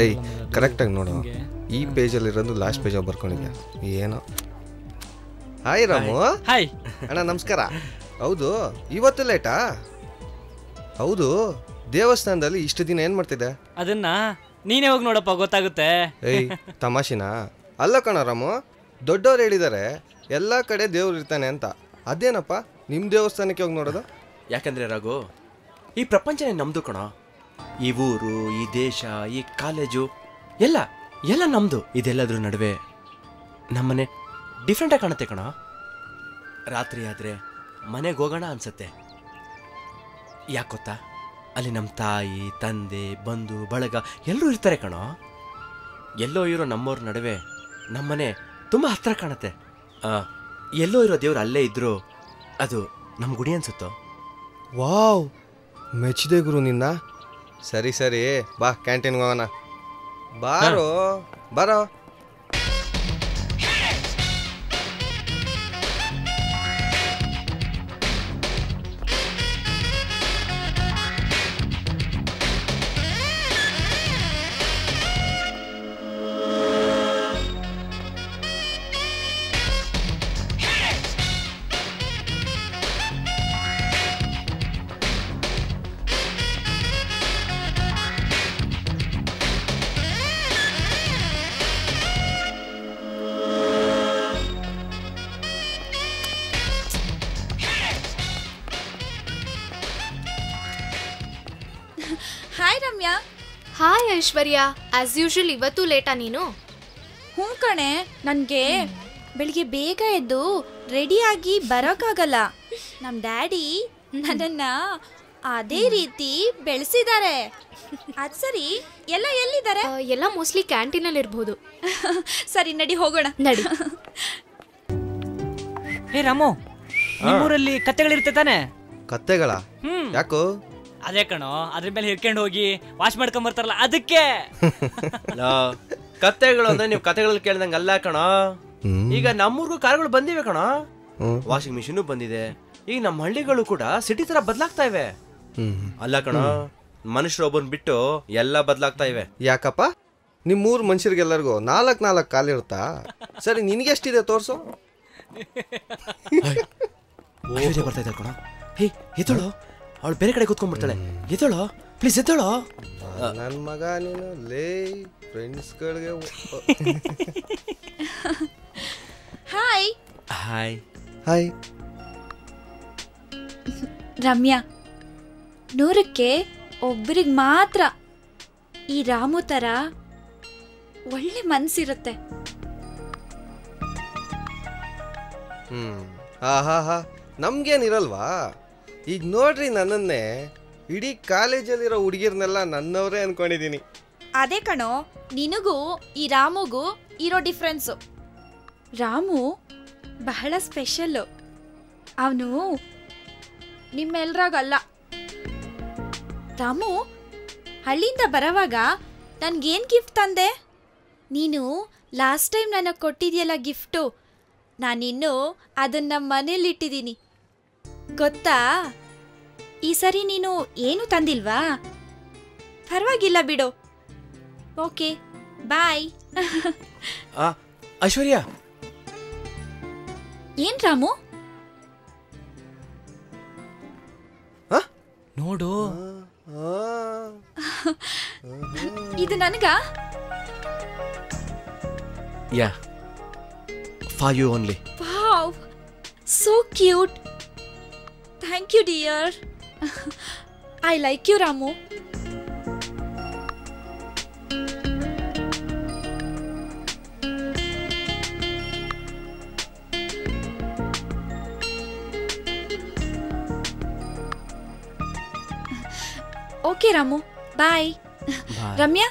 Hey, correct ang noda. E page ali rendu last page barkonide. Yena. Hi Ramu. Hi. Anna namaskara. Haudu. Ivattu late ah? Haudu. ದೇವಸ್ಥಾನದಲ್ಲಿ ಇಷ್ಟು ದಿನ ಏನು ಮಾಡ್ತಿದ್ದೆ ಅದನ್ನ ನೀನೇ ಹೋಗಿ ನೋಡಪ್ಪ ಗೊತ್ತಾಗುತ್ತೆ ಏಯ್ ತಮಾಷೆನಾ ಅಲ್ಲ ಕಣ ರಾಮು ದೊಡ್ಡವರು ಹೇಳಿದಾರೆ ಎಲ್ಲ ಕಡೆ ದೇವರು ಇರ್ತಾನೆ ಅಂತ ಅದೇನಪ್ಪ ನಿಮ್ಮ ದೇವಸ್ಥಾನಕ್ಕೆ ಹೋಗಿ ನೋಡೋದು ಯಾಕಂದ್ರೆ ರಾಘು ಈ ಪ್ರಪಂಚನೇ ನಮ್ದು ಕಣ ಈ ಊರು ಈ ದೇಶ ಈ ಕಾಲೇಜು ಎಲ್ಲ ಎಲ್ಲ ನಮ್ದು ಇದೆಲ್ಲದರ ನಡುವೆ ನಮ್ಮನೆ ಡಿಫರೆಂಟ್ ಆಗಿ ಕಾಣುತ್ತೆ ಕಣ ರಾತ್ರಿ ಆದ್ರೆ ಮನೆಗೆ ಹೋಗೋಣ ಅನ್ಸುತ್ತೆ ಯಾಕೆ ಗೊತ್ತಾ ಅಲ್ಲಿ ನಮ್ಮ ತಾಯಿ ತಂದೆ ಬಂಧು ಬಳಗ ಎಲ್ಲರೂ ಇರ್ತಾರೆ ಕಣೋ ಎಲ್ಲೋ ಇರೋ ನಮ್ಮವ್ರ ನಡುವೆ ನಮ್ಮನೆ ತುಂಬ ಹತ್ತಿರ ಕಾಣುತ್ತೆ ಎಲ್ಲೋ ಇರೋ ದೇವ್ರು ಅಲ್ಲೇ ಇದ್ದರೂ ಅದು ನಮ್ಮ ಗುಡಿ ಅನಿಸುತ್ತೋ ವಾವ್ ಮೆಚ್ಚಿದೆ ಗುರು ನಿನ್ನ ಸರಿ ಸರಿ ಬಾ ಕ್ಯಾಂಟೀನ್ಗೆ ಹೋಗೋಣ ಬಾರೋ ಬಾರೋ ಐಶ್ವರ್ಯಾ ಆಸ್ ಯೂಶುವಲ್ ಇವತ್ತು ಲೇಟಾ ನೀನು ಹ್ಞೂ ಕಣೆ ನನಗೆ ಬೆಳಿಗ್ಗೆ ಬೇಗ ಎದ್ದು ರೆಡಿಯಾಗಿ ಬರೋಕ್ಕಾಗಲ್ಲ ನಮ್ಮ ಡ್ಯಾಡಿ ನನ್ನನ್ನು ಅದೇ ರೀತಿ ಬೆಳೆಸಿದ್ದಾರೆ ಅದು ಸರಿ ಎಲ್ಲ ಎಲ್ಲಿದ್ದಾರೆ ಎಲ್ಲ ಮೋಸ್ಟ್ಲಿ ಕ್ಯಾಂಟೀನಲ್ಲಿ ಇರ್ಬೋದು ಸರಿ ನಡಿ ಹೋಗೋಣ ನಡಿ ಹೇ ರಾಮು ನಿಮ್ಮೂರಲ್ಲಿ ಕತ್ತೆಗಳಿರುತ್ತೆ ತಾನೆ ಕತ್ತೆಗಳ ಯಾಕೋ ಅದೇ ಕಣೋ ಅದ್ರ ಮೇಲೆ ಹಿಡ್ಕೊಂಡು ಹೋಗಿ ವಾಶ್ ಮಾಡ್ಕೊಂಡ್ ಬರ್ತಾರಲ್ಲ ಅದಕ್ಕೆ ಕಥೆಗಳು ಅಂದ್ರೆ ನೀವು ಕಥೆಗಳಲ್ಲಿ ಕೇಳ್ದಂಗೆ ಅಲ್ಲ ಕಣೋ ಈಗ ನಮ್ಮೂರ್ಗೂ ಕಾರ್ಗಳು ಬಂದಿವೆ ಕಣೋ ವಾಷಿಂಗ್ ಮಿಷಿನ್ ಬಂದಿದೆ ಈಗ ನಮ್ಮ ಹಳ್ಳಿಗಳು ಕೂಡ ಸಿಟಿ ತರ ಬದಲಾಗ್ತಾ ಇವೆ ಅಲ್ಲ ಕಣೋ ಮನುಷ್ಯರೊಬ್ಬನ್ ಬಿಟ್ಟು ಎಲ್ಲ ಬದಲಾಗ್ತಾ ಇವೆ ಯಾಕಪ್ಪ ನಿಮ್ಮೂರ್ ಮನುಷ್ಯರಿಗೆಲ್ಲರಿಗೂ 4-4 ಕಾಲಿರುತ್ತಾ ಸರಿ ನಿನ್ಗೆಷ್ಟಿದೆ ತೋರ್ಸು ಬರ್ತಾ ಇದ್ದಾರೆ ಕಣೋ ಹೇ ಎತ್ತಳು ಅವಳು ಬೇರೆ ಕಡೆ ಕೂತ್ಕೊಂಡ್ಬಿಡ್ತಾಳೆ ಎದ್ದೋಳೋ ಪ್ಲೀಸ್ ಎದ್ದೋಳೋ ನನ್ನ ಮಗ ನೀನು ಲೇ ಫ್ರೆಂಡ್ಸ್ಗಳಿಗೆ ಹಾಯ್ ಹಾಯ್ ಹಾಯ್ ರಮ್ಯಾ 100ಕ್ಕೆ ಒಬ್ಬರಿಗೆ ಮಾತ್ರ ಈ ರಾಮು ಥರ ಒಳ್ಳೆ ಮನಸ್ಸಿರುತ್ತೆ ಆಹಾ ನಮ್ಗೇನಿರಲ್ವಾ ಈಗ ನೋಡ್ರಿ ನನ್ನನ್ನೇ ಇಡೀ ಕಾಲೇಜಲ್ಲಿರೋ ಹುಡುಗಿರ್ನೆಲ್ಲ ನನ್ನವರೇ ಅನ್ಕೊಂಡಿದ್ದೀನಿ ಅದೇ ಕಣೋ ನಿನಗೂ ಈ ರಾಮುಗೂ ಇರೋ ಡಿಫ್ರೆನ್ಸು ರಾಮು ಬಹಳ ಸ್ಪೆಷಲ್ಲು ಅವನು ನಿಮ್ಮೆಲ್ಲರಾಗಲ್ಲ ರಾಮು ಹಳ್ಳಿಯಿಂದ ಬರೋವಾಗ ನನಗೇನು ಗಿಫ್ಟ್ ತಂದೆ ನೀನು ಲಾಸ್ಟ್ ಟೈಮ್ ನನಗೆ ಕೊಟ್ಟಿದೆಯಲ್ಲ ಗಿಫ್ಟು ನಾನಿನ್ನೂ ಅದನ್ನು ನಮ್ಮ ಮನೇಲಿಟ್ಟಿದ್ದೀನಿ ಗೊತ್ತಾ ಈ ಸರಿ ನೀನು ಏನು ತಂದಿಲ್ವಾ ಪರವಾಗಿಲ್ಲ ಬಿಡು ಓಕೆ ಬಾಯ್ ಐಶ್ವರ್ಯ ಏನ್ ರಾಮು ನೋಡು ಇದು ನನಗ ಯಾ for you only wow so cute Thank you, dear. I like you, Ramu. Okay, Ramu. Bye. Bye. Ramya?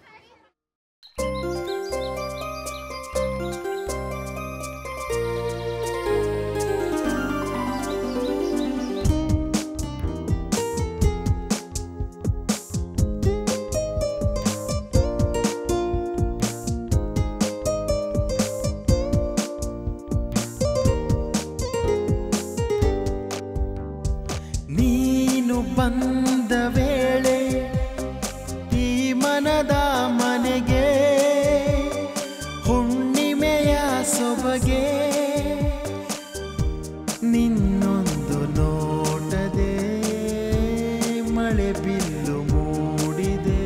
ಬಂದ ವೇಳೆ ಈ ಮನದ ಮನೆಗೆ ಹುಣ್ಣಿಮೆಯ ಸೊಬಗೆ ನಿನ್ನೊಂದು ನೋಟದೆ ಮಳೆ ಬಿಲ್ಲು ಮೂಡಿದೆ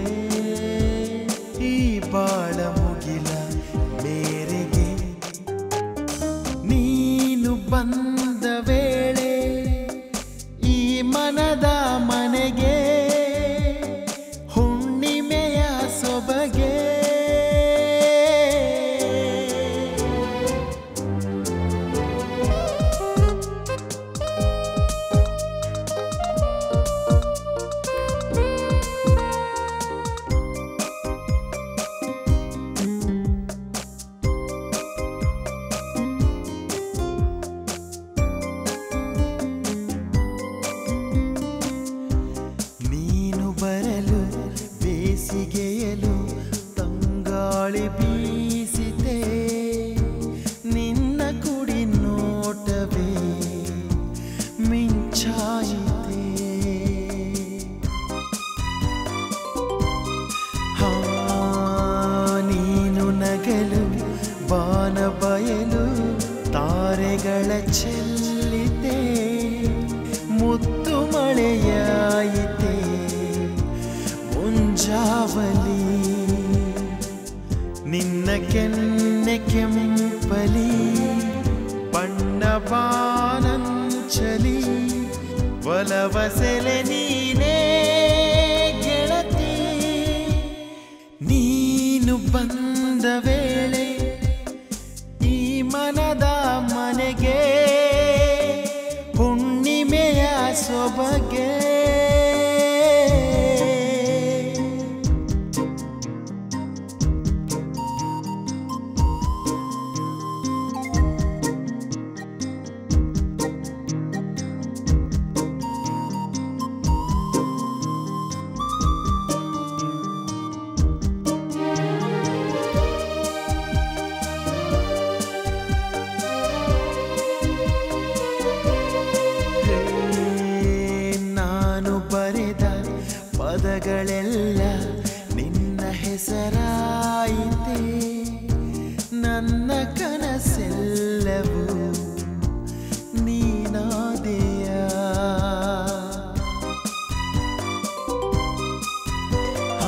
ಈ ಬಾಳ ಮುಗಿಲ ಮೇರೆಗೆ ನೀನು ಬಂದ ವೇಳೆ ಈ ಮನದ ಮನೆಗೆ ಹುಣ್ಣಿಮೆಯ ಸೊಬಗೆ ಸಿಗೆಯಲು ತಂಗಾಳಿ ಬೀಸಿದೆ ನಿನ್ನ ಕುಡಿ ನೋಟವೇ ಮಿಂಚಾಯಿತೆ ಹಾ ನೀನು ನಗಲು ಬಾನ ಬಯಲು ತಾರೆಗಳ ಚೆಲ್ಲಿದೆ ಮುತ್ತು ಮಳೆಯಾಯಿತೆ ಜಾವಲಿ ನಿನ್ನ ಕೆನ್ನೆ ಕೆಂಪಲಿ ಬಣ್ಣ ಬಾನಂಚಲಿ ಒಲವ ಸೆಲೆ ನೀನೇ ಗೆಳತಿ ನೀನು ಬಂದ ವೇಳೆ ಈ ಮನದ ಮನೆಗೆ ಹುಣ್ಣಿಮೆಯ ಸೊಬಗೆ ಪದಗಳೆಲ್ಲ ನಿನ್ನ ಹೆಸರಾಯಿತೆ ನನ್ನ ಕನಸೆಲ್ಲವೂ ನೀನಾದೆಯ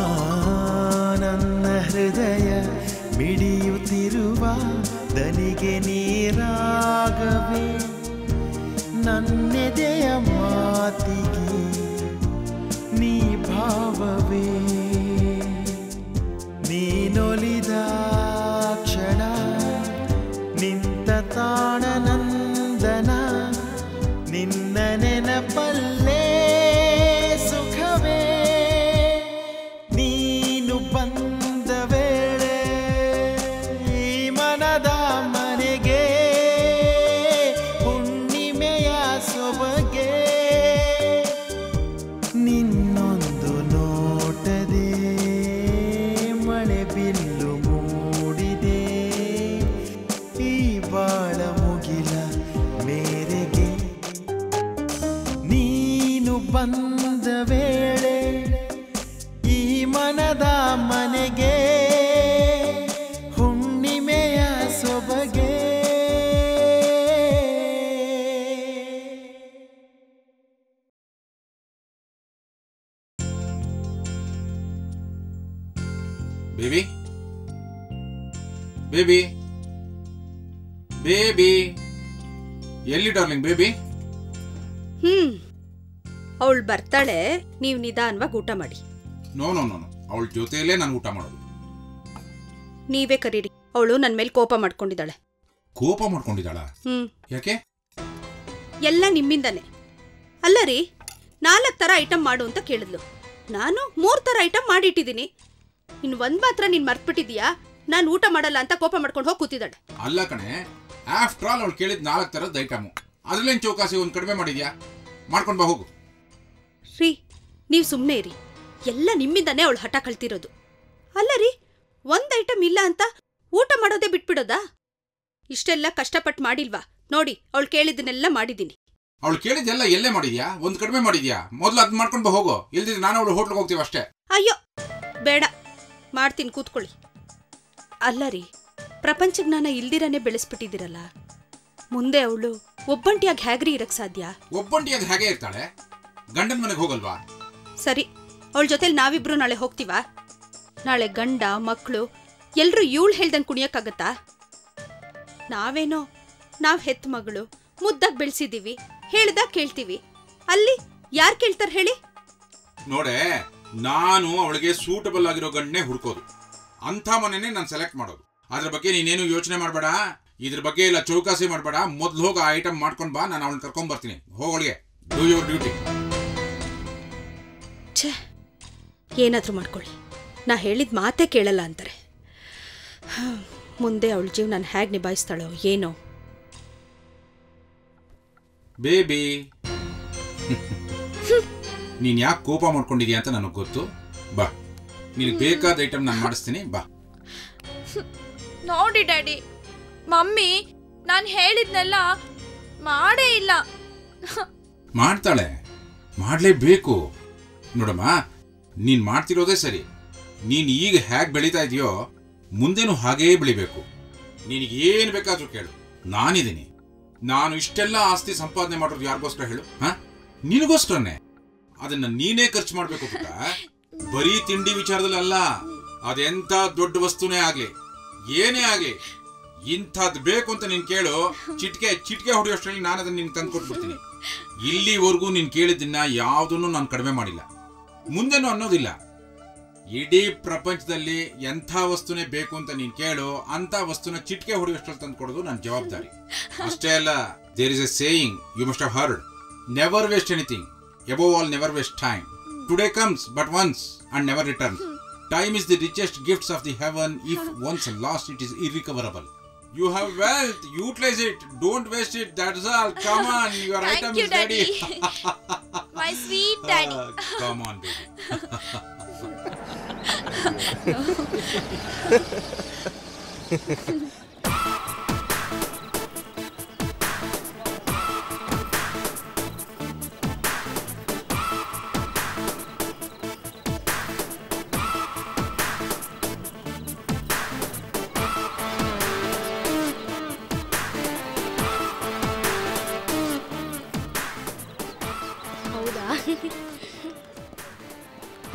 ಆ ನನ್ನ ಹೃದಯ ಮಿಡಿಯುತ್ತಿರುವ ದನಿಗೆ ನೀರಾಗವೇ ನನ್ನೆದೆಯ ಮಾತಿಗೆ ನೀ ಭಾವವೇ ನೀನೊಲಿದ ಕ್ಷಣ ನಿಂತ ತಾಣ ನಂದನ ನಿನ್ನ ನೆನಪಲ್ಲೇ ಸುಖವೇ ನೀನು ಬಂದ ವೇಳೆ ಈ ಮನದ ಮನೆಗೆ ಹುಣ್ಣಿಮೆಯ ಸೊಬಗೆ ನಿನ್ನೊಂದು ನೋಟದೆ ಮಳೆ ಬಿಲ್ಲು ಮೂಡಿದೆ ಈ ಬಾಳ ಮುಗಿಲ ಮೇರೆಗೆ ನೀನು ಬಂದ ವೇಳೆ ಈ ಮನದ ಮನೆಗೆ ಹುಣ್ಣಿಮೆಯ ಸೊಬಗೆ. Baby? Baby? Baby? Yelli darling, baby? Avul bartale, neevu nidaanavagi ooಟ ಮಾಡಿ. No. Avul joteyale nanu ooಟ madodu. Neeve kariri. Avulu nanna mele kopa madkondidale. Kopa madkondidala? Yake? Ella nimmindane. Alla ri, 4 tara item madu anta kelidlu. Nanu 3 tara item maadi ittidini. ಇನ್ನು ಒಂದ್ ಮಾತ್ರ ನೀನ್ ಮರ್ತ್ಬಿಟ್ಟಿದ್ಯಾ, ನಾನು ಊಟ ಮಾಡಲ್ಲ ಅಂತ ಕೋಪ ಮಾಡ್ಕೊಂಡು ಹೋಗಿ ಕೂತಿದ್ದಾಳೆ. ಅಲ್ಲ ಕಣೆ, ಆಫ್ಟರ್ ಆಲ್ ಅವಳು ಕೇಳಿದ್ 4 ತರದ ಐಟಮು, ಅದ್ರಲ್ಲೇನು ಚೌಕಾಸಿ ಒಂದು ಕಡಿಮೆ ಮಾಡಿದ್ಯಾ? ಮಾಡ್ಕೊಂಡು ಬಾ ಹೋಗು. ರೀ ನೀವು ಸುಮ್ಮನೆ ಇರಿ, ಎಲ್ಲ ನಿಮ್ಮಿಂದಾನೇ ಅವಳು ಹಠ ಕಳ್ತಿರೋದು. ಅಲ್ಲ ರೀ, ಒಂದು ಐಟಮ್ ಇಲ್ಲ ಅಂತ ಊಟ ಮಾಡೋದೇ ಬಿಟ್ಬಿಡೋದಾ? ಇಷ್ಟೆಲ್ಲ ಕಷ್ಟಪಟ್ಟು ಮಾಡಿಲ್ವಾ? ನೋಡಿ, ಅವಳು ಕೇಳಿದ್ದನ್ನೆಲ್ಲ ಮಾಡಿದ್ದೀನಿ. ಅವಳು ಕೇಳಿದೆಲ್ಲ ಎಲ್ಲೇ ಮಾಡಿದ್ಯಾ? ಒಂದು ಕಡಿಮೆ ಮಾಡಿದ್ಯಾ? ಮೊದಲು ಅದ್ ಮಾಡ್ಕೊಂಡು ಹೋಗೋ, ಇಲ್ದಿದ್ರೆ ನಾನು ಅವಳು ಹೋಟ್ಲಿಗೆ ಹೋಗ್ತೀವಿ ಅಷ್ಟೇ. ಅಯ್ಯೋ ಬೇಡ, ಮಾಡ್ತೀನಿ ಕೂತ್ಕೊಳ್ಳಿ. ಅಲ್ಲ ರೀ, ಪ್ರಪಂಚ ಜ್ಞಾನ ಇಲ್ದಿರಾನೇ ಬೆಳೆಸ್ಬಿಟ್ಟಿದ್ದೀರಲ್ಲ, ಮುಂದೆ ಅವಳು ಒಬ್ಬಂಟಿಯಾಗಿ ಹೇಗ್ರಿ ಇರಕ್ ಸಾಧ್ಯ? ಒಬ್ಬಂಟಿಯಾಗಿ ಹೇಗೆ ಇರ್ತಾಳೆ? ಗಂಡನ ಮನೆಗೆ ಹೋಗಲ್ವಾ? ಸರಿ, ಅವಳ ಜೊತೆಲಿ ನಾವಿಬ್ರು ನಾಳೆ ಹೋಗ್ತೀವಾ? ನಾಳೆ ಗಂಡ ಮಕ್ಕಳು ಎಲ್ಲರೂ ಇವಳು ಹೇಳ್ದಂಗೆ ಕುಣಿಯಕ್ಕಾಗತ್ತಾ? ನಾವೇನೋ ನಾವು ಹೆತ್ತ ಮಗಳು ಮುದ್ದಾಗಿ ಬೆಳೆಸಿದ್ದೀವಿ, ಹೇಳ್ದಾಗ ಕೇಳ್ತೀವಿ, ಅಲ್ಲಿ ಯಾರು ಕೇಳ್ತಾರೆ ಹೇಳಿ? ನೋಡೇ, ನಾನು ಅವಳಿಗೆ ಸೂಟಬಲ್ ಆಗಿರೋ ಗಂಡನೇ ಹುಡ್ಕೋದು, ಅಂಥ ಮನೆನೇ ನಾನು ಸೆಲೆಕ್ಟ್ ಮಾಡೋದು. ಅದ್ರ ಬಗ್ಗೆ ನೀನೇನು ಯೋಚನೆ ಮಾಡಬೇಡ, ಇದ್ರ ಬಗ್ಗೆ ಇಲ್ಲ ಚೌಕಾಸಿ ಮಾಡಬೇಡ. ಮೊದಲು ಹೋಗಿ ಆ ಐಟಮ್ ಮಾಡ್ಕೊಂಡು ಬಾ, ನಾನು ಅವಳನ್ನ ಕರ್ಕೊಂಡ್ಬರ್ತೀನಿ. ಹೋಗೋಳಿಗೆ, ಡೂ ಯುವರ್ ಡ್ಯೂಟಿ. ಛೇ, ಏನಾದರೂ ಮಾಡ್ಕೊಳ್ಳಿ, ನಾ ಹೇಳಿದ ಮಾತೇ ಕೇಳಲ್ಲ ಅಂತಾರೆ. ಮುಂದೆ ಅವಳ ಜೀವ ನಾನು ಹೇಗೆ ನಿಭಾಯಿಸ್ತಾಳೋ ಏನೋ. ಬೇಬಿ, ನೀನು ಯಾಕೆ ಕೋಪ ಮಾಡ್ಕೊಂಡಿದ್ಯಾ ಅಂತ ನನಗೆ ಗೊತ್ತು. ಬಾ, ನಿನಗೆ ಬೇಕಾದ ಐಟಮ್ ನಾನು ಮಾಡಿಸ್ತೀನಿ, ಬಾ. ನೋಡಿ ಡ್ಯಾಡಿ, ಮಮ್ಮಿ ನಾನು ಹೇಳಿದ್ನೆಲ್ಲ ಮಾಡೇ ಇಲ್ಲ. ಮಾಡ್ತಾಳೆ, ಮಾಡಲೇಬೇಕು. ನೋಡಮ್ಮ, ನೀನು ಮಾಡ್ತಿರೋದೇ ಸರಿ. ನೀನು ಈಗ ಹೇಗೆ ಬೆಳೀತಾ ಇದೆಯೋ ಮುಂದೇನು ಹಾಗೇ ಬೆಳಿಬೇಕು. ನಿನಗೆ ಏನು ಬೇಕಾದರೂ ಕೇಳು, ನಾನಿದ್ದೀನಿ. ನಾನು ಇಷ್ಟೆಲ್ಲ ಆಸ್ತಿ ಸಂಪಾದನೆ ಮಾಡೋದು ಯಾರಿಗೋಸ್ಕರ ಹೇಳು? ಹಾ, ನಿನಗೋಸ್ಕರನೇ. ಅದನ್ನ ನೀನೇ ಖರ್ಚು ಮಾಡಬೇಕು ಪುಟ್ಟ. ಬರೀ ತಿಂಡಿ ವಿಚಾರದಲ್ಲಿ ಅಲ್ಲ, ಅದೆಂಥ ದೊಡ್ಡ ವಸ್ತುನೇ ಆಗಲಿ ಏನೇ ಆಗಲಿ, ಇಂಥದ್ದು ಬೇಕು ಅಂತ ನೀನು ಕೇಳು. ಚಿಟಿಕೆ ಚಿಟಿಕೆ ಹೊಡೆಯೋಷ್ಟರಲ್ಲಿ ನಾನು ಅದನ್ನ ನಿನ್ಗೆ ತಂದು ಕೊಟ್ಬಿಡ್ತೀನಿ. ಇಲ್ಲಿವರೆಗೂ ನೀನು ಕೇಳಿದ್ದನ್ನ ಯಾವುದನ್ನು ನಾನು ಕಡಿಮೆ ಮಾಡಿಲ್ಲ, ಮುಂದೇನು ಅನ್ನೋದಿಲ್ಲ. ಇಡೀ ಪ್ರಪಂಚದಲ್ಲಿ ಎಂಥ ವಸ್ತುನೇ ಬೇಕು ಅಂತ ನೀನು ಕೇಳು, ಅಂಥ ವಸ್ತುನ ಚಿಟಿಕೆ ಹೊಡೆಯೋಷ್ಟರಲ್ಲಿ ತಂದು ಕೊಡೋದು ನನ್ನ ಜವಾಬ್ದಾರಿ. ಅಷ್ಟೇ ಅಲ್ಲ, there is a saying you must have heard, never waste anything, above all never waste time. Today comes but once and never return. Time is the richest gifts of the heaven. If once lost, it is irrecoverable. You have wealth, utilize it, don't waste it, that's all. Come on, your Thank item you, is daddy. ready. My sweet daddy. Come on, baby.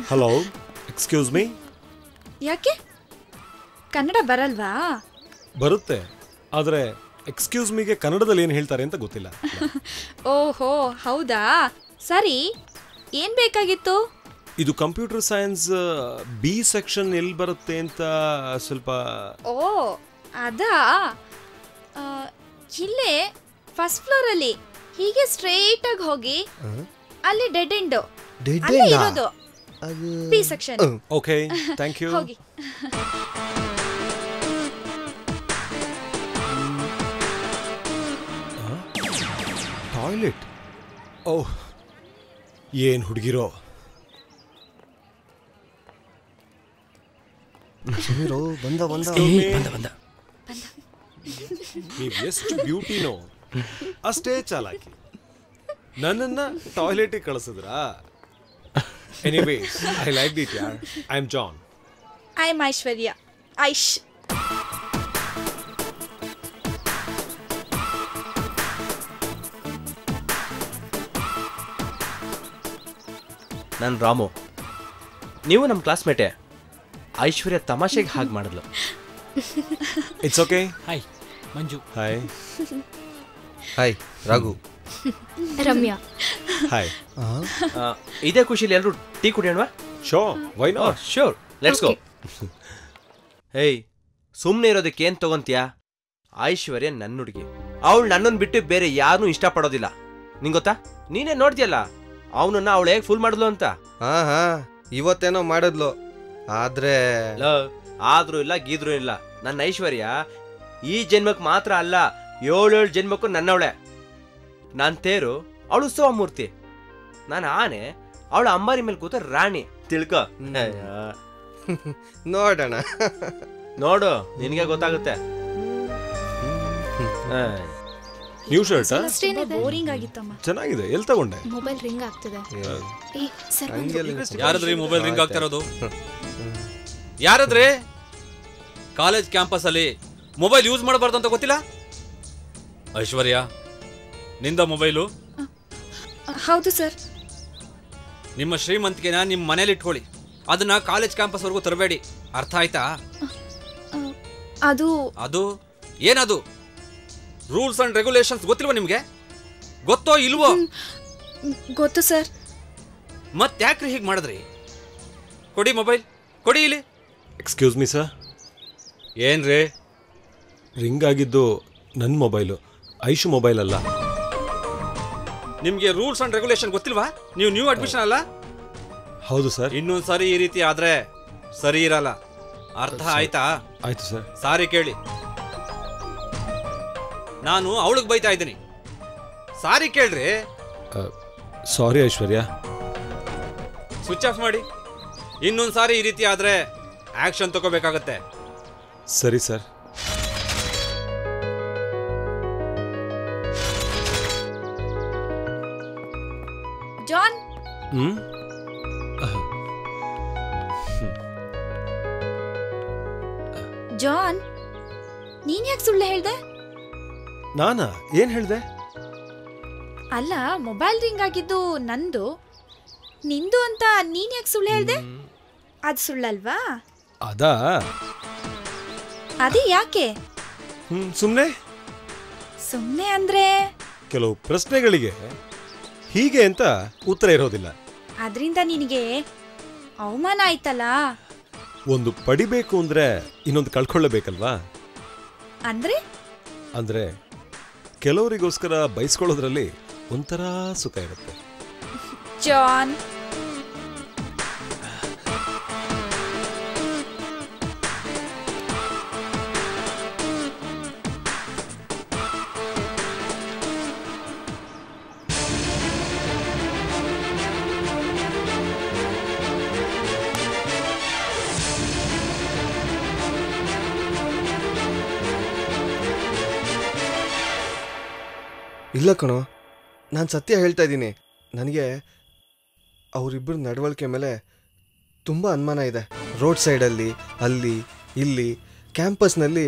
Hello, excuse me. ಯಾಕೆ ಕನ್ನಡ ಬರಲ್ವಾ? ಬರುತ್ತೆ, ಆದರೆ excuse ಮೀಗೆ ಕನ್ನಡದಲ್ಲಿ ಏನು ಹೇಳ್ತಾರೆ ಅಂತ ಗೊತ್ತಿಲ್ಲ. ಓಹೋ, ಹೌದಾ? ಸರಿ, ಏನು ಬೇಕಾಗಿತ್ತು? ಇದು ಕಂಪ್ಯೂಟರ್ ಸೈನ್ಸ್ ಬಿ ಸೆಕ್ಷನ್ ಎಲ್ಲಿ ಬರುತ್ತೆ ಅಂತ ಸ್ವಲ್ಪ. ಓ ಅದಾ, ಇಲ್ಲೇ ಫಸ್ಟ್ ಫ್ಲೋರಲ್ಲಿ ಹೀಗೆ ಸ್ಟ್ರೇಟ್ ಆಗಿ ಹೋಗಿ, ಅಲ್ಲಿ ಡೆಡ್ ಎಂಡ್ ಇರೋದು. B section. Okay, thank you. ಹೋಗಿ. ಟಾಯ್ಲೆಟ್. ಓಹ್, ಏನು ಹುಡುಗಿರೋ ಬಂದ ಬಂದ ಬಂದ ಬಂದ. ನೀವು ಎಷ್ಟು ಬ್ಯೂಟಿನೋ ಅಷ್ಟೇ ಚಾಲಾಕಿ. ನನ್ನನ್ನು ಟಾಯ್ಲೆಟಿಗೆ ಕಳಿಸಿದ್ರಾ? Anyways, I liked it, yaar. I'm John. I'm Aishwarya. Aish. Nan Ramu. Neevu nam classmate. Aishwarya tamashege haag madidlu. It's okay. Hi, Manju. Hi. Hi, Raghu. Ramya. Hi. ಇದೇ ಖುಷಿಲಿ ಎಲ್ಲರೂ ಟೀ ಕುಡಿಯೋಣವಾ? Sure, why not? Sure, let's go. Hey, ಸುಮ್ಮನೆ ಇರೋದಕ್ಕೆ ಏನು ತಗೊಂತೀಯಾ? ಐಶ್ವರ್ಯ ನನ್ನ ಹುಡುಗಿ, ಅವಳು ನನ್ನನ್ನು ಬಿಟ್ಟು ಬೇರೆ ಯಾರನ್ನೂ ಇಷ್ಟಪಡೋದಿಲ್ಲ. ನಿಂಗೆ ಗೊತ್ತಾ? ನೀನೇ ನೋಡ್ತೀಯಲ್ಲ ಅವನನ್ನು ಅವಳು ಹೇಗೆ ಫುಲ್ ಮಾಡಿದ್ಲು ಅಂತ. ಹಾಂ ಹಾಂ, ಇವತ್ತೇನೋ ಮಾಡಿದ್ಲು, ಆದರೆ ಆದರೂ ಇಲ್ಲ ಗೀದ್ರೂ ಇಲ್ಲ. ನನ್ನ ಐಶ್ವರ್ಯ ಈ ಜನ್ಮಕ್ಕೆ ಮಾತ್ರ ಅಲ್ಲ, 7 ಜನ್ಮಕ್ಕೂ ನನ್ನವಳೆ. ನಾನು ತೇರು, ಅವಳು ಸೋಮೂರ್ತಿ. ನಾನು ಆನೆ, ಅವಳು ಅಂಬಾರಿ ಮೇಲೆ ಕೂತ ರಾಣಿ. ತಿಳ್ಕೊ. ನೋಡೋಣ, ನೋಡು, ನಿನಗೆ ಗೊತ್ತಾಗುತ್ತೆ. New shirt, huh? Boring agittamma. Chenagide. Ell tagonde. Mobile ring aagtide. Hey, sir. Yaradre mobile ring aagtirodu. Yaradre college campus alli mobile use madabardu anta gottilla? Aishwarya, ninda mobile howdu sir? Nimma shreemantige na nim maneli ittoli. Adana college campus vargu tarabedi. Artha aita? Adu adu yenadu? Rules and regulations ಗೊತ್ತಿಲ್ವಾ ನಿಮಗೆ ಗೊತ್ತೋ ಇಲ್ವೋ ಗೊತ್ತು sir ಮತ್ತೆ ಯಾಕೆ ಹೀಗೆ ಮಾಡಿದ್ರಿ ಕೊಡಿ ಮೊಬೈಲ್ ಕೊಡಿ ಇಲ್ಲಿ ಎಕ್ಸ್ಕ್ಯೂಸ್ ಮೀ ಸರ್ ಏನ್ ರೇ ರಿಂಗ್ ಆಗಿದ್ದು ನನ್ನ ಮೊಬೈಲ್ ಐಶು ಮೊಬೈಲ್ ಅಲ್ಲ ನಿಮಗೆ ರೂಲ್ಸ್ and regulation ಗೊತ್ತಿಲ್ವಾ ನೀವು ನ್ಯೂ ಅಡ್ಮಿಷನ್ ಅಲ್ಲ ಹೌದು ಸರ್ ಇನ್ನೊಂದು ಸಾರಿ ಈ ರೀತಿ ಆದ್ರೆ ಸರಿ ಇರಲ್ಲ ಅರ್ಥ ಆಯ್ತಾ ಆಯ್ತು ಸರ್ ಸಾರಿ ಕೇಳಿ ನಾನು ಅವಳಿಗೆ ಬೈತಾ ಇದ್ದೀನಿ ಸಾರಿ ಕೇಳ್ರಿ ಸಾರಿ ಐಶ್ವರ್ಯ ಸ್ವಿಚ್ ಆಫ್ ಮಾಡಿ ಇನ್ನೊಂದು ಸಾರಿ ಈ ರೀತಿ ಆದರೆ ಆಕ್ಷನ್ ತಗೋಬೇಕಾಗುತ್ತೆ ಸರಿ ಸರ್ ಜಾನ್ ಜಾನ್ ನೀನು ಯಾಕೆ ಸುಳ್ಳು ಹೇಳಿದೆ ನಾನಾ ಏನು ಹೇಳಿದೆ ಅಲ್ಲ ಮೊಬೈಲ್ ರಿಂಗ್ ಆಗಿದ್ದು ನಂದು ನಿಂದು ಅಂತ ನೀನು ಯಾಕೆ ಸುಳ್ಳು ಹೇಳಿದೆ ಅದು ಸುಳ್ಳಲ್ವಾ ಅದಾ ಅದೇ ಯಾಕೆ ಸುಮ್ಮನೆ ಸುಮ್ಮನೆ ಅಂದರೆ ಕೆಲವು ಪ್ರಶ್ನೆಗಳಿಗೆ ಹೀಗೆ ಅಂತ ಉತ್ತರ ಇರೋದಿಲ್ಲ ಅದರಿಂದ ನಿನಗೆ ಅವಮಾನ ಆಯ್ತಲ್ಲ ಒಂದು ಪಡಿಬೇಕು ಅಂದರೆ ಇನ್ನೊಂದು ಕಳ್ಕೊಳ್ಳಬೇಕಲ್ವಾ ಅಂದರೆ ಅಂದರೆ ಕೆಲವರಿಗೋಸ್ಕರ ಬಯಸ್ಕೊಳ್ಳೋದ್ರಲ್ಲಿ ಒಂಥರ ಸುಖ ಇರುತ್ತೆ ಜಾನ್ ಇಲ್ಲ ಕಣೋ ನಾನು ಸತ್ಯ ಹೇಳ್ತಾ ಇದ್ದೀನಿ ನನಗೆ ಅವರಿಬ್ಬರ ನಡವಳಿಕೆ ಮೇಲೆ ತುಂಬ ಅನುಮಾನ ಇದೆ ರೋಡ್ ಸೈಡಲ್ಲಿ ಅಲ್ಲಿ ಇಲ್ಲಿ ಕ್ಯಾಂಪಸ್ನಲ್ಲಿ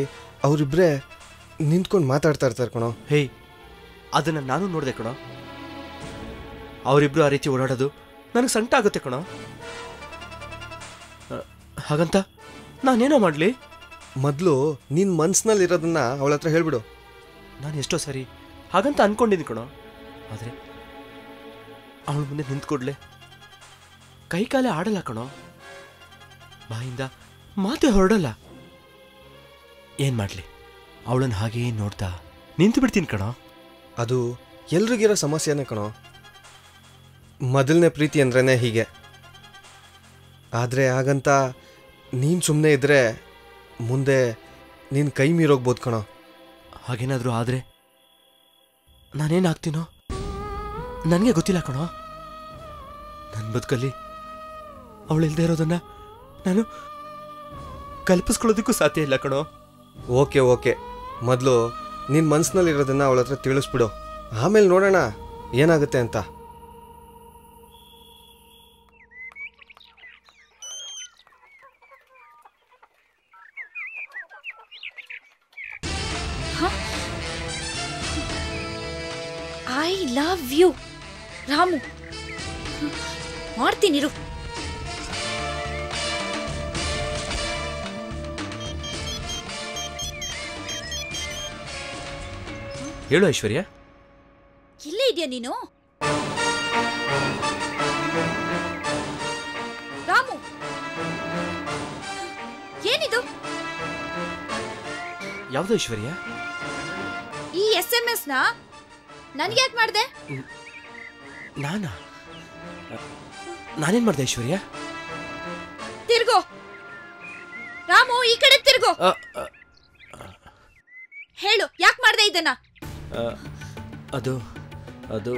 ಅವರಿಬ್ಬರೇ ನಿಂತ್ಕೊಂಡು ಮಾತಾಡ್ತಾ ಇರ್ತಾರೆ ಕಣೋ ಹೇಯ್ ಅದನ್ನು ನಾನು ನೋಡಿದೆ ಕಣೋ ಅವರಿಬ್ಬರು ಆ ರೀತಿ ಓಡಾಡೋದು ನನಗೆ ಸಂಟ ಆಗುತ್ತೆ ಕಣೋ ಹಾಗಂತ ನಾನೇನೋ ಮಾಡಲಿ ಮೊದಲು ನಿನ್ನ ಮನಸ್ಸಿನಲ್ಲಿರೋದನ್ನು ಅವಳ ಹತ್ರ ಹೇಳಿಬಿಡು ನಾನು ಎಷ್ಟೋ ಸರಿ ಹಾಗಂತ ಅಂದ್ಕೊಂಡಿದ್ದೀನಿ ಕಣೋ ಆದರೆ ಅವಳ ಮುಂದೆ ನಿಂತ್ಕೊಡ್ಲೆ ಕೈಕಾಲೇ ಆಡಲ್ಲ ಕಣೋ ಬಾಯಿಂದ ಮಾತೇ ಹೊರಡಲ್ಲ ಏನು ಮಾಡಲಿ ಅವಳನ್ನು ಹಾಗೇ ನೋಡ್ತಾ ನಿಂತು ಬಿಡ್ತೀನಿ ಕಣೋ ಅದು ಎಲ್ರಿಗಿರೋ ಸಮಸ್ಯೆನೇ ಕಣೋ ಮೊದಲನೇ ಪ್ರೀತಿ ಅಂದ್ರೇ ಹೀಗೆ ಆದರೆ ಹಾಗಂತ ನೀನು ಸುಮ್ಮನೆ ಇದ್ದರೆ ಮುಂದೆ ನೀನು ಕೈ ಮೀರೋಗ್ಬೋದು ಕಣೋ ಹಾಗೇನಾದರೂ ಆದರೆ ನಾನೇನಾಗ್ತೀನೋ ನನಗೆ ಗೊತ್ತಿಲ್ಲ ಕಣೋ ನನ್ನ ಬದುಕಲ್ಲಿ ಅವಳಿಲ್ಲದೆ ಇರೋದನ್ನು ನಾನು ಕಲ್ಪಿಸ್ಕೊಳ್ಳೋದಕ್ಕೂ ಸಾಧ್ಯ ಇಲ್ಲ ಕಣೋ ಓಕೆ ಓಕೆ ಮೊದಲು ನಿನ್ನ ಮನಸ್ಸಿನಲ್ಲಿರೋದನ್ನು ಅವಳ ಹತ್ರ ತಿಳಿಸ್ಬಿಡು ಆಮೇಲೆ ನೋಡೋಣ ಏನಾಗುತ್ತೆ ಅಂತ ಲವ್ ಯು ರಾಮು ಮಾಡ್ತೀನಿರು ಹೇಳು ಐಶ್ವರ್ಯ ಇಲ್ಲೇ ಇದೆಯಾ ನೀನು ರಾಮು ಏನಿದು ಯಾವುದು ಐಶ್ವರ್ಯ ಈ SMS ನ ನನಗೆ ಯಾಕೆ ಮಾಡಿದೆ ನಾನೇನು ಮಾಡಿದೆ ಐಶ್ವರ್ಯ ತಿರ್ಗೋ ರಾಮು ಈ ಕಡೆ ತಿರ್ಗೋ ಹೇಳು ಯಾಕೆ ಮಾಡಿದೆ ಇದನ್ನ ಅದು ಅದು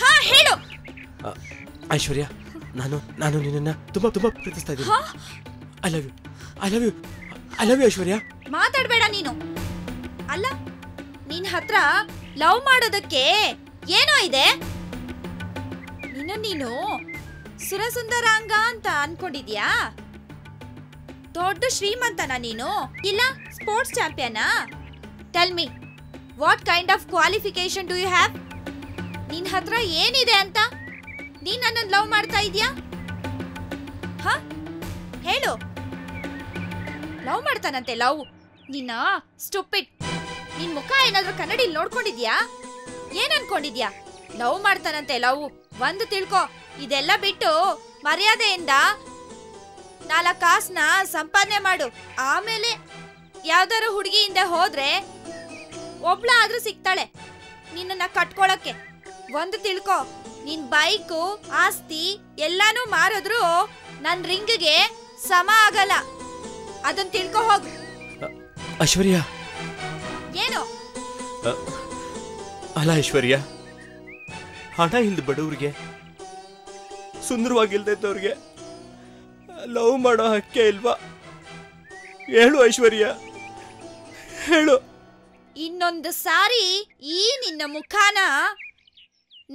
ಹಾ ಹೇಳು ಐಶ್ವರ್ಯ ನಾನು ನಾನು ನಿನ್ನನ್ನು ತುಂಬಾ ತುಂಬಾ ಪ್ರೀತಿಸ್ತಾ ಇದ್ದೀನಿ I love you I love you I love you Aishwarya ಮಾತಾಡಬೇಡ ನೀನು ಅಲ್ಲ ನಿನ್ನ ಹತ್ರ ಲವ್ ಮಾಡೋದಕ್ಕೆ ಏನೋ ಇದೆ. ನೀನು ಸುರಸುಂದರಾಂಗ ಅಂತ ಅನ್ಕೊಂಡಿದ್ಯಾ? ದೊಡ್ಡ ಶ್ರೀಮಂತನಾ ನೀನು? ಇಲ್ಲ ಸ್ಪೋರ್ಟ್ಸ್ ಚಾಂಪಿಯನಾ? Tell me, what kind of qualification do you have? ನಿನ್ನ ಹತ್ರ ಏನಿದೆ ಅಂತ ನೀನು ನನ್ನನ್ನು ಲವ್ ಮಾಡ್ತಾ ಇದೀಯಾ? ಹಾ, ಹೇಳು. ಲವ್ ಮಾಡ್ತಾನಂತೆ? ಲವ್? ನಿನ್ನ ಸ್ಟುಪಿಡ್, ನಿನ್ನ ಮುಖ ಏನಾದರೂ ಕನ್ನಡಿಲಿ ನೋಡ್ಕೊಂಡಿದ್ಯಾ? ಏನು ಅನ್ಕೊಂಡಿದ್ಯಾ? ಲವ್ ಮಾಡ್ತಾನಂತೆ ಲವ್. ಒಂದು ತಿಳ್ಕೊ, ಇದೆಲ್ಲ ಬಿಟ್ಟು ಮರ್ಯಾದೆಯಿಂದ ನಾಲ್ಕು ಕಾಸನ್ನ ಸಂಪಾದನೆ ಮಾಡು. ಆಮೇಲೆ ಯಾವ್ದಾರು ಹುಡುಗಿಯಿಂದ ಹೋದ್ರೆ ಒಬ್ಳ ಆದ್ರೂ ಸಿಗ್ತಾಳೆ ನಿನ್ನ ಕಟ್ಕೊಳಕ್ಕೆ. ಒಂದು ತಿಳ್ಕೊ, ನಿನ್ ಬೈಕು ಆಸ್ತಿ ಎಲ್ಲಾನು ಮಾರಿದ್ರು ನನ್ನ ರಿಂಗ್ಗೆ ಸಮ ಆಗಲ್ಲ. ಅದನ್ನ ತಿಳ್ಕೊ ಹೋಗು. ಐಶ್ವರ್ಯ, ಏನು ಅಲ್ಲ ಐಶ್ವರ್ಯ, ಹಣ ಇಲ್ದ ಬಡವ್ರಿಗೆ, ಸುಂದರವಾಗಿಲ್ದವ್ರಿಗೆ ಲವ್ ಮಾಡೋ ಹಕ್ಕೆ ಇಲ್ವಾ? ಹೇಳು ಐಶ್ವರ್ಯ, ಹೇಳು. ಇನ್ನೊಂದು ಸಾರಿ ಈ ನಿನ್ನ ಮುಖಾನ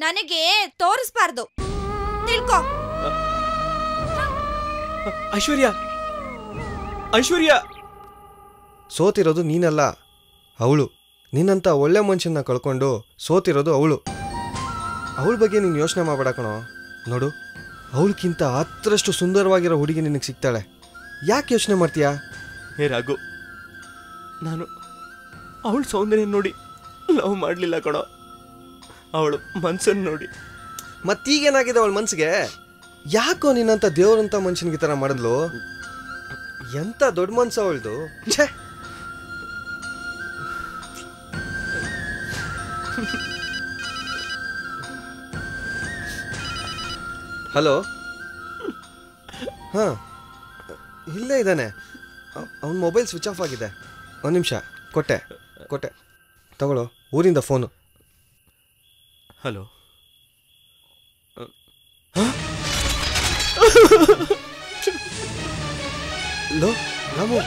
ನನಗೆ ತೋರಿಸ್ಬಾರ್ದು, ತಿಳ್ಕೊ. ಐಶ್ವರ್ಯ, ಐಶ್ವರ್ಯ, ಸೋತಿರೋದು ನೀನಲ್ಲ ಅವಳು. ನಿನ್ನಂತ ಒಳ್ಳೆ ಮನುಷ್ಯನ ಕಳ್ಕೊಂಡು ಸೋತಿರೋದು ಅವಳು. ಅವಳ ಬಗ್ಗೆ ನೀನು ಯೋಚನೆ ಮಾಡಬೇಡ ಕಣೋ. ನೋಡು, ಅವಳಕ್ಕಿಂತ ಹತ್ತರಷ್ಟು ಸುಂದರವಾಗಿರೋ ಹುಡುಗಿ ನಿನಗೆ ಸಿಗ್ತಾಳೆ. ಯಾಕೆ ಯೋಚನೆ ಮಾಡ್ತೀಯಾ? ಹೇ ರಾಘು, ನಾನು ಅವಳ ಸೌಂದರ್ಯ ನೋಡಿ ಲವ್ ಮಾಡಲಿಲ್ಲ ಕಣೋ, ಅವಳು ಮನಸ್ಸನ್ನು ನೋಡಿ. ಮತ್ತೀಗೇನಾಗಿದೆ ಅವಳ ಮನಸ್ಸಿಗೆ? ಯಾಕೋ ನಿನ್ನಂಥ ದೇವರಂಥ ಮನುಷ್ಯನಿಗೆ ಥರ ಮಾಡಿದ್ಲು. ಎಂಥ ದೊಡ್ಡ ಮನಸ್ಸು ಅವಳದು. ಛೇ, ಹಲೋ. ಹಾಂ, ಇಲ್ಲೇ ಇದ್ದಾನೆ. ಅವ್ನ ಮೊಬೈಲ್ ಸ್ವಿಚ್ ಆಫ್ ಆಗಿದೆ. ಒಂದು ನಿಮಿಷ, ಕೊಟ್ಟೆ ಕೊಟ್ಟೆ ತಗೊಳ್ಳೋ, ಊರಿಂದ ಫೋನು. ಹಲೋ. ಹಲೋ ರಾಮು,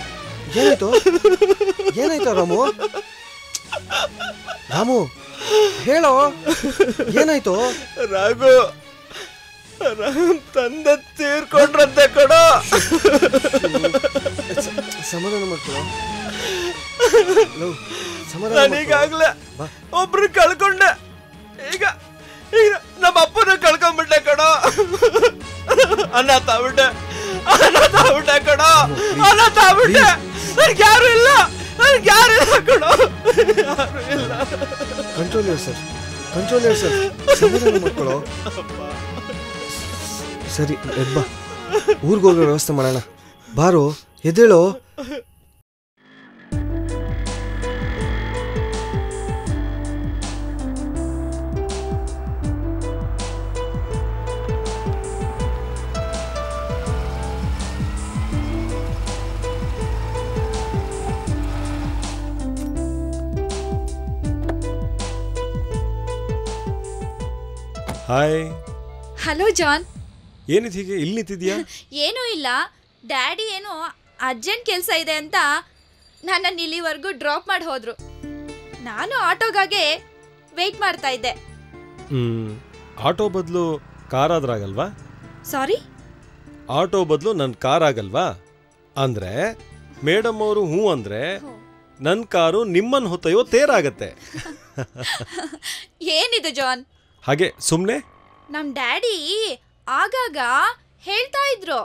ಏನಾಯ್ತು? ಏನಾಯ್ತು ರಾಮು? ರಾಮು ಹೇಳೋ, ಏನಾಯ್ತು? ರಾಘು, ರಾಮ್ ತಂದೆ ತೀರ್ಕೊಂಡ್ರಂತೆ ಕಣೋ. ಸಮಾಧಾನ ಮಾಡ್ತೀರ? ನಾನೀಗಾಗಲೇ ಒಬ್ರು ಕಳ್ಕೊಂಡೆ, ಈಗ ಈಗ ನಮ್ಮ ಅಪ್ಪನ ಕಳ್ಕೊಂಡ್ಬಿಟ್ಟೆ ಕಣೋ. ಅನ್ನ ತಾಬಿಟ್ಟೆ ಕಣೋ, ಅನ್ನ ತಾಬಿಟ್ಟೆ. ನನಗೆ ಯಾರು ಇಲ್ಲ ಕಣೋ, ಯಾರು ಇಲ್ಲ. ಕಂಟ್ರೋಲ್ ಸರ್, ಸಮಾಧಾನ ಮಾಡ್ಕೊಳ್ಳೋ. ಸರಿ ಎಬ್ಬಾ, ಊರಿಗೆ ಹೋಗೋ ವ್ಯವಸ್ಥೆ ಮಾಡೋಣ. ಬಾರೋ, ಎದ್ದೇಳೋ. ಹಾಯ್. ಹಲೋ ಜಾನ್, ಏನಿದೆ ಹೀಗೆ ಇಲ್ಲಿ ನಿಂತಿದ್ಯಾ? ಏನೂ ಇಲ್ಲ ಡ್ಯಾಡಿ, ಏನೋ ಅರ್ಜೆಂಟ್ ಕೆಲಸ ಇದೆ ಅಂತ ನನ್ನನ್ನು ಇಲ್ಲಿವರೆಗೂ ಡ್ರಾಪ್ ಮಾಡಿ ಹೋದ್ರು. ನಾನು ಆಟೋಗಾಗೆ ವೆಯ್ಟ್ ಮಾಡ್ತಾ ಇದ್ದೆ. ಆಟೋ ಬದಲು ಕಾರ್ ಆದ್ರಾಗಲ್ವಾ? ಸಾರಿ, ಆಟೋ ಬದಲು ನನ್ನ ಕಾರ್ ಆಗಲ್ವಾ? ಅಂದರೆ ಮೇಡಮ್ ಅವರು ಹ್ಞೂ ಅಂದರೆ ನನ್ನ ಕಾರು ನಿಮ್ಮನ್ನು ಹೊತ್ತೊಯ್ಯೋ ತೇರಾಗತ್ತೆ. ಏನಿದು ಜಾನ್ ಹಾಗೆ ಸುಮ್ಮನೆ? ನಮ್ಮ ಡ್ಯಾಡಿ ಆಗಾಗ ಹೇಳ್ತಾ ಇದ್ರು,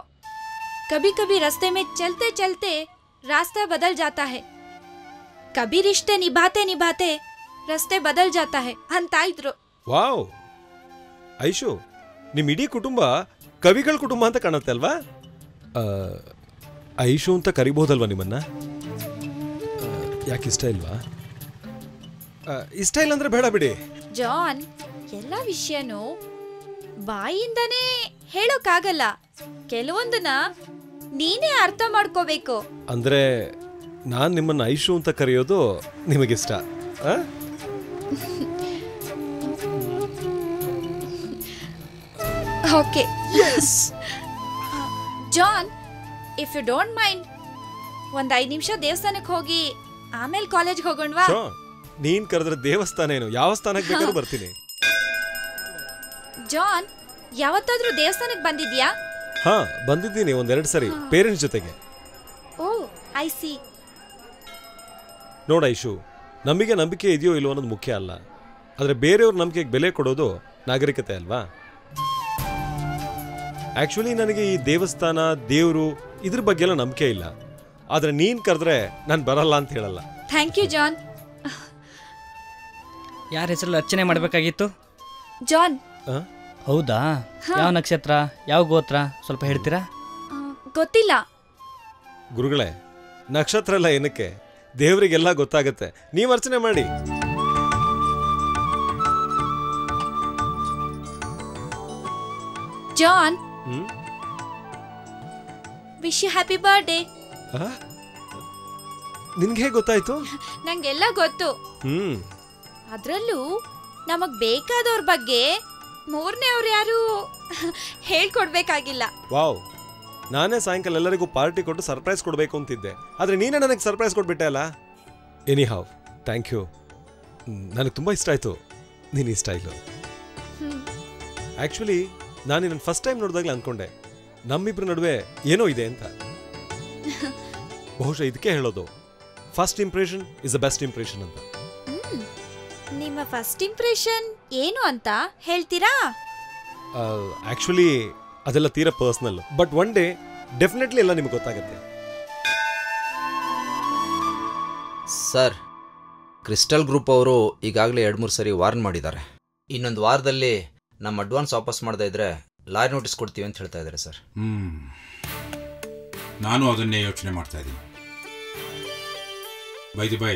ಕಭಿ ಕಭಿ ರಸ್ತೆ ಮೇ ಚಲತೆ ಚಲತೆ ರಾಸ್ತಾ ಬದಲ್ ಜಾತಾ ಹೈ, ಕಭಿ ರಿಶ್ತೆ ನಿಭಾತೆ ನಿಭಾತೆ ರಸ್ತೆ ಬದಲ್ ಜಾತಾ ಹೈ ಅಂತ ಇದ್ರು. ವಾವ್ ಐಶು, ನಿಮ್ಮ ಇಡೀ ಕುಟುಂಬ ಕವಿಗಳ ಕುಟುಂಬ ಅಂತ ಕಾಣುತ್ತೆ ಅಲ್ವಾ? ಐಶು ಅಂತ ಕರಿಬಹುದಲ್ವಾ ನಿಮ್ಮನ್ನ? ಯಾಕೆ ಇಷ್ಟ ಇಲ್ವಾ? ಇಷ್ಟ ಇಲ್ಲ ಅಂದ್ರೆ ಬೇಡ ಬಿಡಿ ಜಾನ್, ಎಲ್ಲ ವಿಷಯನೂ ಬಾಯಿಂದಾನೇ ಹೇಳೋಕ್ಕಾಗಲ್ಲ. ಕೆಲವೊಂದನ್ನ ನೀನೇ ಅರ್ಥ ಮಾಡ್ಕೋಬೇಕು. ಅಂದ್ರೆ ನಾನು ನಿಮ್ಮನ್ನ ಐಶು ಅಂತ ಕರೆಯೋದು ನಿಮಗಿಷ್ಟ? Okay John, if you don't mind, ಒಂದು 5 ನಿಮಿಷ ದೇವಸ್ಥಾನಕ್ಕೆ ಹೋಗಿ ಆಮೇಲೆ ಕಾಲೇಜ್ಗೆ ಹೋಗೋಣವಾ? ನೀನ್ ಕರೆದ್ರೆ ದೇವಸ್ಥಾನ ಏನು, ಯಾವ ಸ್ಥಾನಕ್ಕೆ ಬೇಕಾದ್ರೂ ಬರ್ತೀನಿ. ಜಾನ್, ಯಾವತ್ತಾದ್ರೂ ದೇವಸ್ಥಾನಕ್ಕೆ ಬಂದಿದ್ಯಾ? ಹಾ, ಬಂದಿದ್ದೀನಿ ಒಂದೆರಡು ಸರಿ, ಪೇರೆಂಟ್ಸ್ ಜೊತೆಗೆ. Oh, I see. ನೋಡ ಐಶು, ನಮಗೆ ನಂಬಿಕೆ ಇದೆಯೋ ಇಲ್ಲೋ ಅನ್ನೋದು ಮುಖ್ಯ ಅಲ್ಲ, ಆದರೆ ಬೇರೆಯವ್ರ ನಂಬಿಕೆಗೆ ಬೆಲೆ ಕೊಡೋದು ನಾಗರಿಕತೆ ಅಲ್ವಾ? ಆ್ಯಕ್ಚುಲಿ ನನಗೆ ಈ ದೇವಸ್ಥಾನ, ದೇವರು ಇದ್ರ ಬಗ್ಗೆ ಎಲ್ಲ ನಂಬಿಕೆ ಇಲ್ಲ, ಆದರೆ ನೀನು ಕರೆದ್ರೆ ನಾನು ಬರಲ್ಲ ಅಂತ ಹೇಳಲ್ಲ. Thank you John. ಯಾರ ಹೆಸರು ಅರ್ಚನೆ ಮಾಡಬೇಕಾಗಿತ್ತು? ಜಾನ್. ಹೌದಾ? ಯಾವ ನಕ್ಷತ್ರ, ಯಾವ ಗೋತ್ರ ಸ್ವಲ್ಪ ಹೇಳ್ತೀರಾ? ಗೊತ್ತಿಲ್ಲ. ಗುರುಗಳೇ, ನಕ್ಷತ್ರ ಎಲ್ಲ ಏನಕ್ಕೆ, ದೇವರಿಗೆಲ್ಲ ಗೊತ್ತಾಗತ್ತೆ, ನೀವು ಅರ್ಚನೆ ಮಾಡಿ. John, wish you happy birthday. ನಿನ್ಗೆ ಹೇಗೆ ಗೊತ್ತಾಯ್ತು? ನಂಗೆಲ್ಲ ಗೊತ್ತು, ಅದರಲ್ಲೂ ನಮಗ್ ಬೇಕಾದವ್ರ ಬಗ್ಗೆ ಮೂರನೇ ಅವ್ರು ಯಾರು ಹೇಳ್ಕೊಡ್ಬೇಕಾಗಿಲ್ಲ. ವಾವ್, ನಾನೇ ಸಾಯಂಕಾಲ ಎಲ್ಲರಿಗೂ ಪಾರ್ಟಿ ಕೊಟ್ಟು ಸರ್ಪ್ರೈಸ್ ಕೊಡಬೇಕು ಅಂತಿದ್ದೆ, ಆದರೆ ನೀನೇ ನನಗೆ ಸರ್ಪ್ರೈಸ್ ಕೊಟ್ಬಿಟ್ಟೆ ಅಲ್ಲ. Anyhow, thank you. ನನಗೆ ತುಂಬ ಇಷ್ಟ ಆಯಿತು ನೀನು ಈ ಸ್ಟೈಲು. ಆ್ಯಕ್ಚುಲಿ ನಾನು ನಿನ್ನ ಫಸ್ಟ್ ಟೈಮ್ ನೋಡಿದಾಗಲೇ ಅಂದ್ಕೊಂಡೆ ನಮ್ಮಿಬ್ಬರ ನಡುವೆ ಏನೋ ಇದೆ ಅಂತ. ಬಹುಶಃ ಇದಕ್ಕೆ ಹೇಳೋದು first impression is the best impression ಅಂತ. ನಿಮ್ಮ ಫಸ್ಟ್ ಇಂಪ್ರೆಷನ್ ಏನು ಅಂತ ಹೇಳ್ತೀರಾ? ಆ್ಯಕ್ಚುಲಿ ಅದೆಲ್ಲ ತೀರಾ personal, but one day definitely ಎಲ್ಲ ನಿಮಗೆ ಗೊತ್ತಾಗುತ್ತೆ. ಸರ್, ಕ್ರಿಸ್ಟಲ್ ಗ್ರೂಪ್ ಅವರು ಈಗಾಗಲೇ 2-3 ಸರಿ ವಾರ್ನ್ ಮಾಡಿದ್ದಾರೆ. ಇನ್ನೊಂದು ವಾರದಲ್ಲಿ ನಮ್ಮ ಅಡ್ವಾನ್ಸ್ ವಾಪಸ್ ಮಾಡದೇ ಇದ್ರೆ ಲಾಯರ್ ನೋಟಿಸ್ ಕೊಡ್ತೀವಿ ಅಂತ ಹೇಳ್ತಾ ಇದ್ದಾರೆ ಸರ್. ನಾನು ಅದನ್ನೇ ಯೋಚನೆ ಮಾಡ್ತಾ ಇದ್ದೀನಿ. ಬೈ,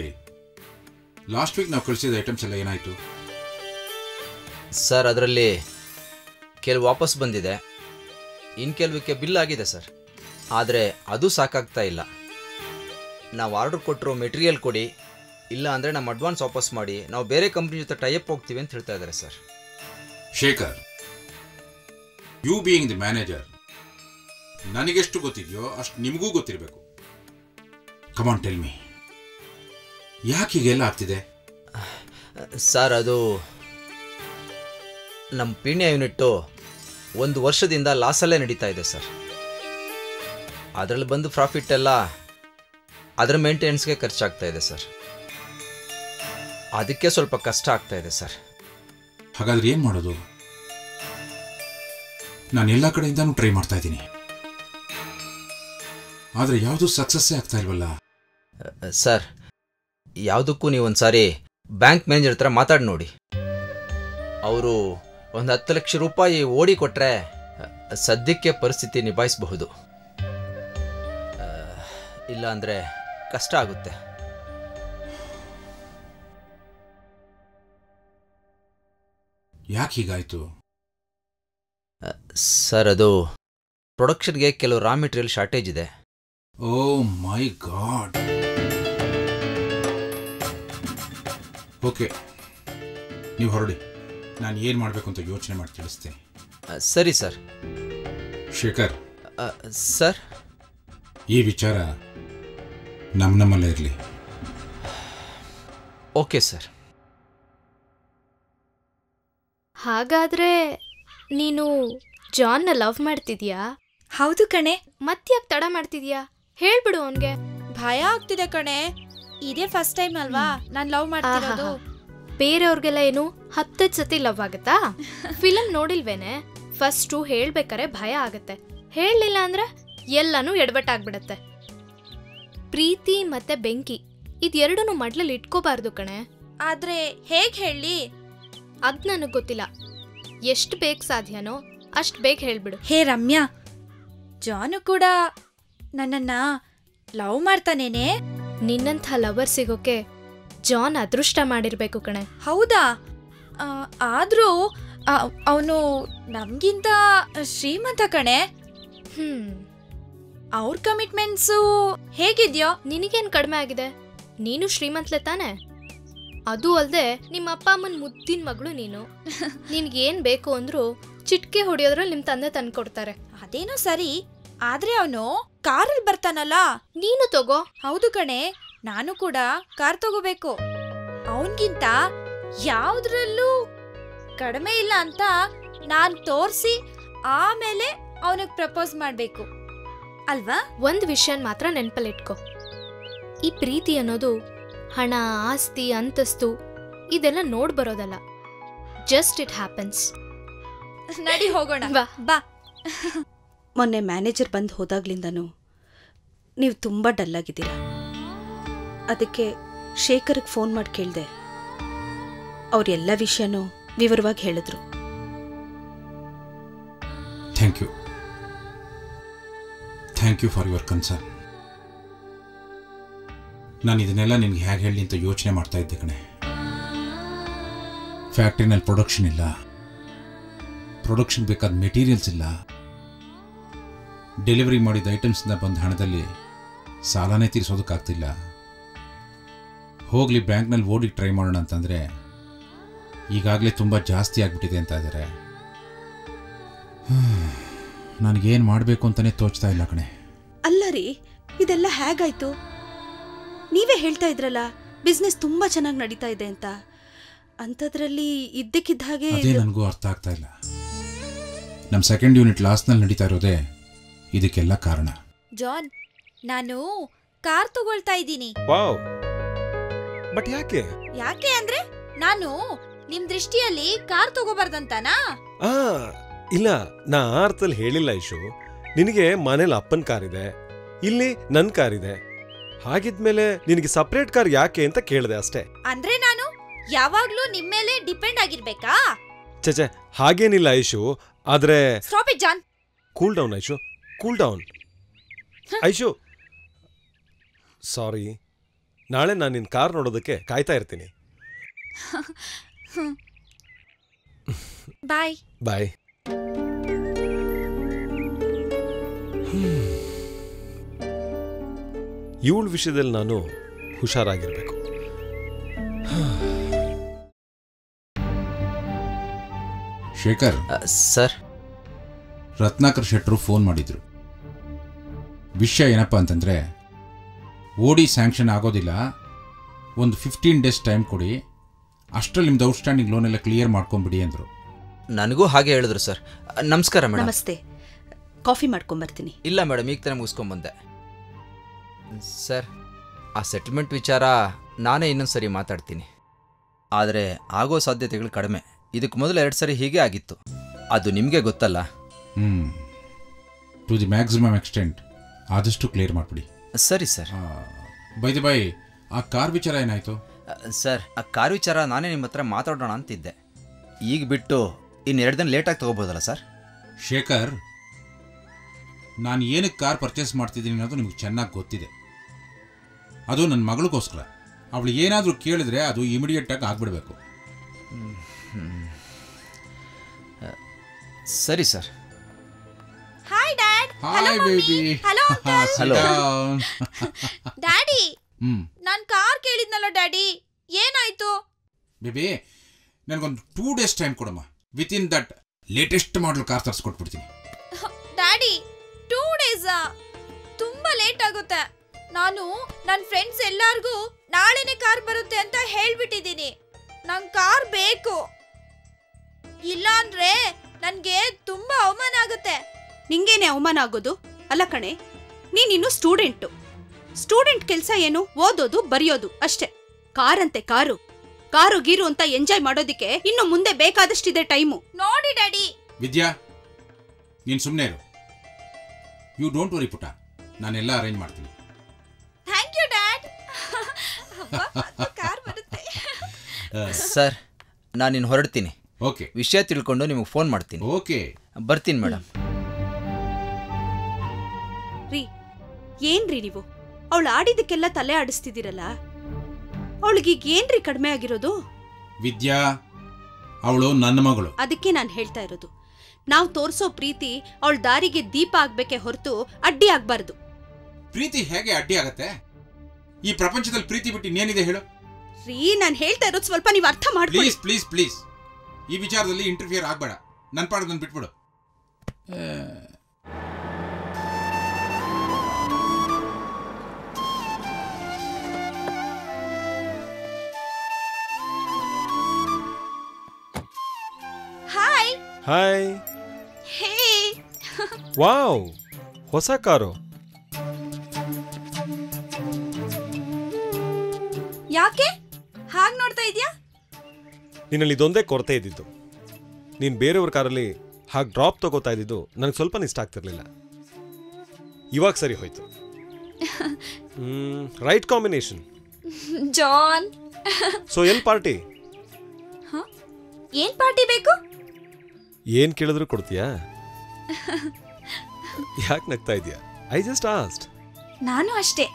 ಲಾಸ್ಟ್ ವೀಕ್ ನಾವು ಕಳಿಸಿದ ಐಟಮ್ಸ್ ಎಲ್ಲ ಏನಾಯಿತು? ಸರ್, ಅದರಲ್ಲಿ ಕೆಲವು ವಾಪಸ್ ಬಂದಿದೆ, ಇನ್ನು ಕೆಲವಕ್ಕೆ ಬಿಲ್ ಆಗಿದೆ ಸರ್. ಆದರೆ ಅದು ಸಾಕಾಗ್ತಾ ಇಲ್ಲ. ನಾವು ಆರ್ಡರ್ ಕೊಟ್ಟಿರೋ ಮೆಟೀರಿಯಲ್ ಕೊಡಿ, ಇಲ್ಲ ಅಂದರೆ ನಮ್ಮ ಅಡ್ವಾನ್ಸ್ ವಾಪಸ್ ಮಾಡಿ, ನಾವು ಬೇರೆ ಕಂಪ್ನಿ ಜೊತೆ ಟೈಅಪ್ ಹೋಗ್ತೀವಿ ಅಂತ ಹೇಳ್ತಾ ಇದ್ದಾರೆ sir. Shekhar, you being the manager, ನನಗೆಷ್ಟು ಗೊತ್ತಿದೆಯೋ ಅಷ್ಟು ನಿಮಗೂ ಗೊತ್ತಿರಬೇಕು. ಕಮ್ ಆನ್, ಟೆಲ್ ಮಿ, ಯಾಕೆ ಹೀಗೆಲ್ಲ ಆಗ್ತಿದೆ? ಸರ್, ಅದು ನಮ್ಮ ಪೀಣ್ಯ ಯೂನಿಟ್ಟು 1 ವರ್ಷದಿಂದ ಲಾಸಲ್ಲೇ ನಡೀತಾ ಇದೆ ಸರ್. ಅದರಲ್ಲಿ ಬಂದು ಪ್ರಾಫಿಟ್ ಎಲ್ಲ ಅದರ ಮೇಂಟೆನೆನ್ಸ್ಗೆ ಖರ್ಚಾಗ್ತಾ ಇದೆ ಸರ್. ಅದಕ್ಕೆ ಸ್ವಲ್ಪ ಕಷ್ಟ ಆಗ್ತಾ ಇದೆ ಸರ್. ಹಾಗಾದ್ರೆ ಏನು ಮಾಡೋದು? ನಾನು ಎಲ್ಲ ಕಡೆಯಿಂದನೂ ಟ್ರೈ ಮಾಡ್ತಾ ಇದ್ದೀನಿ, ಆದರೆ ಯಾವುದೂ ಸಕ್ಸಸ್ಸೇ ಆಗ್ತಾ ಇಲ್ವಲ್ಲ ಸರ್. ಯಾವುದಕ್ಕೂ ನೀವೊಂದು ಸಾರಿ ಬ್ಯಾಂಕ್ ಮ್ಯಾನೇಜರ್ ಹತ್ರ ಮಾತಾಡಿ ನೋಡಿ. ಅವರು ಒಂದು 10 ಲಕ್ಷ ರೂಪಾಯಿ ಓಡಿ ಕೊಟ್ಟರೆ ಸದ್ಯಕ್ಕೆ ಪರಿಸ್ಥಿತಿ ನಿಭಾಯಿಸಬಹುದು, ಇಲ್ಲ ಅಂದರೆ ಕಷ್ಟ ಆಗುತ್ತೆ. ಯಾಕೆ ಹೀಗಾಯಿತು ಸರ್? ಅದು ಪ್ರೊಡಕ್ಷನ್ಗೆ ಕೆಲವು ರಾ ಮೆಟೀರಿಯಲ್ ಶಾರ್ಟೇಜ್ ಇದೆ. ಓ ಮೈ ಗಾಡ್. ಓಕೆ, ನೀವು ಹೊರಡಿ, ನಾನು ಏನು ಮಾಡಬೇಕು ಅಂತ ಯೋಚನೆ ಮಾಡಿ ತಿಳಿಸ್ತೇನೆ. ಸರಿ ಸರ್. ಶೇಖರ್ ಸರ್, ಈ ವಿಚಾರ ನಮ್ಮಲ್ಲೇ ಇರಲಿ. Okay sir. ಹಾಗಾದರೆ ನೀನು ಜಾನ್ನ ಲವ್ ಮಾಡ್ತಿದ್ಯಾ? ಹೌದು ಕಣೆ. ಮತ್ತ್ಯಾಕೆ ತಡ ಮಾಡ್ತಿದ್ಯಾ? ಹೇಳ್ಬಿಡು ಅವನಿಗೆ. ಭಯ ಆಗ್ತಿದೆ ಕಣೆ, ಇದೇ ಫಸ್ಟ್ ಟೈಮ್ ಅಲ್ವಾ ನಾನು ಲವ್ ಮಾಡ್ತಿರೋದು. ಬೇರೆಯವ್ರಿಗೆಲ್ಲ ಏನು 10 ಸತಿ ಲವ್ ಆಗುತ್ತಾ? ಫಿಲಮ್ ನೋಡಿಲ್ವೇನೆ, ಫಸ್ಟು ಹೇಳ್ಬೇಕಾರೆ ಭಯ ಆಗುತ್ತೆ, ಹೇಳಲಿಲ್ಲ ಅಂದರೆ ಎಲ್ಲನೂ ಎಡವಟ್ಟಾಗ್ಬಿಡತ್ತೆ. ಪ್ರೀತಿ ಮತ್ತೆ ಬೆಂಕಿ ಇದೆರಡನ್ನೂ ಮಡ್ಲಲ್ಲಿ ಇಟ್ಕೋಬಾರ್ದು ಕಣೆ. ಆದರೆ ಹೇಗೆ ಹೇಳಿ ಅದು ನನಗೆ ಗೊತ್ತಿಲ್ಲ. ಎಷ್ಟು ಬೇಗ ಸಾಧ್ಯನೋ ಅಷ್ಟು ಬೇಗ ಹೇಳಿಬಿಡು. ಹೇ ರಮ್ಯಾ, ಜಾನು ಕೂಡ ನನ್ನನ್ನು ಲವ್ ಮಾಡ್ತಾನೇನೆ. ನಿನ್ನಂಥ ಲವರ್ ಸಿಗೋಕೆ ಜಾನ್ ಅದೃಷ್ಟ ಮಾಡಿರಬೇಕು ಕಣೆ. ಹೌದಾ? ಆದರೂ ಅವನು ನಮಗಿಂತ ಶ್ರೀಮಂತ ಕಣೆ. ಅವ್ರ ಕಮಿಟ್ಮೆಂಟ್ಸು ಹೇಗಿದೆಯೋ ನಿನಗೇನು ಕಡಿಮೆ ಆಗಿದೆ? ನೀನು ಶ್ರೀಮಂತಲೇ ತಾನೆ? ಅದೂ ಅಲ್ಲದೆ ನಿಮ್ಮ ಅಪ್ಪ ಅಮ್ಮನ ಮುದ್ದಿನ ಮಗಳು ನೀನು. ನಿನಗೇನು ಬೇಕು ಅಂದರೂ ಚಿಟಿಕೆ ಹೊಡೆಯೋದ್ರಲ್ಲಿ ನಿಮ್ಮ ತಂದೆ ತಂದ್ಕೊಡ್ತಾರೆ. ಅದೇನೋ ಸರಿ, ಆದರೆ ಅವನು ಕಾರಲ್ಲಿ ಬರ್ತಾನಲ್ಲ. ನೀನು ತಗೋ. ಹೌದು ಕಣೆ, ನಾನು ಕೂಡ ಕಾರ್ ತಗೋಬೇಕು. ಅವನಿಗಿಂತ ಯಾವುದರಲ್ಲೂ ಕಡಿಮೆ ಇಲ್ಲ ಅಂತ ನಾನು ತೋರಿಸಿ ಆಮೇಲೆ ಅವನಿಗೆ ಪ್ರಪೋಸ್ ಮಾಡಬೇಕು ಅಲ್ವಾ? ಒಂದು ವಿಷಯನ ಮಾತ್ರ ನೆನಪಲ್ಲಿಟ್ಕೋ, ಈ ಪ್ರೀತಿ ಅನ್ನೋದು ಹಣ, ಆಸ್ತಿ, ಅಂತಸ್ತು ಇದೆಲ್ಲ ನೋಡಿ ಬರೋದಲ್ಲ. Just it happens. ನಡಿ ಹೋಗೋಣ ಬಾ. ಮೊನ್ನೆ ಮ್ಯಾನೇಜರ್ ಬಂದು ಹೋದಾಗ್ಲಿಂದನೂ ನೀವು ತುಂಬ ಡಲ್ ಆಗಿದ್ದೀರಾ. ಅದಕ್ಕೆ ಶೇಖರ್ಗೆ ಫೋನ್ ಮಾಡಿ ಕೇಳಿದೆ. ಅವರೆಲ್ಲ ವಿಷಯನೂ ವಿವರವಾಗಿ ಹೇಳಿದ್ರು. Thank you, thank you for your concern. ನಾನು ಇದನ್ನೆಲ್ಲ ನಿನಗೆ ಹೇಗೆ ಹೇಳಿ ಅಂತ ಯೋಚನೆ ಮಾಡ್ತಾ ಇದ್ದೆ ಕಣೆ. ಫ್ಯಾಕ್ಟ್ರಿನಲ್ಲಿ ಪ್ರೊಡಕ್ಷನ್ ಇಲ್ಲ, ಪ್ರೊಡಕ್ಷನ್ ಬೇಕಾದ ಮೆಟೀರಿಯಲ್ಸ್ ಇಲ್ಲ, ಡೆಲಿವರಿ ಮಾಡಿದ ಐಟಮ್ಸ್ನ ಬಂದ ಹಣದಲ್ಲಿ ಸಾಲನೇ ತೀರಿಸೋದಕ್ಕಾಗ್ತಿಲ್ಲ. ಹೋಗಲಿ ಬ್ಯಾಂಕ್ನಲ್ಲಿ ಓಡಿ ಟ್ರೈ ಮಾಡೋಣ ಅಂತಂದರೆ ಈಗಾಗಲೇ ತುಂಬ ಜಾಸ್ತಿ ಆಗಿಬಿಟ್ಟಿದೆ ಅಂತ ಇದ್ದಾರೆ. ನನಗೇನು ಮಾಡಬೇಕು ಅಂತಲೇ ತೋಚ್ತಾ ಇಲ್ಲ ಕಣೆ. ಅಲ್ಲ ರೀ, ಇದೆಲ್ಲ ಹೇಗಾಯಿತು? ನೀವೇ ಹೇಳ್ತಾ ಇದ್ರಲ್ಲ ಬಿಸ್ನೆಸ್ ತುಂಬ ಚೆನ್ನಾಗಿ ನಡೀತಾ ಇದೆ ಅಂತ. ಅಂಥದ್ರಲ್ಲಿ ಇದ್ದಕ್ಕಿದ್ದ ಹಾಗೆ ಅದೇ ನನಗೂ ಅರ್ಥ ಆಗ್ತಾ ಇಲ್ಲ. ನಮ್ಮ ಸೆಕೆಂಡ್ ಯೂನಿಟ್ ಲಾಸ್ನಲ್ಲಿ ನಡೀತಾ ಇರೋದೇ ಇದಕ್ಕೆಲ್ಲ ಕಾರಣ. ಜಾನ್, ನಾನು ಕಾರ್ ತಗೊಳ್ತಾ ಇದ್ದೀನಿ. ವಾವ್, ಬಟ್ ಯಾಕೆ? ಯಾಕೆ ಅಂದ್ರೆ ನಾನು ನಿಮ್ ದೃಷ್ಟಿಯಲ್ಲಿ ಕಾರ್ ತಗೋಬಾರ್ದಂತಾನಾ? ಇಲ್ಲ, ನಾ ಅರ್ಥದಲ್ಲಿ ಹೇಳಿಲ್ಲ ಇಶು. ನಿನಗೆ ಮನೇಲಿ ಅಪ್ಪನ ಕಾರ್ ಇದೆ, ಇಲ್ಲಿ ನನ್ನ ಕಾರ್ ಇದೆ. ಹಾಗಿದ್ಮೇಲೆ ನಿನಗೆ ಸಪರೇಟ್ ಕಾರ್ ಯಾಕೆ ಅಂತ ಕೇಳಿದೆ ಅಷ್ಟೇ. ಅಂದ್ರೆ ನಾನು ಯಾವಾಗ್ಲೂ ನಿಮ್ ಮೇಲೆ ಡಿಪೆಂಡ್ ಆಗಿರ್ಬೇಕಾ? ಚಚೆ ಹಾಗೇನಿಲ್ಲ ಐಶು, ಆದ್ರೆ stop it John. Cool down Aishu, cool down Aishu. Sorry, ನಾಳೆ ನಾನು ನಿನ್ನ ಕಾರ್ ನೋಡೋದಕ್ಕೆ ಕಾಯ್ತಾ ಇರ್ತೀನಿ. ಬಾಯ್ ಬಾಯ್. ಇವಳ ವಿಷಯದಲ್ಲಿ ನಾನು ಹುಷಾರಾಗಿರಬೇಕು. ಶೇಖರ್ ಸರ್, ರತ್ನಾಕರ್ ಶೆಟ್ರು ಫೋನ್ ಮಾಡಿದ್ರು. ವಿಷಯ ಏನಪ್ಪ ಅಂತಂದರೆ, ಓಡಿ ಸ್ಯಾಂಕ್ಷನ್ ಆಗೋದಿಲ್ಲ, ಒಂದು 15 days ಟೈಮ್ ಕೊಡಿ, ಅಷ್ಟರಲ್ಲಿ ನಿಮ್ದು ಔಟ್ಸ್ಟ್ಯಾಂಡಿಂಗ್ ಲೋನೆಲ್ಲ ಕ್ಲಿಯರ್ ಮಾಡ್ಕೊಂಬಿಡಿ ಅಂದರು. ನನಗೂ ಹಾಗೆ ಹೇಳಿದ್ರು ಸರ್. ನಮಸ್ಕಾರ ಮೇಡಮ್. ನಮಸ್ತೆ, ಕಾಫಿ ಮಾಡ್ಕೊಂಬರ್ತೀನಿ. ಇಲ್ಲ ಮೇಡಮ್, ಈಗ ತಾನೇ ಮುಗಿಸ್ಕೊಂಬಂದೆ. ಸರ್, ಆ ಸೆಟಲ್ಮೆಂಟ್ ವಿಚಾರ ನಾನೇ ಇನ್ನೊಂದು ಸರಿ ಮಾತಾಡ್ತೀನಿ, ಆದರೆ ಆಗೋ ಸಾಧ್ಯತೆಗಳು ಕಡಿಮೆ. ಇದಕ್ಕೆ ಮೊದಲು 2 ಸರಿ ಹೀಗೆ ಆಗಿತ್ತು, ಅದು ನಿಮಗೆ ಗೊತ್ತಲ್ಲ. ಟು ದಿ ಮ್ಯಾಕ್ಸಿಮಮ್ ಎಕ್ಸ್ಟೆಂಟ್ ಆದಷ್ಟು ಕ್ಲಿಯರ್ ಮಾಡಿಬಿಡಿ. ಸರಿ ಸರ್. ಬೈದು ಬೈ, ಆ ಕಾರ್ ವಿಚಾರ ಏನಾಯಿತು? ಸರ್, ಆ ಕಾರ್ ವಿಚಾರ ನಾನೇ ನಿಮ್ಮ ಹತ್ರ ಮಾತಾಡೋಣ ಅಂತಿದ್ದೆ. ಈಗ ಬಿಟ್ಟು ಇನ್ನು 2 ದಿನ ಲೇಟಾಗಿ ತೊಗೋಬೋದಲ್ಲ ಸರ್? ಶೇಖರ್, ನಾನು ಏನಕ್ಕೆ ಕಾರ್ ಪರ್ಚೇಸ್ ಮಾಡ್ತಿದ್ದೀನಿ ಅನ್ನೋದು ನಿಮಗೆ ಚೆನ್ನಾಗಿ ಗೊತ್ತಿದೆ. ಅದು ನನ್ನ ಮಗಳಿಗೋಸ್ಕರ. ಅವಳು ಏನಾದರೂ ಕೇಳಿದ್ರೆ ಅದು ಇಮಿಡಿಯೇಟಾಗಿ ಆಗಿಬಿಡಬೇಕು. ಸರಿ sir. Hi dad. Hi baby. Hello hello daddy. ನಾನು ಕಾರ್ ಕೇಳಿದ್ನಲ್ಲ ಡ್ಯಾಡಿ, ಏನಾಯ್ತು? ಬೇಬಿ, ನನಗೊಂದು 2 days ಟೈಮ್ ಕೊಡಮ್ಮ. Within that latest model car ತರಿಸ್ಕೊಟ್ಬಿಡ್ತೀನಿ. ಡ್ಯಾಡಿ 2 days ತುಂಬಾ ಲೇಟ್ ಆಗುತ್ತೆ. ನಾನು ನನ್ನ ಫ್ರೆಂಡ್ಸ್ ಎಲ್ಲರಿಗೂ ನಾಳೆನೇ ಕಾರ್ ಬರುತ್ತೆ ಅಂತ ಹೇಳ್ಬಿಟ್ಟಿದ್ದೀನಿ. ನಂಗೆ ಕಾರ್ ಬೇಕು, ಇಲ್ಲ ಅಂದ್ರೆ ನನಗೆ ತುಂಬಾ ಅವಮಾನ ಆಗುತ್ತೆ. ನಿಂಗೇನೆ ಅವಮಾನ ಆಗೋದು? ಅಲ್ಲ ಕಣೆ, ನೀನಿನ್ನು ಸ್ಟೂಡೆಂಟು. ಸ್ಟೂಡೆಂಟ್ ಕೆಲಸ ಏನು? ಓದೋದು, ಬರೆಯೋದು ಅಷ್ಟೇ. ಕಾರಂತೆ ಕಾರು, ಕಾರು ಗೀರು ಅಂತ ಎಂಜಾಯ್ ಮಾಡೋದಕ್ಕೆ ಇನ್ನು ಮುಂದೆ ಬೇಕಾದಷ್ಟಿದೆ ಟೈಮು. ನೋಡಿ ಡ್ಯಾಡಿ. ವಿದ್ಯಾ, ನೀನು ಸುಮ್ಮನೆ ಇರು. ಯು ಡೋಂಟ್ ವರಿ ಪುಟ, ನಾನೆಲ್ಲ ಅರೇಂಜ್ ಮಾಡ್ತೀನಿ. Thank you dad. ಕಾರ್ ಬರುತ್ತೆ. ಸರ್, ನಾನು ಇನ್ನು ಹೊರಡ್ತೀನಿ. ಓಕೆ, ವಿಷಯ ತಿಳ್ಕೊಂಡು ನಿಮಗೆ ಫೋನ್ ಮಾಡ್ತೀನಿ. ಓಕೆ, ಬರ್ತೀನಿ ಮೇಡಮ್. ರೀ, ಏನ್ರಿ ನೀವು ಅವಳು ಆಡಿದಕ್ಕೆಲ್ಲ ತಲೆ ಆಡಿಸ್ತಿದ್ದೀರಲ್ಲ? ಅವಳಿಗೀಗ ಏನ್ರಿ ಕಡಿಮೆ ಆಗಿರೋದು? ವಿದ್ಯಾ, ಅವಳು ನನ್ನ ಮಗಳು. ಅದಕ್ಕೆ ನಾನು ಹೇಳ್ತಾ ಇರೋದು, ನಾವು ತೋರಿಸೋ ಪ್ರೀತಿ ಅವಳ ದಾರಿಗೆ ದೀಪ ಆಗ್ಬೇಕೆ ಹೊರತು ಅಡ್ಡಿ ಆಗ್ಬಾರ್ದು. ಪ್ರೀತಿ ಹೇಗೆ ಅಡ್ಡಿ ಆಗತ್ತೆ? ಈ ಪ್ರಪಂಚದಲ್ಲಿ ಪ್ರೀತಿ ಬಿಟ್ಟು ಇನ್ನೇನಿದೆ ಹೇಳು? ರೀ, ನಾನು ಹೇಳ್ತಾ ಇರೋದು ಸ್ವಲ್ಪ ನೀವು ಅರ್ಥ ಮಾಡಿ. ಪ್ಲೀಸ್ ಪ್ಲೀಸ್ ಪ್ಲೀಸ್, ಈ ವಿಚಾರದಲ್ಲಿ ಇಂಟರ್ಫಿಯರ್ ಆಗಬೇಡ. ನನ್ನ ಪಾಡು ನಾನು ಬಿಟ್ಬಿಡು. Hi. Hey. Wow. Hosakaro. ಯಾಕೆ ಹಾಗೆ ನೋಡ್ತಾ ಇದೀಯಾ? ನಿನ್ನಲ್ಲಿ ಇದೊಂದೇ ಕೊರತೆ ಇದ್ದಿದ್ದು. ನೀನು ಬೇರೆಯವ್ರ ಕಾರಲ್ಲಿ ಹಾಗೆ ಡ್ರಾಪ್ ತಗೋತಾ ಇದ್ದಿದ್ದು ನನಗೆ ಸ್ವಲ್ಪ ಇಷ್ಟ ಆಗ್ತಿರ್ಲಿಲ್ಲ. ಇವಾಗ ಸರಿ ಹೋಯ್ತು. Right combination John. ಸೊ ಎಲ್ಲಿ ಪಾರ್ಟಿ? ಏನು ಪಾರ್ಟಿ ಬೇಕು? ಏನು ಕೇಳಿದ್ರು ಕೊಡ್ತೀಯಾ? ಯಾಕೆ ನಗ್ತಾ ಇದೀಯಾ? I just asked. ನಾನು ಅಷ್ಟೇ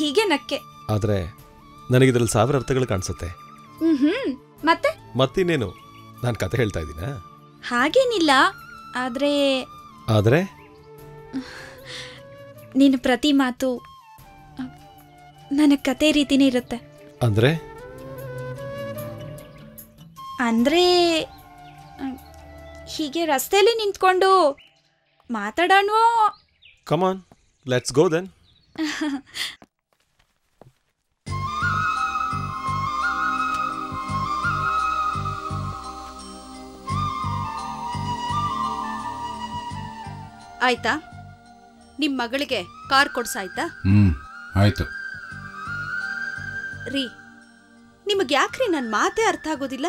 ಹೀಗೆ ನಕ್ಕೆ. ಆದರೆ ನನಗಿದ್ರಲ್ಲಿ ಸಾವಿರ ಅರ್ಥಗಳು ಕಾಣಿಸುತ್ತೆ. ಮತ್ತೆ ಮತ್ತಿನ್ನೇನು, ನಾನು ಕತೆ ಹೇಳ್ತಾ ಇದ್ದೀನಾ? ಹಾಗೇನಿಲ್ಲ. ಆದರೆ ಆದರೆ ನಿನ್ನ ಪ್ರತಿ ಮಾತು ನನ್ನ ಕತೆ ರೀತಿನೇ ಇರುತ್ತೆ. ಅಂದರೆ ಅಂದರೆ ಹೀಗೆ ರಸ್ತೆಯಲ್ಲಿ ನಿಂತ್ಕೊಂಡು ಮಾತಾಡೋಣವೋ? Come on, let's go then. ಆಯ್ತಾ, ನಿಮ್ಮ ಮಗಳಿಗೆ ಕಾರ್ ಕೊಡ್ಸಾಯ್ತಾ? ಆಯ್ತು ರೀ. ನಿಮಗೆ ಯಾಕ್ರಿ ನನ್ನ ಮಾತೇ ಅರ್ಥ ಆಗೋದಿಲ್ಲ?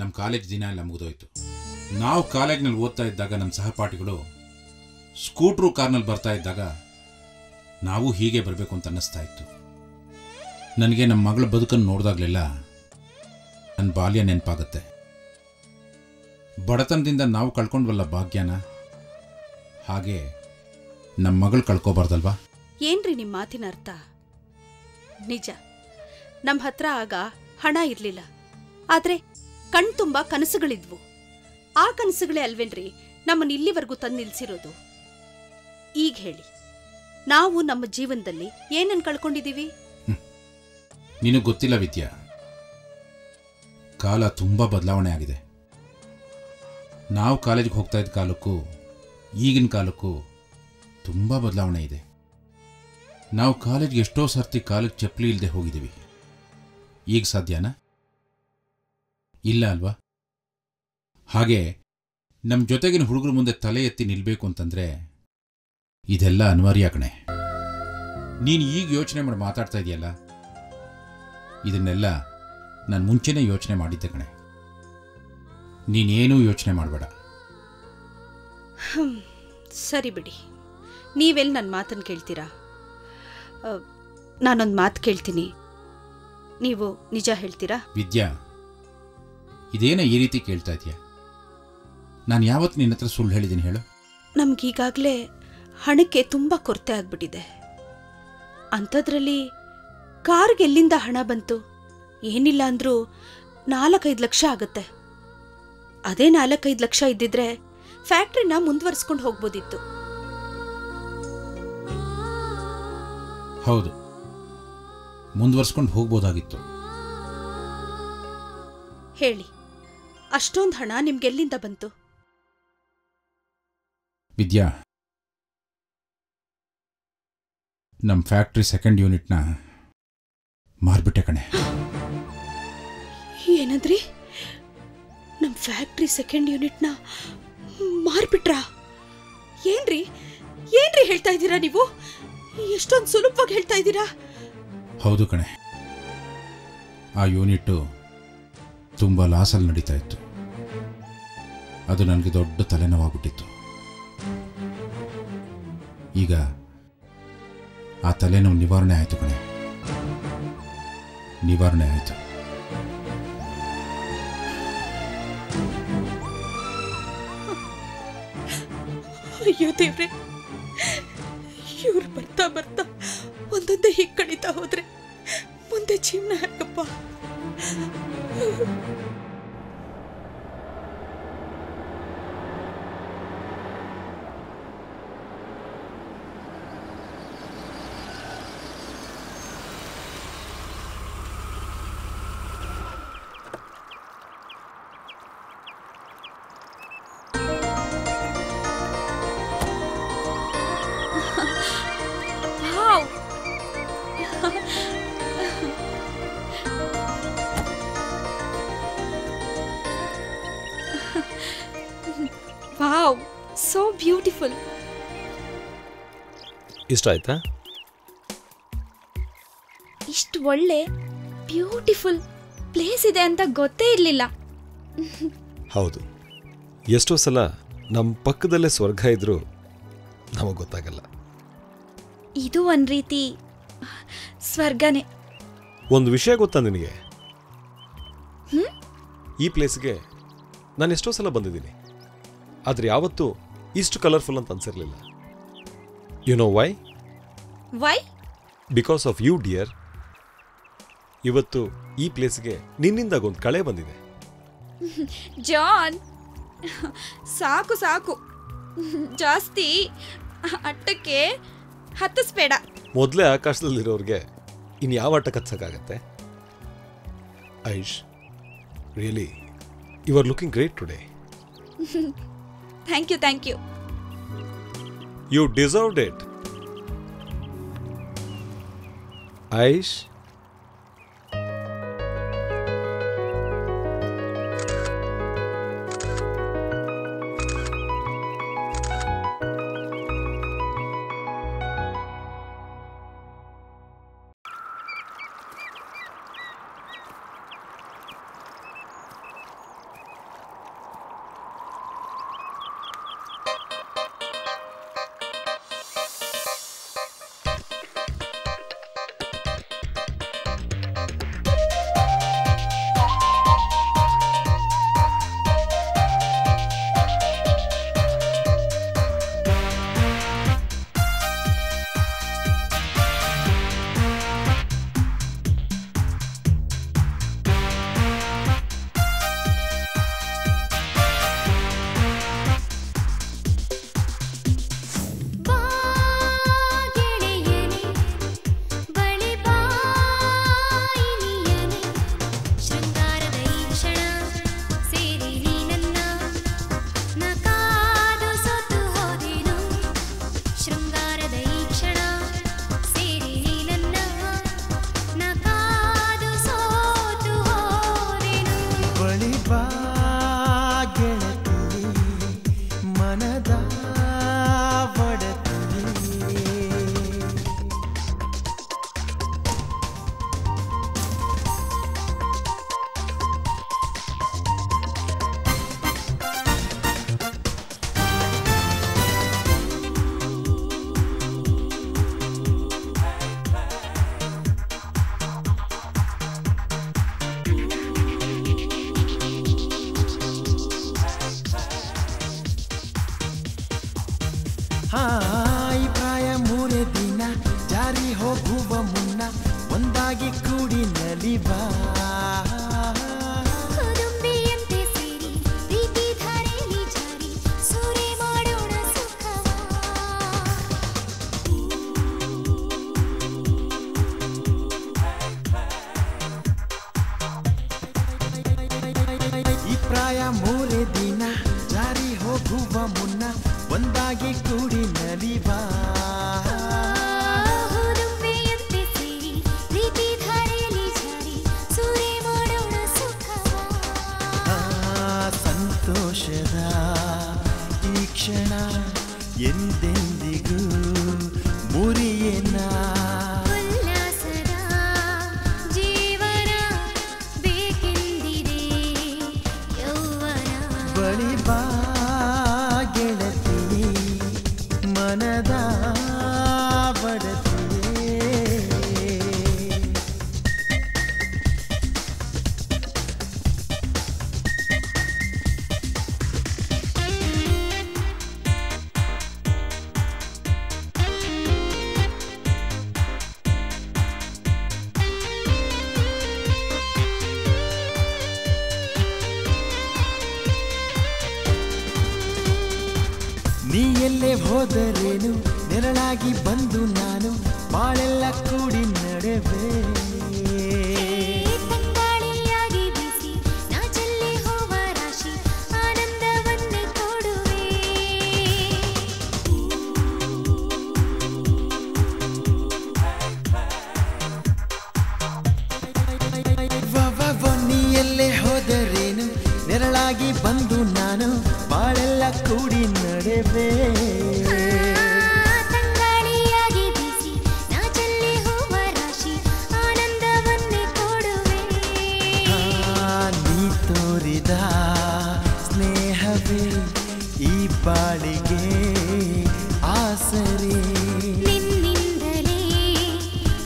ನಮ್ಮ ಕಾಲೇಜ್ ದಿನ ಎಲ್ಲ ಮುಗಿದೋಯ್ತು. ನಾವು ಕಾಲೇಜ್ನಲ್ಲಿ ಓದ್ತಾ ಇದ್ದಾಗ ನಮ್ಮ ಸಹಪಾಠಿಗಳು ಸ್ಕೂಟ್ರು ಕಾರ್ನಲ್ಲಿ ಬರ್ತಾ ಇದ್ದಾಗ ನಾವು ಹೀಗೆ ಬರಬೇಕು ಅಂತ ಅನ್ನಿಸ್ತಾ ಇತ್ತು. ನನಗೆ ನಮ್ಮ ಮಗಳ ಬದುಕನ್ನು ನೋಡಿದಾಗಲೆಲ್ಲ ನನ್ನ ಬಾಲ್ಯ ನೆನಪಾಗುತ್ತೆ. ಬಡತನದಿಂದ ನಾವು ಕಳ್ಕೊಂಡ್ವಲ್ಲ ಭಾಗ್ಯನ, ಹಾಗೆ ನಮ್ಮ ಮಗಳು ಕಳ್ಕೋಬಾರ್ದಲ್ವಾ? ಏನ್ರಿ ನಿಮ್ಮ ಮಾತಿನ ಅರ್ಥ? ನಿಜ, ನಮ್ಮ ಹತ್ರ ಆಗ ಹಣ ಇರಲಿಲ್ಲ, ಆದರೆ ಕಣ್ ತುಂಬ ಕನಸುಗಳಿದ್ವು. ಆ ಕನಸುಗಳೇ ಅಲ್ವೇನ್ರಿ ನಮ್ಮನ್ನು ಇಲ್ಲಿವರೆಗೂ ತಂದು ನಿಲ್ಲಿಸಿರೋದು. ಈಗ ಹೇಳಿ, ನಾವು ನಮ್ಮ ಜೀವನದಲ್ಲಿ ಏನನ್ನು ಕಳ್ಕೊಂಡಿದ್ದೀವಿ? ನಿನಗೆ ಗೊತ್ತಿಲ್ಲ ವಿದ್ಯಾ, ಕಾಲ ತುಂಬ ಬದಲಾವಣೆ ಆಗಿದೆ. ನಾವು ಕಾಲೇಜಿಗೆ ಹೋಗ್ತಾ ಇದ್ದ ಕಾಲಕ್ಕೂ ಈಗಿನ ಕಾಲಕ್ಕೂ ತುಂಬ ಬದಲಾವಣೆ ಇದೆ. ನಾವು ಕಾಲೇಜ್ಗೆ ಎಷ್ಟೋ ಸರ್ತಿ ಕಾಲಿಗೆ ಚಪ್ಪಲಿ ಇಲ್ಲದೆ ಹೋಗಿದ್ದೀವಿ. ಈಗ ಸಾಧ್ಯನಾ? ಇಲ್ಲ ಅಲ್ವಾ? ಹಾಗೆ ನಮ್ಮ ಜೊತೆಗಿನ ಹುಡುಗರು ಮುಂದೆ ತಲೆ ಎತ್ತಿ ನಿಲ್ಲಬೇಕು ಅಂತಂದರೆ ಇದೆಲ್ಲ ಅನಿವಾರ್ಯ ಕಣೆ. ನೀನು ಈಗ ಯೋಚನೆ ಮಾಡಿ ಮಾತಾಡ್ತಾ ಇದೆಯಲ್ಲ, ಇದನ್ನೆಲ್ಲ ನಾನು ಮುಂಚೆನೇ ಯೋಚನೆ ಮಾಡಿದ್ದೆ ಕಣೆ. ನೀನೇನೂ ಯೋಚನೆ ಮಾಡಬೇಡ. ಸರಿ ಬಿಡಿ, ನೀವೆಲ್ಲಿ ನನ್ನ ಮಾತನ್ನು ಕೇಳ್ತೀರಾ? ನಾನೊಂದು ಮಾತು ಕೇಳ್ತೀನಿ, ನೀವು ನಿಜ ಹೇಳ್ತೀರಾ? ವಿದ್ಯಾ, ಇದೇನ ಈ ರೀತಿ ಕೇಳ್ತಾ ಇದೆಯಾ? ನಾನು ಯಾವತ್ತು ನಿನ್ನ ಹತ್ರ ಸುಳ್ಳು ಹೇಳಿದ್ದೀನಿ ಹೇಳು? ನಮಗೀಗಾಗಲೇ ಹಣಕ್ಕೆ ತುಂಬ ಕೊರತೆ ಆಗ್ಬಿಟ್ಟಿದೆ. ಅಂಥದ್ರಲ್ಲಿ ಕಾರ್ಗೆ ಎಲ್ಲಿಂದ ಹಣ ಬಂತು? ಏನಿಲ್ಲ ಅಂದರೂ 4-5 ಲಕ್ಷ ಆಗುತ್ತೆ. ಅದೇ 4-5 ಲಕ್ಷ ಇದ್ದಿದ್ರೆ ಫ್ಯಾಕ್ಟ್ರಿನ ಮುಂದುವರಿಸ್ಕೊಂಡು ಹೋಗ್ಬೋದಿತ್ತು. ಹೌದು, ಮುಂದುವರಿಸ್ಕೊಂಡು ಹೋಗ್ಬೋದಾಗಿತ್ತು. ಹೇಳಿ, ಅಷ್ಟೊಂದು ಹಣ ನಿಮ್ಗೆಲ್ಲಿಂದ ಬಂತು? ವಿದ್ಯಾ, ನಮ್ಮ ಫ್ಯಾಕ್ಟ್ರಿ 2nd ಯೂನಿಟ್ನ ಮಾರ್ಬಿಟ್ಟೆ ಕಣೆ. ಏನಂದ್ರಿ? ನಮ್ಮ ಫ್ಯಾಕ್ಟ್ರಿ 2nd ಯೂನಿಟ್ನ ಮಾರ್ಬಿಟ್ರಾ? ಏನ್ರಿ ಏನ್ರಿ ಹೇಳ್ತಾ ಇದ್ದೀರಾ ನೀವು? ಎಷ್ಟೊಂದು ಸುಲಭವಾಗಿ ಹೇಳ್ತಾ ಇದ್ದೀರಾ? ಹೌದು ಕಣೆ, ಆ ಯೂನಿಟ್ಟು ತುಂಬ ಲಾಸಲ್ಲಿ ನಡೀತಾ ಇತ್ತು. ಅದು ನನಗೆ ದೊಡ್ಡ ತಲೆನೋವಾಗ್ಬಿಟ್ಟಿತ್ತು. ಈಗ ಆ ತಲೆನೋವು ನಿವಾರಣೆ ಆಯಿತು ಕಣೆ, ನಿವಾರಣೆ ಆಯಿತು. ಅಯ್ಯೋ ದೇವ್ರೆ, ಇವ್ರು ಬರ್ತಾ ಬರ್ತಾ ಒಂದೊಂದೇ ಹೀಗೆ ಕಳೀತಾ ಹೋದ್ರೆ ಮುಂದೆ ಜೀವನ ಹಾಕಪ್ಪ. Wow, so beautiful. ಇಷ್ಟ ಆಯ್ತಾ? ಇಷ್ಟು ಒಳ್ಳೆ ಬ್ಯೂಟಿಫುಲ್ ಪ್ಲೇಸ್ ಇದೆ ಅಂತ ಗೊತ್ತೇ ಇರಲಿಲ್ಲ. ಹೌದು, ಎಷ್ಟೋ ಸಲ ನಮ್ಮ ಪಕ್ಕದಲ್ಲೇ ಸ್ವರ್ಗ ಇದ್ರೂ ನಮಗೆ ಗೊತ್ತಾಗಲ್ಲ. ಇದು ಒಂದು ರೀತಿ ಸ್ವರ್ಗನೇ. ಒಂದು ವಿಷಯ ಗೊತ್ತಾ ನಿನಗೆ? ಈ ಪ್ಲೇಸ್ಗೆ ನಾನು ಎಷ್ಟೋ ಸಲ ಬಂದಿದ್ದೀನಿ, ಆದರೆ ಯಾವತ್ತೂ ಇಷ್ಟು ಕಲರ್ಫುಲ್ ಅಂತ ಅನ್ಸಿರಲಿಲ್ಲ. You know why? Why? Because of you, dear. ಇವತ್ತು ಈ ಪ್ಲೇಸ್ಗೆ ನಿನ್ನಿಂದಾಗೊಂದು ಕಳೆ ಬಂದಿದೆ. ಜಾನ್, ಸಾಕು ಸಾಕು, ಜಾಸ್ತಿ ಅಟ್ಟಕ್ಕೆ ಹತ್ತಿಸ್ಬೇಡ. ಮೊದಲೇ ಆಕಾಶದಲ್ಲಿರೋರಿಗೆ ಇನ್ಯಾವ ಅಟ್ಟಕ್ಕೆ ಹತ್ಸಕ್ಕಾಗತ್ತೆ? Aish, really you are looking great today. Thank you, thank you. You deserved it. Aish, ಕೂಡಿ ನಡೆವೆ ತಂಗಾಳಿಯಾಗಿ ಬೀಸಿ ನಾ ಚೆಲ್ಲಿ ಹೂವ ರಾಶಿ ಆನಂದವನ್ನೇ ಕೊಡುವೆ ನೀ ತೋರಿದ ಸ್ನೇಹವೇ ಈ ಬಾಳಿಗೆ ಆಸರೆ ನಿನ್ನಿಂದಲೇ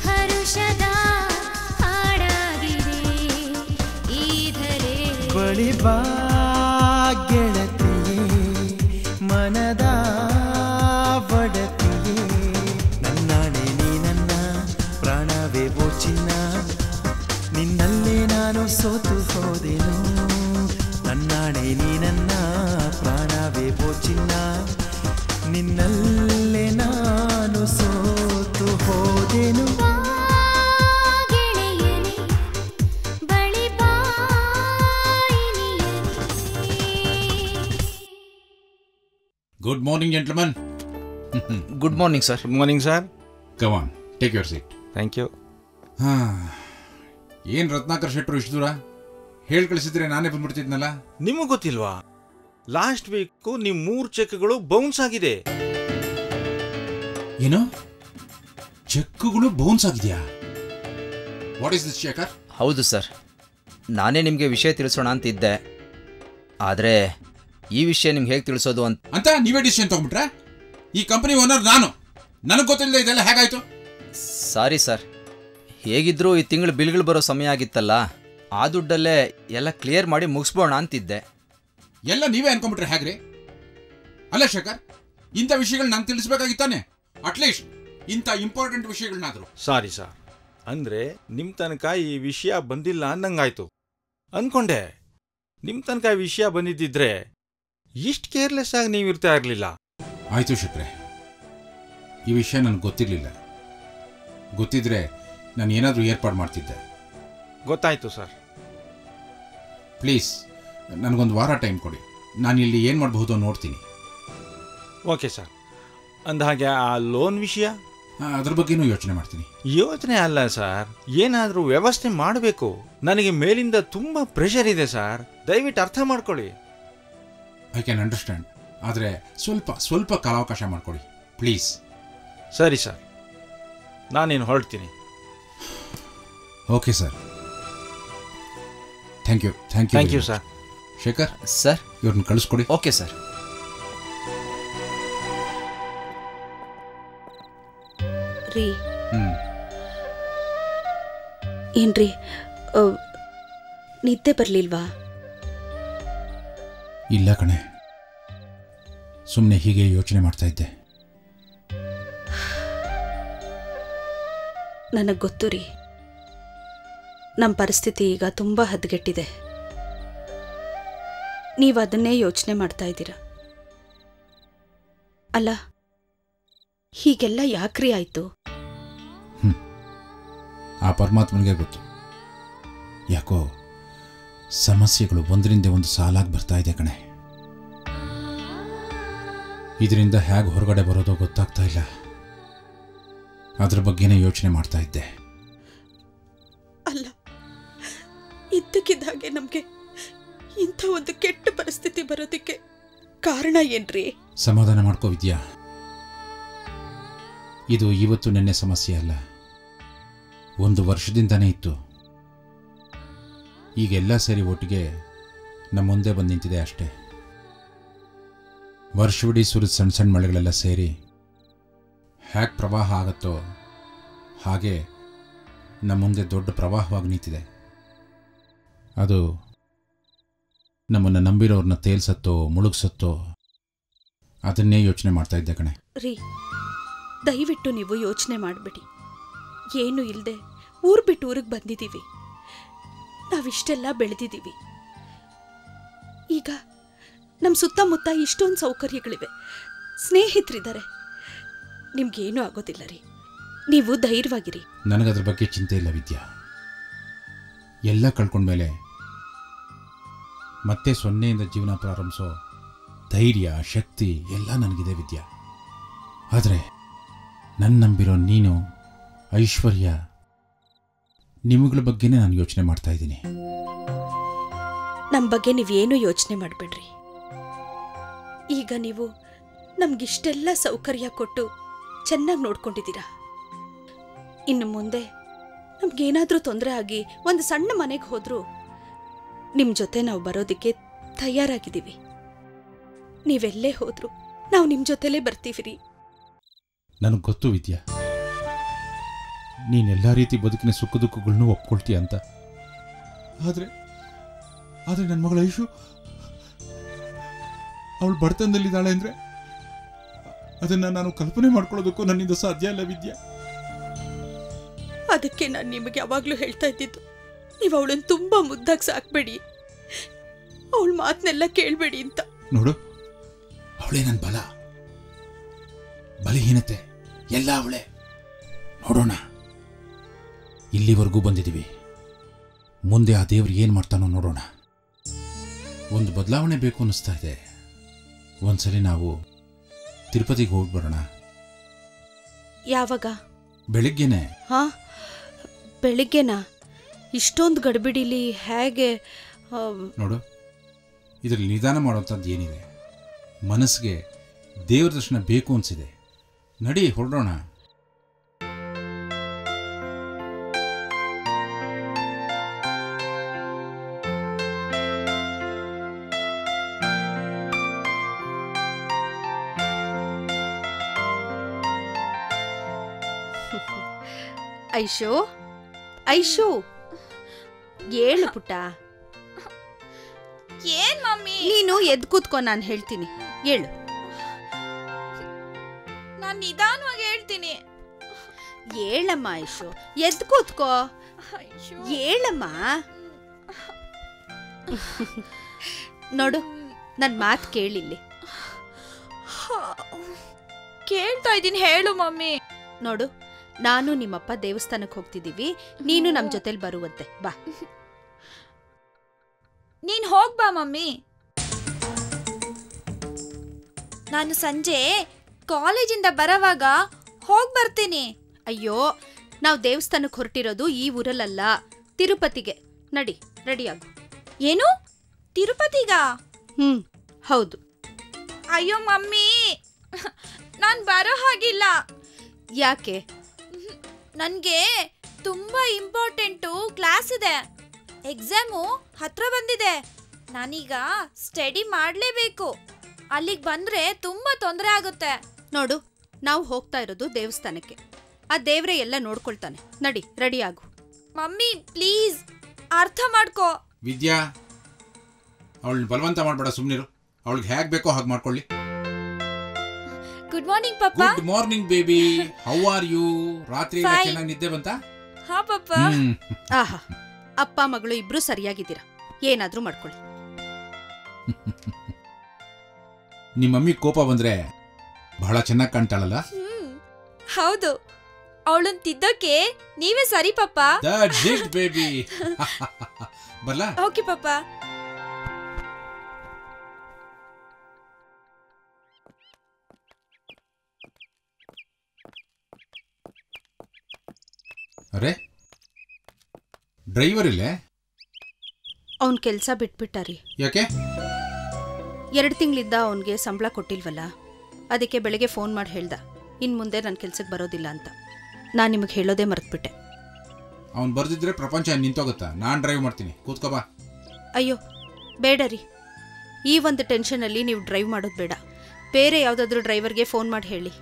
ಹರುಷದ ಹಾಡಾಗಿದೆ ಈಧರೆ ಬಳಿ ಬಾ ಗೆಳತಿಯೇ ಮನದ ಒಡತಿಯೇ ನನ್ನಾಣೆ ನೀ ನನ್ನ ಪ್ರಾಣವೇ ಓ ಚಿನ್ನ ನಿನ್ನಲ್ಲೇ ನಾನು ಸೋತು ಹೋದೆನು ನನ್ನಾಣೆ ನೀ ನನ್ನ ಪ್ರಾಣವೇ ಓ ಚಿನ್ನ ನಿನ್ನಲ್ಲೇ ನಾನು ಸೋತು ಹೋದೆನು Good morning, gentlemen. Good morning, sir. Good morning, sir. Come on, take your seat. Thank you. ಏನು ರತ್ನಾಕರ್ ಶೆಟ್ಟರು ಇಷ್ಟು ದೂರ ಹೇಳಿ ಕಳಿಸಿದ್ರೆ ನಾನೇ ಬಂದ್ಬಿಡ್ತಿದ್ನಲ್ಲ? ನಿಮಗೆ ಗೊತ್ತಿಲ್ವಾ ಲಾಸ್ಟ್ ವೀಕು ನಿಮ್ಮ 3 ಚೆಕ್ಗಳು ಬೌನ್ಸ್ ಆಗಿದೆ. ಏನು ಚೆಕ್ಗಳು ಬೌನ್ಸ್ ಆಗಿದೆಯಾ? What is this Shekhar? ಹೌದು ಸರ್, ನಾನೇ ನಿಮಗೆ ವಿಷಯ ತಿಳಿಸೋಣ ಅಂತಿದ್ದೆ, ಆದರೆ ಈ ವಿಷಯ ನಿಮ್ಗೆ ಹೇಗೆ ತಿಳಿಸೋದು ಅಂತ ನೀವೇ ಡಿಸಿಷನ್ ತಗೊಂಡ್ಬಿಟ್ರೆ? ಈ ಕಂಪನಿ ಓನರ್ ನಾನು, ನನಗೆ ಗೊತ್ತಿಲ್ಲದೆ ಇದೆಲ್ಲ ಹೇಗಾಯಿತು? ಸಾರಿ ಸರ್, ಹೇಗಿದ್ರೂ ಈ ತಿಂಗಳು ಬಿಲ್ಗಳು ಬರೋ ಸಮಯ ಆಗಿತ್ತಲ್ಲ, ಆ ದುಡ್ಡಲ್ಲೇ ಎಲ್ಲ ಕ್ಲಿಯರ್ ಮಾಡಿ ಮುಗಿಸ್ಬೋಣ ಅಂತಿದ್ದೆ. ಎಲ್ಲ ನೀವೇ ಅನ್ಕೊಂಡ್ಬಿಟ್ರೆ ಹೇಗ್ರಿ? ಅಲ್ಲ ಶೇಖರ್, ಇಂಥ ವಿಷಯಗಳು ನಾನು ತಿಳಿಸ್ಬೇಕಾಗಿತ್ತಾನೆ? ಅಟ್ಲೀಸ್ಟ್ ಇಂಥ ಇಂಪಾರ್ಟೆಂಟ್ ವಿಷಯಗಳನ್ನಾದರೂ. ಸಾರಿ ಸರ್, ಅಂದರೆ ನಿಮ್ಮ ತನಕ ಈ ವಿಷಯ ಬಂದಿಲ್ಲ ಅನ್ನಂಗಾಯ್ತು ಅಂದ್ಕೊಂಡೆ. ನಿಮ್ಮ ತನಕ ಈ ವಿಷಯ ಬಂದಿದ್ದಿದ್ರೆ ಇಷ್ಟು ಕೇರ್ಲೆಸ್ ಆಗಿ ನೀವು ಇರ್ತಾ ಇರಲಿಲ್ಲ. ಆಯಿತು ಶೆಟ್ರೆ, ಈ ವಿಷಯ ನನಗೆ ಗೊತ್ತಿರಲಿಲ್ಲ. ಗೊತ್ತಿದ್ರೆ ನಾನು ಏನಾದರೂ ಏರ್ಪಾಡು ಮಾಡ್ತಿದ್ದೆ. ಗೊತ್ತಾಯಿತು ಸರ್. ಪ್ಲೀಸ್ ನನಗೊಂದು ವಾರ ಟೈಮ್ ಕೊಡಿ, ನಾನು ಇಲ್ಲಿ ಏನು ಮಾಡಬಹುದು ನೋಡ್ತೀನಿ. Okay sir. ಅಂದಹಾಗೆ ಆ ಲೋನ್ ವಿಷಯ, ಅದ್ರ ಬಗ್ಗೆನೂ ಯೋಚನೆ ಮಾಡ್ತೀನಿ. ಯೋಚನೆ ಅಲ್ಲ ಸರ್, ಏನಾದರೂ ವ್ಯವಸ್ಥೆ ಮಾಡಬೇಕು. ನನಗೆ ಮೇಲಿಂದ ತುಂಬ ಪ್ರೆಷರ್ ಇದೆ ಸರ್, ದಯವಿಟ್ಟು ಅರ್ಥ ಮಾಡ್ಕೊಳ್ಳಿ. ಐ ಕ್ಯಾನ್ ಅಂಡರ್ಸ್ಟ್ಯಾಂಡ್, ಆದರೆ ಸ್ವಲ್ಪ ಕಾಲಾವಕಾಶ ಮಾಡಿಕೊಡಿ ಪ್ಲೀಸ್. ಸರಿ ಸರ್, ನಾನೇನು ಹೊರಡ್ತೀನಿ. Okay sir, thank you. Thank you sir. Shekhar sir, ಇವ್ರನ್ನ ಕಳಿಸ್ಕೊಡಿ. Okay sir. ರೀ ಏನ್ರಿ ನಿದ್ದೆ ಬರಲಿಲ್ವಾ? ಇಲ್ಲ ಕಣೆ, ಸುಮ್ಮನೆ ಹೀಗೆ ಯೋಚನೆ ಮಾಡ್ತಾ ಇದ್ದೆ. ನನಗೆ ಗೊತ್ತು ರೀ, ನಮ್ಮ ಪರಿಸ್ಥಿತಿ ಈಗ ತುಂಬ ಹದಗೆಟ್ಟಿದೆ. ನೀವು ಅದನ್ನೇ ಯೋಚನೆ ಮಾಡ್ತಾ ಇದ್ದೀರ ಅಲ್ಲ? ಹೀಗೆಲ್ಲ ಯಾಕ್ರಿ ಆಯಿತು? ಆ ಪರಮಾತ್ಮನಿಗೆ ಗೊತ್ತು. ಯಾಕೋ ಸಮಸ್ಯೆಗಳು ಒಂದರಿಂದ ಒಂದು ಸಾಲಾಗಿ ಬರ್ತಾ ಇದೆ ಕಣೆ. ಇದರಿಂದ ಹೇಗೆ ಹೊರಗಡೆ ಬರೋದೋ ಗೊತ್ತಾಗ್ತಾ ಇಲ್ಲ. ಅದ್ರ ಬಗ್ಗೆನೇ ಯೋಚನೆ ಮಾಡ್ತಾ ಇದ್ದೆ. ಅಲ್ಲ, ಇದ್ದಕ್ಕಿದ್ದಾಗೆ ನಮಗೆ ಇಂಥ ಒಂದು ಕೆಟ್ಟ ಪರಿಸ್ಥಿತಿ ಬರೋದಕ್ಕೆ ಕಾರಣ ಏನ್ರಿ? ಸಮಾಧಾನ ಮಾಡ್ಕೋ ವಿದ್ಯಾ, ಇದು ಇವತ್ತು ನಿನ್ನೆ ಸಮಸ್ಯೆ ಅಲ್ಲ, ಒಂದು ವರ್ಷದಿಂದನೇ ಇತ್ತು. ಈಗೆಲ್ಲ ಸೇರಿ ಒಟ್ಟಿಗೆ ನಮ್ಮ ಮುಂದೆ ಬಂದು ನಿಂತಿದೆ ಅಷ್ಟೇ. ವರ್ಷವಿಡೀ ಸುರಿದ ಸಣ್ಣ ಮಳೆಗಳೆಲ್ಲ ಸೇರಿ ಹೇಗೆ ಪ್ರವಾಹ ಆಗುತ್ತೋ ಹಾಗೆ ನಮ್ಮ ಮುಂದೆ ದೊಡ್ಡ ಪ್ರವಾಹವಾಗಿ ನಿಂತಿದೆ. ಅದು ನಮ್ಮನ್ನು ನಂಬಿರೋರನ್ನ ತೇಲ್ಸತ್ತೋ ಮುಳುಗ್ಸತ್ತೋ, ಅದನ್ನೇ ಯೋಚನೆ ಮಾಡ್ತಾ ಇದ್ದೆ ಕಣೆ. ರೀ ದಯವಿಟ್ಟು ನೀವು ಯೋಚನೆ ಮಾಡಬೇಡಿ. ಏನು ಇಲ್ಲದೆ ಊರು ಬಿಟ್ಟು ಊರಿಗೆ ಬಂದಿದ್ದೀವಿ, ನಾವಿಷ್ಟೆಲ್ಲ ಬೆಳೆದಿದ್ದೀವಿ. ಈಗ ನಮ್ಮ ಸುತ್ತಮುತ್ತ ಇಷ್ಟೊಂದು ಸೌಕರ್ಯಗಳಿವೆ, ಸ್ನೇಹಿತರಿದ್ದಾರೆ, ನಿಮಗೇನೂ ಆಗೋದಿಲ್ಲ ರೀ. ನೀವು ಧೈರ್ಯವಾಗಿರಿ. ನನಗದ್ರ ಬಗ್ಗೆ ಚಿಂತೆ ಇಲ್ಲ ವಿದ್ಯಾ. ಎಲ್ಲ ಕಳ್ಕೊಂಡ್ಮೇಲೆ ಮತ್ತೆ 0ಇಂದ ಜೀವನ ಪ್ರಾರಂಭಿಸೋ ಧೈರ್ಯ ಶಕ್ತಿ ಎಲ್ಲ ನನಗಿದೆ ವಿದ್ಯಾ. ಆದರೆ ನನ್ನ ನಂಬಿರೋ ನೀನು, ಐಶ್ವರ್ಯ, ನಿಮ್ಗಳ ಬಗ್ಗೆನೇ ನಾನು ಯೋಚನೆ ಮಾಡ್ತಾ ಇದ್ದೀನಿ. ನಮ್ಮ ಬಗ್ಗೆ ನೀವೇನು ಯೋಚನೆ ಮಾಡಬೇಡ್ರಿ. ಈಗ ನೀವು ನಮಗಿಷ್ಟೆಲ್ಲ ಸೌಕರ್ಯ ಕೊಟ್ಟು ಚೆನ್ನಾಗಿ ನೋಡ್ಕೊಂಡಿದ್ದೀರಾ. ಇನ್ನು ಮುಂದೆ ನಮಗೇನಾದರೂ ತೊಂದರೆ ಆಗಿ ಒಂದು ಸಣ್ಣ ಮನೆಗೆ ಹೋದರೂ ನಿಮ್ಮ ಜೊತೆ ನಾವು ಬರೋದಕ್ಕೆ ತಯಾರಾಗಿದ್ದೀವಿ. ನೀವೆಲ್ಲೇ ಹೋದರೂ ನಾವು ನಿಮ್ಮ ಜೊತೆಲೇ ಬರ್ತೀವಿ ರೀ. ನನಗೆ ಗೊತ್ತು ವಿದ್ಯಾ, ನೀನೆಲ್ಲ ರೀತಿ ಬದುಕಿನ ಸುಖ ದುಃಖಗಳನ್ನೂ ಒಪ್ಕೊಳ್ತೀಯ ಅಂತ. ಆದರೆ ಆದರೆ ನನ್ನ ಮಗಳ ಐಶು ಅವಳು ಬಡತನದಲ್ಲಿದ್ದಾಳೆ ಅಂದರೆ ಅದನ್ನು ನಾನು ಕಲ್ಪನೆ ಮಾಡ್ಕೊಳ್ಳೋದಕ್ಕೂ ನನ್ನಿಂದ ಸಾಧ್ಯ ಇಲ್ಲ ವಿದ್ಯಾ. ಅದಕ್ಕೆ ನಾನು ನಿಮಗೆ ಯಾವಾಗಲೂ ಹೇಳ್ತಾ ಇದ್ದಿದ್ದು, ನೀವು ಅವಳನ್ನು ತುಂಬ ಮುದ್ದಾಗಿ ಸಾಕಬೇಡಿ, ಅವಳ ಮಾತನ್ನೆಲ್ಲ ಕೇಳಬೇಡಿ ಅಂತ. ನೋಡು, ಅವಳೇ ನನ್ನ ಬಲ, ಬಲಹೀನತೆ ಎಲ್ಲ ಅವಳೇ. ನೋಡೋಣ, ಇಲ್ಲಿವರೆಗೂ ಬಂದಿದ್ದೀವಿ, ಮುಂದೆ ಆ ದೇವ್ರು ಏನು ಮಾಡ್ತಾನೋ ನೋಡೋಣ. ಒಂದು ಬದಲಾವಣೆ ಬೇಕು ಅನ್ನಿಸ್ತಾ ಇದೆ. ಒಂದ್ಸಲಿ ನಾವು ತಿರುಪತಿಗೆ ಹೋಗಿ ಬರೋಣ. ಯಾವಾಗ? ಬೆಳಿಗ್ಗೆನೆ. ಹಾಂ, ಬೆಳಿಗ್ಗೆನಾ? ಇಷ್ಟೊಂದು ಗಡಿಬಿಡಿಲಿ ಹೇಗೆ? ನೋಡು, ಇದರಲ್ಲಿ ನಿಧಾನ ಮಾಡೋಂಥದ್ದು ಏನಿದೆ, ಮನಸ್ಸಿಗೆ ದೇವ್ರ ದರ್ಶನ ಬೇಕು ಅನಿಸಿದೆ. ನಡಿ, ಹೊರಡೋಣ. ಐಶೋ, ಐಶೋ, ಏಳು ಪುಟ್ಟ. ಏನ್ ಮಮ್ಮಿ? ನೀನು ಎದ್ದು ಕೂತ್ಕೋ, ನಾನು ಹೇಳ್ತೀನಿ. ಏಳು. ನಾನು ನಿಧಾನವಾಗಿ ಹೇಳ್ತೀನಿ. ಏಳಮ್ಮ ಐಶೋ, ಎದ್ದು ಕೂತ್ಕೋ. ಏಳಮ್ಮ. ನೋಡು, ನನ್ನ ಮಾತು ಕೇಳಿಲ್ಲಿ. ಕೇಳ್ತಾ ಇದ್ದೀನಿ, ಹೇಳು ಮಮ್ಮಿ. ನೋಡು, ನಾನು ನಿಮ್ಮಪ್ಪ ದೇವಸ್ಥಾನಕ್ಕೆ ಹೋಗ್ತಿದ್ದೀವಿ, ನೀನು ನಮ್ಮ ಜೊತೆಲಿ ಬರುವಂತೆ ಬಾ. ನೀನು ಹೋಗ್ಬಾ ಮಮ್ಮಿ, ನಾನು ಸಂಜೆ ಕಾಲೇಜಿಂದ ಬರೋವಾಗ ಹೋಗಿ ಬರ್ತೀನಿ. ಅಯ್ಯೋ, ನಾವು ದೇವಸ್ಥಾನಕ್ಕೆ ಹೊರಟಿರೋದು ಈ ಊರಲ್ಲ, ತಿರುಪತಿಗೆ. ನಡಿ, ರೆಡಿಯಾಗು. ಏನು, ತಿರುಪತಿಗ? ಹೌದು. ಅಯ್ಯೋ ಮಮ್ಮಿ, ನಾನು ಬರೋ ಹಾಗಿಲ್ಲ. ಯಾಕೆ? ನನಗೆ ತುಂಬ ಇಂಪಾರ್ಟೆಂಟು ಕ್ಲಾಸ್ ಇದೆ, ಎಕ್ಸಾಮು ಹತ್ರ ಬಂದಿದೆ, ನಾನೀಗ ಸ್ಟಡಿ ಮಾಡಲೇಬೇಕು. ಅಲ್ಲಿಗೆ ಬಂದರೆ ತುಂಬ ತೊಂದರೆ ಆಗುತ್ತೆ. ನೋಡು, ನಾವು ಹೋಗ್ತಾ ಇರೋದು ದೇವಸ್ಥಾನಕ್ಕೆ, ಆ ದೇವ್ರೆ ಎಲ್ಲ ನೋಡ್ಕೊಳ್ತಾನೆ. ನಡಿ, ರೆಡಿ ಆಗು. ಮಮ್ಮಿ ಪ್ಲೀಸ್ ಅರ್ಥ ಮಾಡ್ಕೋ. ವಿದ್ಯಾ, ಅವಳನ್ನ ಬಲವಂತ ಮಾಡಬೇಡ, ಸುಮ್ಮನಿರು. ಅವಳಿಗೆ ಹೇಗೆ ಬೇಕೋ ಹಾಗೆ ಮಾಡ್ಕೊಳ್ಳಿ. ಗುಡ್ ಮಾರ್ನಿಂಗ್ ಪಾಪ. Good morning baby, how are you? ರಾತ್ರಿ ಚೆನ್ನಾಗಿ ನಿದ್ದೆ ಬಂತಾ? ಹಾ ಪಾಪ. ಆಹಾ, ಅಪ್ಪ ಮಗಳು ಇಬ್ರು ಸರಿಯಾಗಿದ್ದೀರಾ, ಏನಾದ್ರೂ ಮಾಡ್ಕೊಳ್ಳಿ. ನಿಮ್ಮ ಮಮ್ಮಿ ಕೋಪ ಬಂದ್ರೆ ಬಹಳ ಚೆನ್ನಾಗಿ ಕಾಣ್ತಾಳಲ್ಲ? ಹೌದು, ಅವಳನ್ನ ತಿದ್ದೋಕೆ ನೀವೇ ಸರಿ ಪಾಪ. ಬೇಬಿ ಬಲ್ಲ. ಓಕೆ ಪಾಪ. ಅರೆ, ಡ್ರೈವರ್ ಇಲ್ಲೇ? ಅವನ್ ಕೆಲಸ ಬಿಟ್ಬಿಟ್ಟಾರಿ. ಯಾಕೆ? 2 ತಿಂಗಳಿಂದ ಅವನಿಗೆ ಸಂಬಳ ಕೊಟ್ಟಿಲ್ವಲ್ಲ, ಅದಕ್ಕೆ ಬೆಳಗ್ಗೆ ಫೋನ್ ಮಾಡಿ ಹೇಳ್ದ, ಇನ್ನು ಮುಂದೆ ನನ್ನ ಕೆಲಸಕ್ಕೆ ಬರೋದಿಲ್ಲ ಅಂತ. ನಾನು ನಿಮಗೆ ಹೇಳೋದೇ ಮರೆತುಬಿಟ್ಟೆ. ಅವ್ನು ಬರ್ದಿದ್ರೆ ಪ್ರಪಂಚ ನಿಂತೋಗುತ್ತಾ. ನಾನು ಡ್ರೈವ್ ಮಾಡ್ತೀನಿ, ಕೂತ್ಕೋಬಾ. ಅಯ್ಯೋ ಬೇಡ ರೀ, ಈ ಒಂದು ಟೆನ್ಷನಲ್ಲಿ ನೀವು ಡ್ರೈವ್ ಮಾಡೋದು ಬೇಡ. ಬೇರೆ ಯಾವುದಾದ್ರೂ ಡ್ರೈವರ್ಗೆ ಫೋನ್ ಮಾಡಿ ಹೇಳಿ.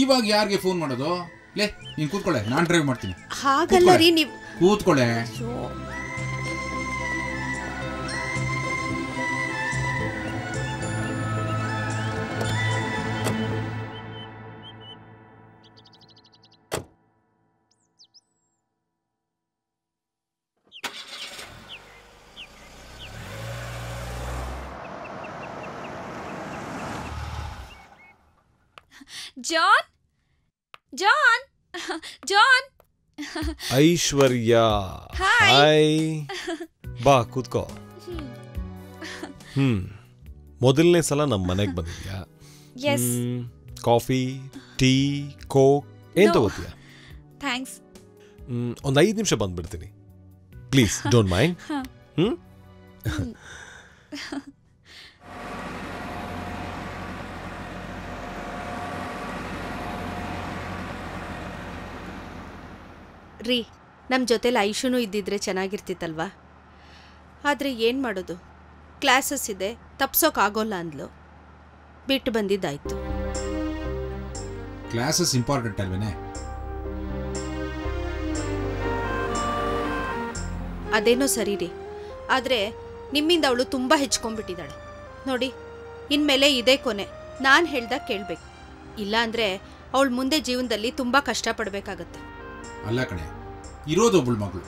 ಇವಾಗ ಯಾರಿಗೆ ಫೋನ್ ಮಾಡೋದು? ಲೇ ನೀನು ಕೂತ್ಕೊಳ್ಳೆ, ನಾನು ಡ್ರೈವ್ ಮಾಡ್ತೀನಿ. ಹಾಗಲ್ಲ ರೀ, ನೀವು ಕೂತ್ಕೊಳ್ಳೆ. John, John, John. Aishwarya, hi, ಬಾ ಕೂತ್ಕೋ. ಮೊದಲನೇ ಸಲ ನಮ್ಮ ಮನೆಗೆ ಬಂದಿದ್ಯಾ? ಕಾಫಿ, ಟೀ, ಕೋಕ್ ಏನ್ ತಗೋತೀಯಾ? ಥ್ಯಾಂಕ್ಸ್. ಒಂದು 5 ನಿಮಿಷ ಬಂದ್ಬಿಡ್ತೀನಿ, ಪ್ಲೀಸ್ ಡೋಂಟ್ ಮೈಂಡ್. ರೀ, ನಮ್ಮ ಜೊತೆಲಿ ಐಶುನೂ ಇದ್ದಿದ್ರೆ ಚೆನ್ನಾಗಿರ್ತಿತ್ತಲ್ವಾ? ಆದರೆ ಏನು ಮಾಡೋದು, ಕ್ಲಾಸಸ್ ಇದೆ, ತಪ್ಸೋಕ್ಕಾಗೋಲ್ಲ ಅಂದ್ಲು. ಬಿಟ್ಟು ಬಂದಿದ್ದಾಯಿತು. Classes important ಅಲ್ವೇನೆ? ಅದೇನೋ ಸರಿ ರೀ, ಆದರೆ ನಿಮ್ಮಿಂದ ಅವಳು ತುಂಬ ಹೆಚ್ಕೊಂಡ್ಬಿಟ್ಟಿದ್ದಾಳೆ. ನೋಡಿ, ಇನ್ಮೇಲೆ ಇದೇ ಕೊನೆ, ನಾನು ಹೇಳ್ದಾಗ ಕೇಳಬೇಕು, ಇಲ್ಲಾಂದರೆ ಅವಳು ಮುಂದೆ ಜೀವನದಲ್ಲಿ ತುಂಬ ಕಷ್ಟಪಡಬೇಕಾಗತ್ತೆ. ಅಲ್ಲ ಕಣೆ, ಇರೋದೊಬ್ಬಳು ಮಗಳು,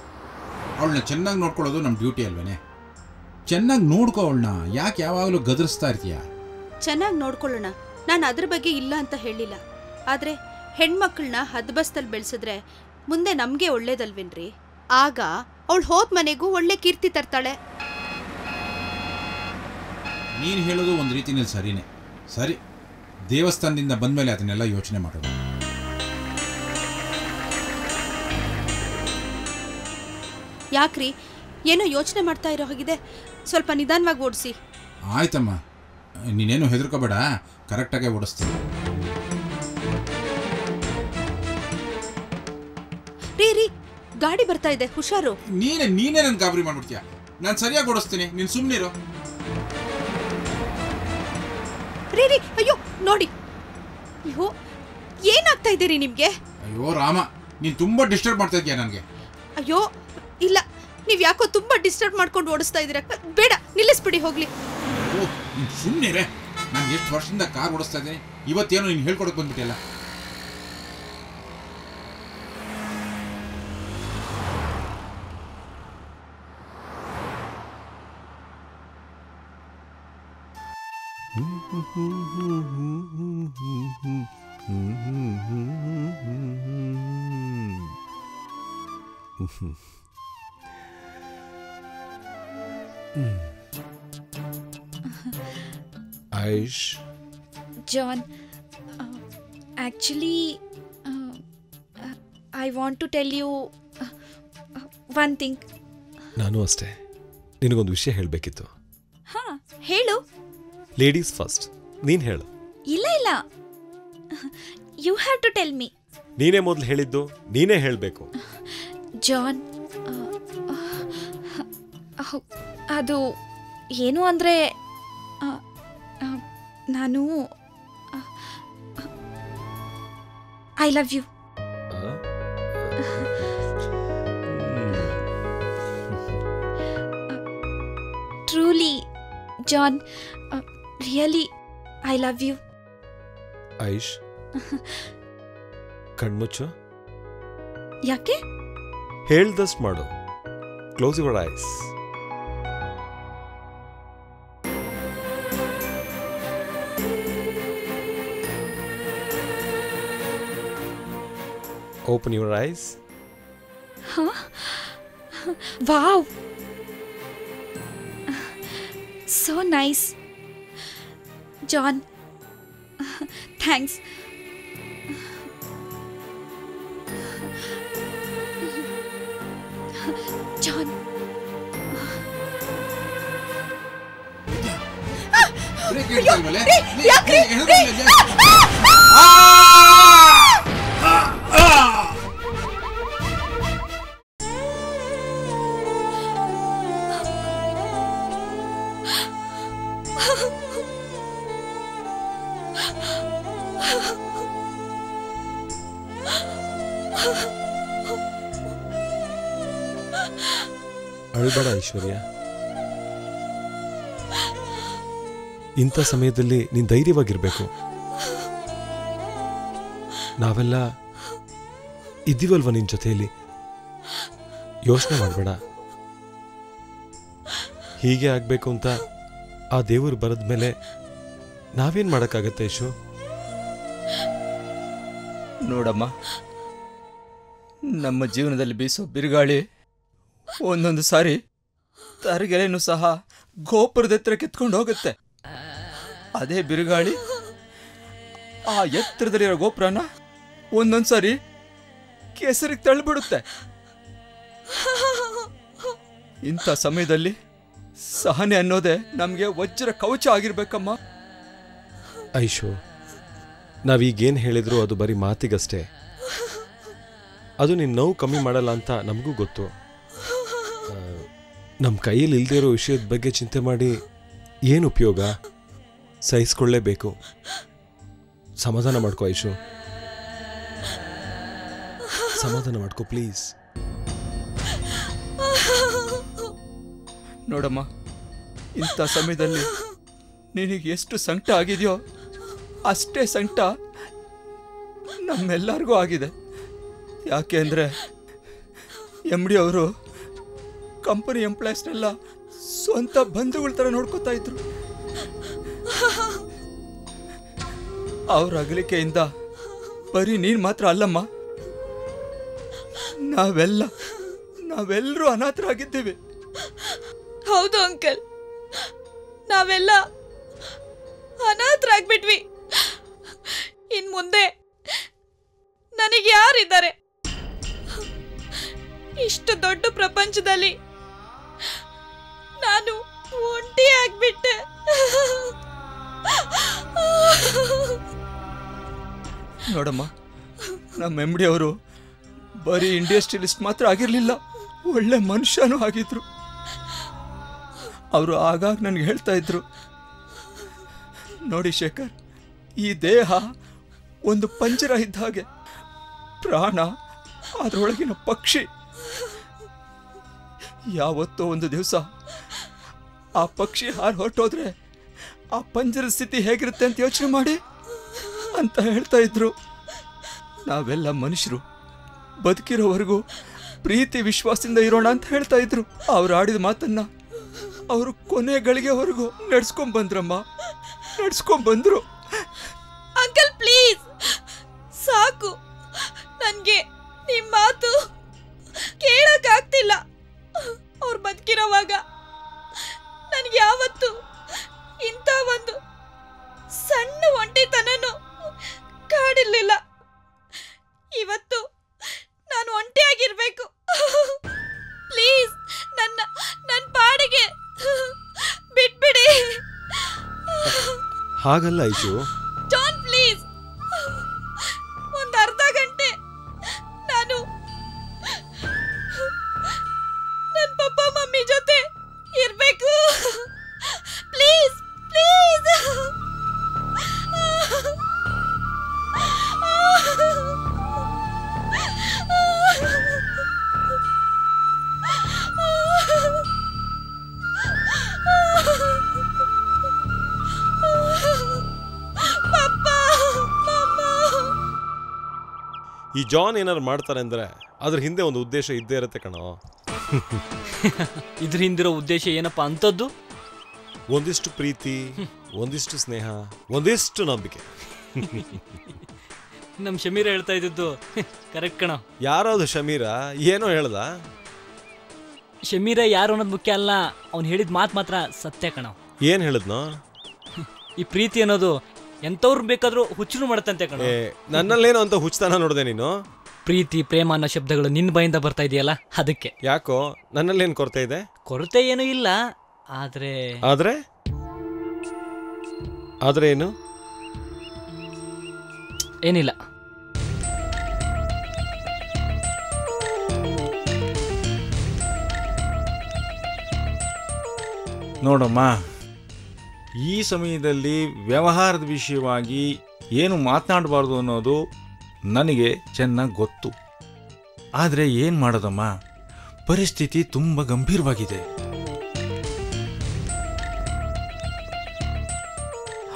ಅವಳನ್ನ ಚೆನ್ನಾಗಿ ನೋಡ್ಕೊಳ್ಳೋದು ನಮ್ಮ ಡ್ಯೂಟಿ ಅಲ್ವೇನೆ? ಚೆನ್ನಾಗಿ ನೋಡ್ಕೊ ಅವಳನ್ನ, ಯಾಕೆ ಯಾವಾಗಲೂ ಗದರಿಸ್ತಾ ಇರ್ತೀಯ? ಚೆನ್ನಾಗಿ ನೋಡ್ಕೊಳ್ಳೋಣ, ನಾನು ಅದ್ರ ಬಗ್ಗೆ ಇಲ್ಲ ಅಂತ ಹೇಳಿಲ್ಲ. ಆದರೆ ಹೆಣ್ಮಕ್ಳನ್ನ ಹದ್ಬಸ್ತಲ್ಲಿ ಬೆಳೆಸಿದ್ರೆ ಮುಂದೆ ನಮಗೆ ಒಳ್ಳೇದಲ್ವೇನ್ರಿ? ಆಗ ಅವಳು ಹೋದ ಮನೆಗೂ ಒಳ್ಳೆ ಕೀರ್ತಿ ತರ್ತಾಳೆ. ನೀನು ಹೇಳೋದು ಒಂದು ರೀತಿಯಲ್ಲಿ ಸರಿನೇ. ಸರಿ, ದೇವಸ್ಥಾನದಿಂದ ಬಂದಮೇಲೆ ಅದನ್ನೆಲ್ಲ ಯೋಚನೆ ಮಾಡೋದು. ಯಾಕ್ರಿ ಏನೋ ಯೋಚನೆ ಮಾಡ್ತಾ ಇರೋ ಹಾಗಿದೆ, ಸ್ವಲ್ಪ ನಿಧಾನವಾಗಿ ಓಡಿಸಿ. ಆಯ್ತಮ್ಮ, ನೀನೇನು ಹೆದರ್ಕೋಬೇಡ, ಕರೆಕ್ಟಾಗೆ ಓಡಿಸ್ತೀನಿ. ರೀ ರೀ, ಗಾಡಿ ಬರ್ತಾ ಇದೆ, ಹುಷಾರು. ನೀನೇ ನನ್ ಗಾಬರಿ ಮಾಡ್ಬಿಡ್ತೀಯ. ನಾನು ಸರಿಯಾಗಿ ಓಡಿಸ್ತೀನಿ, ನೀನು ಸುಮ್ಮನಿರು. ರೀ ರೀ, ಅಯ್ಯೋ ನೋಡಿ, ಅಯ್ಯೋ ಏನಾಗ್ತಾ ಇದ್ದೀರಿ ನಿಮಗೆ? ಅಯ್ಯೋ ರಾಮ, ನೀನು ತುಂಬ ಡಿಸ್ಟರ್ಬ್ ಮಾಡ್ತಾ ಇದೀಯ ನನಗೆ. ಅಯ್ಯೋ ಇಲ್ಲ, ನೀವು ಯಾಕೋ ತುಂಬ ಡಿಸ್ಟರ್ಬ್ ಮಾಡ್ಕೊಂಡು ಓಡಿಸ್ತಾ ಇದ್ದೀರಾ. ಬೇಡ, ನಿಲ್ಲಿಸ್ಬಿಡಿ, ಹೋಗ್ಲಿ. ಸುಮ್ಮನೆ, ನಾನು ಎಷ್ಟು ವರ್ಷದಿಂದ ಕಾರ್ ಓಡಿಸ್ತಾ ಇದ್ದೀನಿ, ಇವತ್ತೇನೋ ನೀನು ಹೇಳ್ಕೊಡಕ್ಕೆ ಬಂದ್ಬಿಟ್ಟಿಲ್ಲ. Aish. John, actually, I want to tell you one thing. ನಾನು ಅಷ್ಟೇ ನಿನಗೊಂದು ವಿಷಯ ಹೇಳಬೇಕಿತ್ತು. ಹಾ, ಹೇಳು. ಲೇಡೀಸ್ ಫಸ್ಟ್, ನೀನು ಹೇಳು. ಇಲ್ಲ ಇಲ್ಲ, you have to tell me. ನೀನೇ ಮೊದಲು ಹೇಳಿದ್ದು ನೀನೇ ಹೇಳಬೇಕು. ಜಾನ್, ಅದು ಏನು ಅಂದರೆ, ನಾನು I love you. Truly John, really, I love you. Aish, kanmuchu. Yake? Hel this madu. Close your eyes. Open your eyes. Huh? Wow. So nice. John, thanks. John. ಅಳಬೇಡ ಐಶ್ವರ್ಯ, ಇಂಥ ಸಮಯದಲ್ಲಿ ನೀನು ಧೈರ್ಯವಾಗಿರಬೇಕು. ನಾವೆಲ್ಲ ಇದ್ದೀವಲ್ವ ನಿನ್ನ ಜೊತೆಯಲ್ಲಿ, ಯೋಚನೆ ಮಾಡಬೇಡ. ಹೀಗೆ ಆಗಬೇಕು ಅಂತ ಆ ದೇವರು ಬರೆದ ಮೇಲೆ ನಾವೇನು ಮಾಡೋಕ್ಕಾಗತ್ತೆ ಯಶು? ನೋಡಮ್ಮ, ನಮ್ಮ ಜೀವನದಲ್ಲಿ ಬೀಸೋ ಬಿರುಗಾಳಿ ಒಂದೊಂದು ಸಾರಿ ತರಗೆಲೆನೂ ಸಹ ಗೋಪುರದ ಎತ್ತರ ಕಿತ್ಕೊಂಡು ಹೋಗುತ್ತೆ. ಅದೇ ಬಿರುಗಾಳಿ ಆ ಎತ್ತರದಲ್ಲಿರೋ ಗೋಪುರನ ಒಂದೊಂದು ಸಾರಿ ಕೆಸರಿಗೆ ತಳ್ಳಿಬಿಡುತ್ತೆ. ಇಂಥ ಸಮಯದಲ್ಲಿ ಸಹನೆ ಅನ್ನೋದೇ ನಮಗೆ ವಜ್ರ ಕವಚ ಆಗಿರ್ಬೇಕಮ್ಮ. ಐಶೋ, ನಾವೀಗೇನು ಹೇಳಿದ್ರು ಅದು ಬರೀ ಮಾತಿಗಷ್ಟೇ. ಅದು ನಿನ್ನ ನೋವು ಕಮ್ಮಿ ಮಾಡಲ್ಲ ಅಂತ ನಮಗೂ ಗೊತ್ತು. ನಮ್ಮ ಕೈಯಲ್ಲಿ ಇಲ್ಲದೇ ಇರೋ ವಿಷಯದ ಬಗ್ಗೆ ಚಿಂತೆ ಮಾಡಿ ಏನು ಉಪಯೋಗ? ಸಹಿಸ್ಕೊಳ್ಳೇಬೇಕು. ಸಮಾಧಾನ ಮಾಡ್ಕೋ ಐಶು, ಸಮಾಧಾನ ಮಾಡ್ಕೋ ಪ್ಲೀಸ್. ನೋಡಮ್ಮ, ಇಂಥ ಸಮಯದಲ್ಲಿ ನಿನಗೆ ಎಷ್ಟು ಸಂಕಟ ಆಗಿದೆಯೋ ಅಷ್ಟೇ ಸಂಕಟ ನಮ್ಮೆಲ್ಲರಿಗೂ ಆಗಿದೆ. ಯಾಕೆ ಅಂದರೆ ಎಮ್ ಡಿ ಅವರು ಕಂಪನಿ ಎಂಪ್ಲಾಯೀಸ್ನೆಲ್ಲ ಸ್ವಂತ ಬಂಧುಗಳ ಥರ ನೋಡ್ಕೋತಾ ಇದ್ರು. ಅವ್ರ ಅಗಲಿಕೆಯಿಂದ ಬರೀ ನೀನು ಮಾತ್ರ ಅಲ್ಲಮ್ಮ, ನಾವೆಲ್ಲರೂ ಅನಾಥರಾಗಿದ್ದೀವಿ. ಹೌದು ಅಂಕಲ್, ನಾವೆಲ್ಲ ಅನಾಥರಾಗ್ಬಿಟ್ವಿ. ಇನ್ನು ಮುಂದೆ ನನಗೆ ಯಾರಿದ್ದಾರೆ? ಇಷ್ಟು ದೊಡ್ಡ ಪ್ರಪಂಚದಲ್ಲಿ ನಾನು ಒಂಟಿ ಆಗ್ಬಿಟ್ಟೆ. ನೋಡಮ್ಮ, ನಮ್ಮ ಎಮ್ ಡಿ ಅವರು ಬರೀ ಇಂಡಸ್ಟ್ರಿಯಲಿಸ್ಟ್ ಮಾತ್ರ ಆಗಿರಲಿಲ್ಲ, ಒಳ್ಳೆ ಮನುಷ್ಯನೂ ಆಗಿದ್ರು. ಅವರು ಆಗಾಗ ನನಗೆ ಹೇಳ್ತಾ ಇದ್ರು, ನೋಡಿ ಶೇಖರ್, ಈ ದೇಹ ಒಂದು ಪಂಜರ ಇದ್ದ ಹಾಗೆ, ಪ್ರಾಣ ಅದರೊಳಗಿನ ಪಕ್ಷಿ. ಯಾವತ್ತೋ ಒಂದು ದಿವಸ ಆ ಪಕ್ಷಿ ಹಾರು ಹೊರಟೋದ್ರೆ ಆ ಪಂಜರ ಸ್ಥಿತಿ ಹೇಗಿರುತ್ತೆ ಅಂತ ಯೋಚನೆ ಮಾಡಿ ಅಂತ ಹೇಳ್ತಾ ಇದ್ರು. ನಾವೆಲ್ಲ ಮನುಷ್ಯರು ಬದುಕಿರೋವರೆಗೂ ಪ್ರೀತಿ ವಿಶ್ವಾಸದಿಂದ ಇರೋಣ ಅಂತ ಹೇಳ್ತಾ ಇದ್ರು. ಅವ್ರು ಆಡಿದ ಮಾತನ್ನು ಅವರು ಕೊನೆ ಗಳಿಗೆವರೆಗೂ ನಡ್ಸ್ಕೊಂಡ್ಬಂದ್ರಮ್ಮ, ನಡ್ಸ್ಕೊಂಡ್ಬಂದ್ರು. ಅಂಕಲ್ ಪ್ಲೀಸ್, ಸಾಕು, ನನಗೆ ನಿಮ್ಮ ಮಾತು ಕೇಳೋಕ್ಕಾಗ್ತಿಲ್ಲ. ಅವ್ರು ಬದುಕಿರೋವಾಗ ನನಗೆ ಯಾವತ್ತು ಇಂಥ ಒಂದು ಸಣ್ಣ ಒಂಟಿತನೂ ಕಾಡಿರಲಿಲ್ಲ. ಇವತ್ತು ನಾನು ಒಂಟಿಯಾಗಿರಬೇಕು. ಪ್ಲೀಸ್ ನನ್ನ ಪಾಡಿಗೆ ಬಿಟ್ಬಿಡಿ. ಹಾಗಲ್ಲ ಐಶು, ಜಾನ್ ಪ್ಲೀಸ್, ಒಂದು ಅರ್ಧ ಗಂಟೆ ನಾನು ನನ್ನ ಪಪ್ಪ ಮಮ್ಮಿ ಜೊತೆ ಇರಬೇಕು. Please please. ಈ ಜಾನ್ ಏನಾರು ಮಾಡ್ತಾರೆ ಅಂದರೆ ಅದ್ರ ಹಿಂದೆ ಒಂದು ಉದ್ದೇಶ ಇದ್ದೇ ಇರುತ್ತೆ ಕಣೋ. ಇದ್ರ ಹಿಂದಿರೋ ಉದ್ದೇಶ ಏನಪ್ಪ ಅಂಥದ್ದು? ಒಂದಿಷ್ಟು ಪ್ರೀತಿ, ಒಂದಿಷ್ಟು ಸ್ನೇಹ, ಒಂದಿಷ್ಟು ನಂಬಿಕೆ. ನಮ್ಮ ಶಮೀರ ಹೇಳ್ತಾ ಇದ್ದದ್ದು ಕರೆಕ್ಟ್ ಕಣೋ. ಯಾರಾದ್ರು ಶಮೀರ ಏನೋ ಹೇಳ್ದ? ಶಮೀರ ಯಾರು ಅನ್ನೋದು ಮುಖ್ಯ ಅಲ್ಲ, ಅವ್ನು ಹೇಳಿದ ಮಾತು ಮಾತ್ರ ಸತ್ಯ ಕಣೋ. ಏನು ಹೇಳಿದ್ನೋ? ಈ ಪ್ರೀತಿ ಅನ್ನೋದು ಎಂಥವ್ರು ಬೇಕಾದರೂ ಹುಚ್ಚು ಮಾಡುತ್ತಂತೆ ಕಣೋ. ನನ್ನಲ್ಲೇನೋ ಅಂತ ಹುಚ್ಚತನ ನೋಡಿದೆ ನೀನು. ಪ್ರೀತಿ, ಪ್ರೇಮ ಅನ್ನೋ ಶಬ್ದಗಳು ನಿನ್ನ ಬಾಯಿಂದ ಬರ್ತಾ ಇದೆಯಲ್ಲ, ಅದಕ್ಕೆ. ಯಾಕೋ ನನ್ನಲ್ಲೇನು ಕೊರತೆ ಇದೆ? ಕೊರತೆ ಏನೂ ಇಲ್ಲ, ಆದರೆ ಆದರೆ ಆದರೆ ಏನು? ಏನಿಲ್ಲ. ನೋಡಮ್ಮ, ಈ ಸಮಯದಲ್ಲಿ ವ್ಯವಹಾರದ ವಿಷಯವಾಗಿ ಏನು ಮಾತನಾಡಬಾರ್ದು ಅನ್ನೋದು ನನಗೆ ಚೆನ್ನಾಗಿ ಗೊತ್ತು. ಆದರೆ ಏನು ಮಾಡೋದಮ್ಮ, ಪರಿಸ್ಥಿತಿ ತುಂಬ ಗಂಭೀರವಾಗಿದೆ.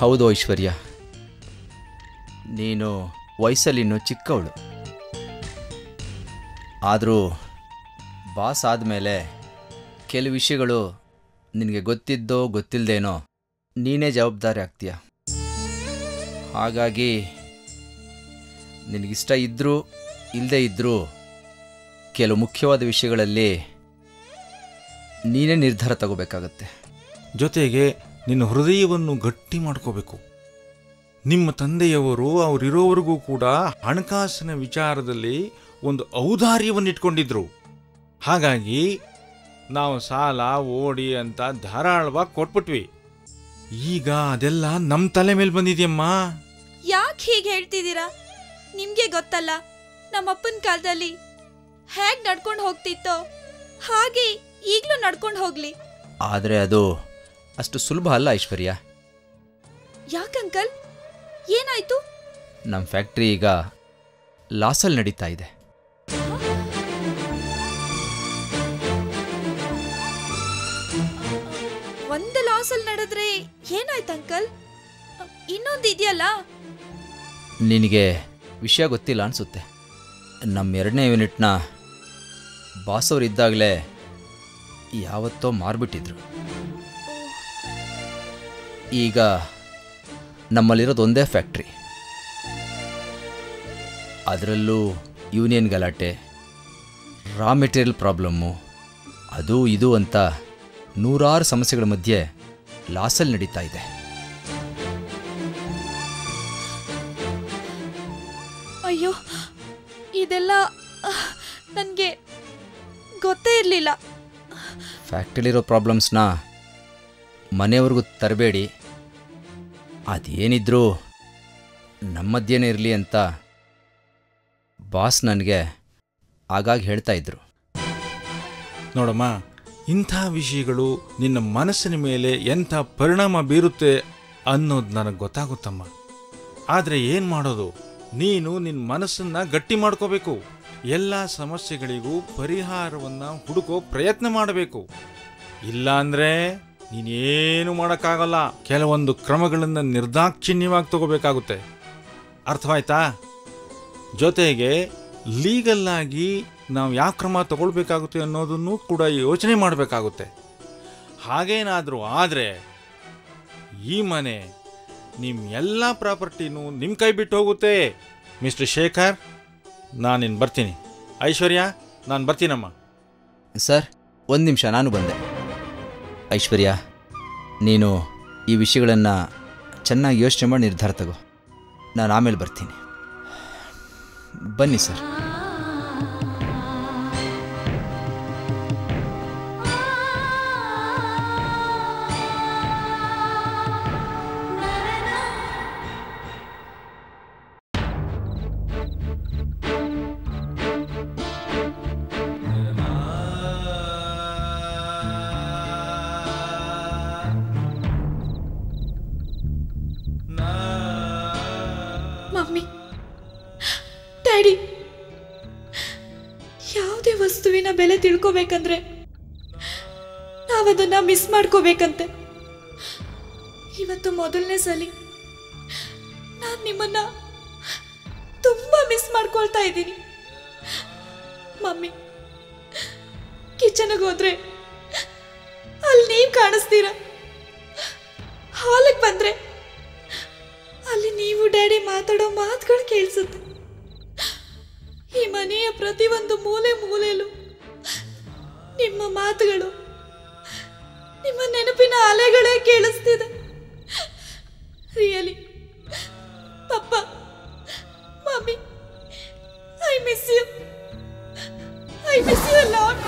ಹೌದು ಐಶ್ವರ್ಯ, ನೀನು ವಯಸ್ಸಲ್ಲಿನ್ನೂ ಚಿಕ್ಕವಳು. ಆದರೂ ಬಾಸ್ ಆದಮೇಲೆ ಕೆಲವು ವಿಷಯಗಳು ನಿನಗೆ ಗೊತ್ತಿದ್ದೋ ಗೊತ್ತಿಲ್ಲದೇನೋ ನೀನೇ ಜವಾಬ್ದಾರಿ ಆಗ್ತೀಯ. ಹಾಗಾಗಿ ನಿನಗಿಷ್ಟ ಇದ್ದರೂ ಇಲ್ಲದೇ ಇದ್ದರೂ ಕೆಲವು ಮುಖ್ಯವಾದ ವಿಷಯಗಳಲ್ಲಿ ನೀನೇ ನಿರ್ಧಾರ ತಗೋಬೇಕಾಗತ್ತೆ. ಜೊತೆಗೆ ನಿನ್ನ ಹೃದಯವನ್ನು ಗಟ್ಟಿ ಮಾಡ್ಕೋಬೇಕು. ನಿಮ್ಮ ತಂದೆಯವರು ಅವರಿರೋವರೆಗೂ ಕೂಡ ಹಣಕಾಸಿನ ವಿಚಾರದಲ್ಲಿ ಒಂದು ಔದಾರ್ಯವನ್ನು ಇಟ್ಕೊಂಡಿದ್ರು. ಹಾಗಾಗಿ ನಾವು ಸಾಲ ಓಡಿ ಅಂತ ಧಾರಾಳವಾಗಿ ಕೊಟ್ಬಿಟ್ವಿ. ಈಗ ಅದೆಲ್ಲ ನಮ್ಮ ತಲೆ ಮೇಲೆ ಬಂದಿದೆಯಮ್ಮ. ಯಾಕೆ ಹೀಗೆ ಹೇಳ್ತಿದ್ದೀರಾ? ನಿಮಗೆ ಗೊತ್ತಲ್ಲ, ನಮ್ಮಪ್ಪನ ಕಾಲದಲ್ಲಿ ಹೇಗೆ ನಡ್ಕೊಂಡು ಹೋಗ್ತಿತ್ತೋ ಹಾಗೆ ಈಗಲೂ ನಡ್ಕೊಂಡು ಹೋಗ್ಲಿ. ಆದರೆ ಅದು ಅಷ್ಟು ಸುಲಭ ಅಲ್ಲ ಐಶ್ವರ್ಯ. ಯಾಕಂಕಲ್, ಏನಾಯಿತು? ನಮ್ಮ ಫ್ಯಾಕ್ಟ್ರಿ ಈಗ ಲಾಸಲ್ಲಿ ನಡೀತಾ ಇದೆ. ಒಂದು ಲಾಸಲ್ಲಿ ನಡೆದ್ರೆ ಏನಾಯ್ತು ಅಂಕಲ್? ಇನ್ನೊಂದು ಇದೆಯಲ್ಲ. ನಿನಗೆ ವಿಷಯ ಗೊತ್ತಿಲ್ಲ ಅನಿಸುತ್ತೆ. ನಮ್ಮ ಎರಡನೇ ಯೂನಿಟ್ನ ಬಾಸವರಿದ್ದಾಗಲೇ ಯಾವತ್ತೋ ಮಾರ್ಬಿಟ್ಟಿದ್ರು. ಈಗ ನಮ್ಮಲ್ಲಿರೋದು ಒಂದೇ ಫ್ಯಾಕ್ಟ್ರಿ. ಅದರಲ್ಲೂ ಯೂನಿಯನ್ ಗಲಾಟೆ, ರಾ ಮೆಟೀರಿಯಲ್ ಪ್ರಾಬ್ಲಮ್ಮು, ಅದು ಇದು ಅಂತ ನೂರಾರು ಸಮಸ್ಯೆಗಳ ಮಧ್ಯೆ ಲಾಸಲ್ಲಿ ನಡೀತಾ ಇದೆ. ಅಯ್ಯೋ, ಇದೆಲ್ಲ ನನಗೆ ಗೊತ್ತೇ ಇರಲಿಲ್ಲ. ಫ್ಯಾಕ್ಟ್ರಿಲಿರೋ ಪ್ರಾಬ್ಲಮ್ಸ್ನ ಮನೆಯವ್ರಿಗೂ ತರಬೇಡಿ, ಅದೇನಿದ್ರೂ ನಮ್ಮದೇನೇ ಇರಲಿ ಅಂತ ಬಾಸ್ ನನಗೆ ಆಗಾಗ ಹೇಳ್ತಾ ಇದ್ರು. ನೋಡಮ್ಮ, ಇಂಥ ವಿಷಯಗಳು ನಿನ್ನ ಮನಸ್ಸಿನ ಮೇಲೆ ಎಂಥ ಪರಿಣಾಮ ಬೀರುತ್ತೆ ಅನ್ನೋದು ನನಗೆ ಗೊತ್ತಾಗುತ್ತಮ್ಮ. ಆದರೆ ಏನು ಮಾಡೋದು, ನೀನು ನಿನ್ನ ಮನಸ್ಸನ್ನು ಗಟ್ಟಿ ಮಾಡ್ಕೋಬೇಕು. ಎಲ್ಲ ಸಮಸ್ಯೆಗಳಿಗೂ ಪರಿಹಾರವನ್ನು ಹುಡುಕೋ ಪ್ರಯತ್ನ ಮಾಡಬೇಕು. ಇಲ್ಲಾಂದರೆ ನೀನೇನು ಮಾಡೋಕ್ಕಾಗಲ್ಲ. ಕೆಲವೊಂದು ಕ್ರಮಗಳನ್ನು ನಿರ್ದಾಕ್ಷಿಣ್ಯವಾಗಿ ತಗೋಬೇಕಾಗುತ್ತೆ. ಅರ್ಥವಾಯ್ತಾ? ಜೊತೆಗೆ ಲೀಗಲ್ಲಾಗಿ ನಾವು ಯಾವ ಕ್ರಮ ತಗೊಳ್ಬೇಕಾಗುತ್ತೆ ಅನ್ನೋದನ್ನು ಕೂಡ ಯೋಚನೆ ಮಾಡಬೇಕಾಗುತ್ತೆ. ಹಾಗೇನಾದರೂ ಆದರೆ ಈ ಮನೆ ನಿಮ್ಮ ಎಲ್ಲ ಪ್ರಾಪರ್ಟಿನೂ ನಿಮ್ಮ ಕೈ ಬಿಟ್ಟು ಹೋಗುತ್ತೆ. ಮಿಸ್ಟರ್ ಶೇಖರ್, ನಾನು ಇನ್ನು ಬರ್ತೀನಿ. ಐಶ್ವರ್ಯ, ನಾನು ಬರ್ತೀನಮ್ಮ. ಸರ್, ಒಂದು ನಿಮಿಷ, ನಾನು ಬಂದೆ. ಐಶ್ವರ್ಯ, ನೀನು ಈ ವಿಷಯಗಳನ್ನು ಚೆನ್ನಾಗಿ ಯೋಚನೆ ಮಾಡಿ ನಿರ್ಧಾರ ತಗೋ. ನಾನು ಆಮೇಲೆ ಬರ್ತೀನಿ. ಬನ್ನಿ ಸರ್. ಯಾವುದೇ ವಸ್ತುವಿನ ಬೆಲೆ ತಿಳ್ಕೋಬೇಕಂದ್ರೆ ನಾವದನ್ನ ಮಿಸ್ ಮಾಡ್ಕೋಬೇಕಂತೆ. ಇವತ್ತು ಮೊದಲನೇ ಸಲ ನಾನು ನಿಮ್ಮನ್ನ ತುಂಬಾ ಮಿಸ್ ಮಾಡ್ಕೊಳ್ತಾ ಇದ್ದೀನಿ ಮಮ್ಮಿ. ಕಿಚನ್ಗೆ ಹೋದ್ರೆ ಅಲ್ಲಿ ನೀವು ಕಾಣಿಸ್ತೀರ, ಹಾಲಿಗೆ ಬಂದ್ರೆ ಅಲ್ಲಿ ನೀವು ಡ್ಯಾಡಿ ಮಾತಾಡೋ ಮಾತುಗಳು ಕೇಳಿಸುತ್ತೆ. ಈ ಮನೆಯ ಪ್ರತಿಯೊಂದು ಮೂಲೆ ಮೂಲೆಯಲ್ಲೂ ನಿಮ್ಮ ಮಾತುಗಳು, ನಿಮ್ಮ ನೆನಪಿನ ಅಲೆಗಳೇ ಕೇಳಿಸ್ತಿದೆ. Really papa, mummy, I miss you. I miss you lot.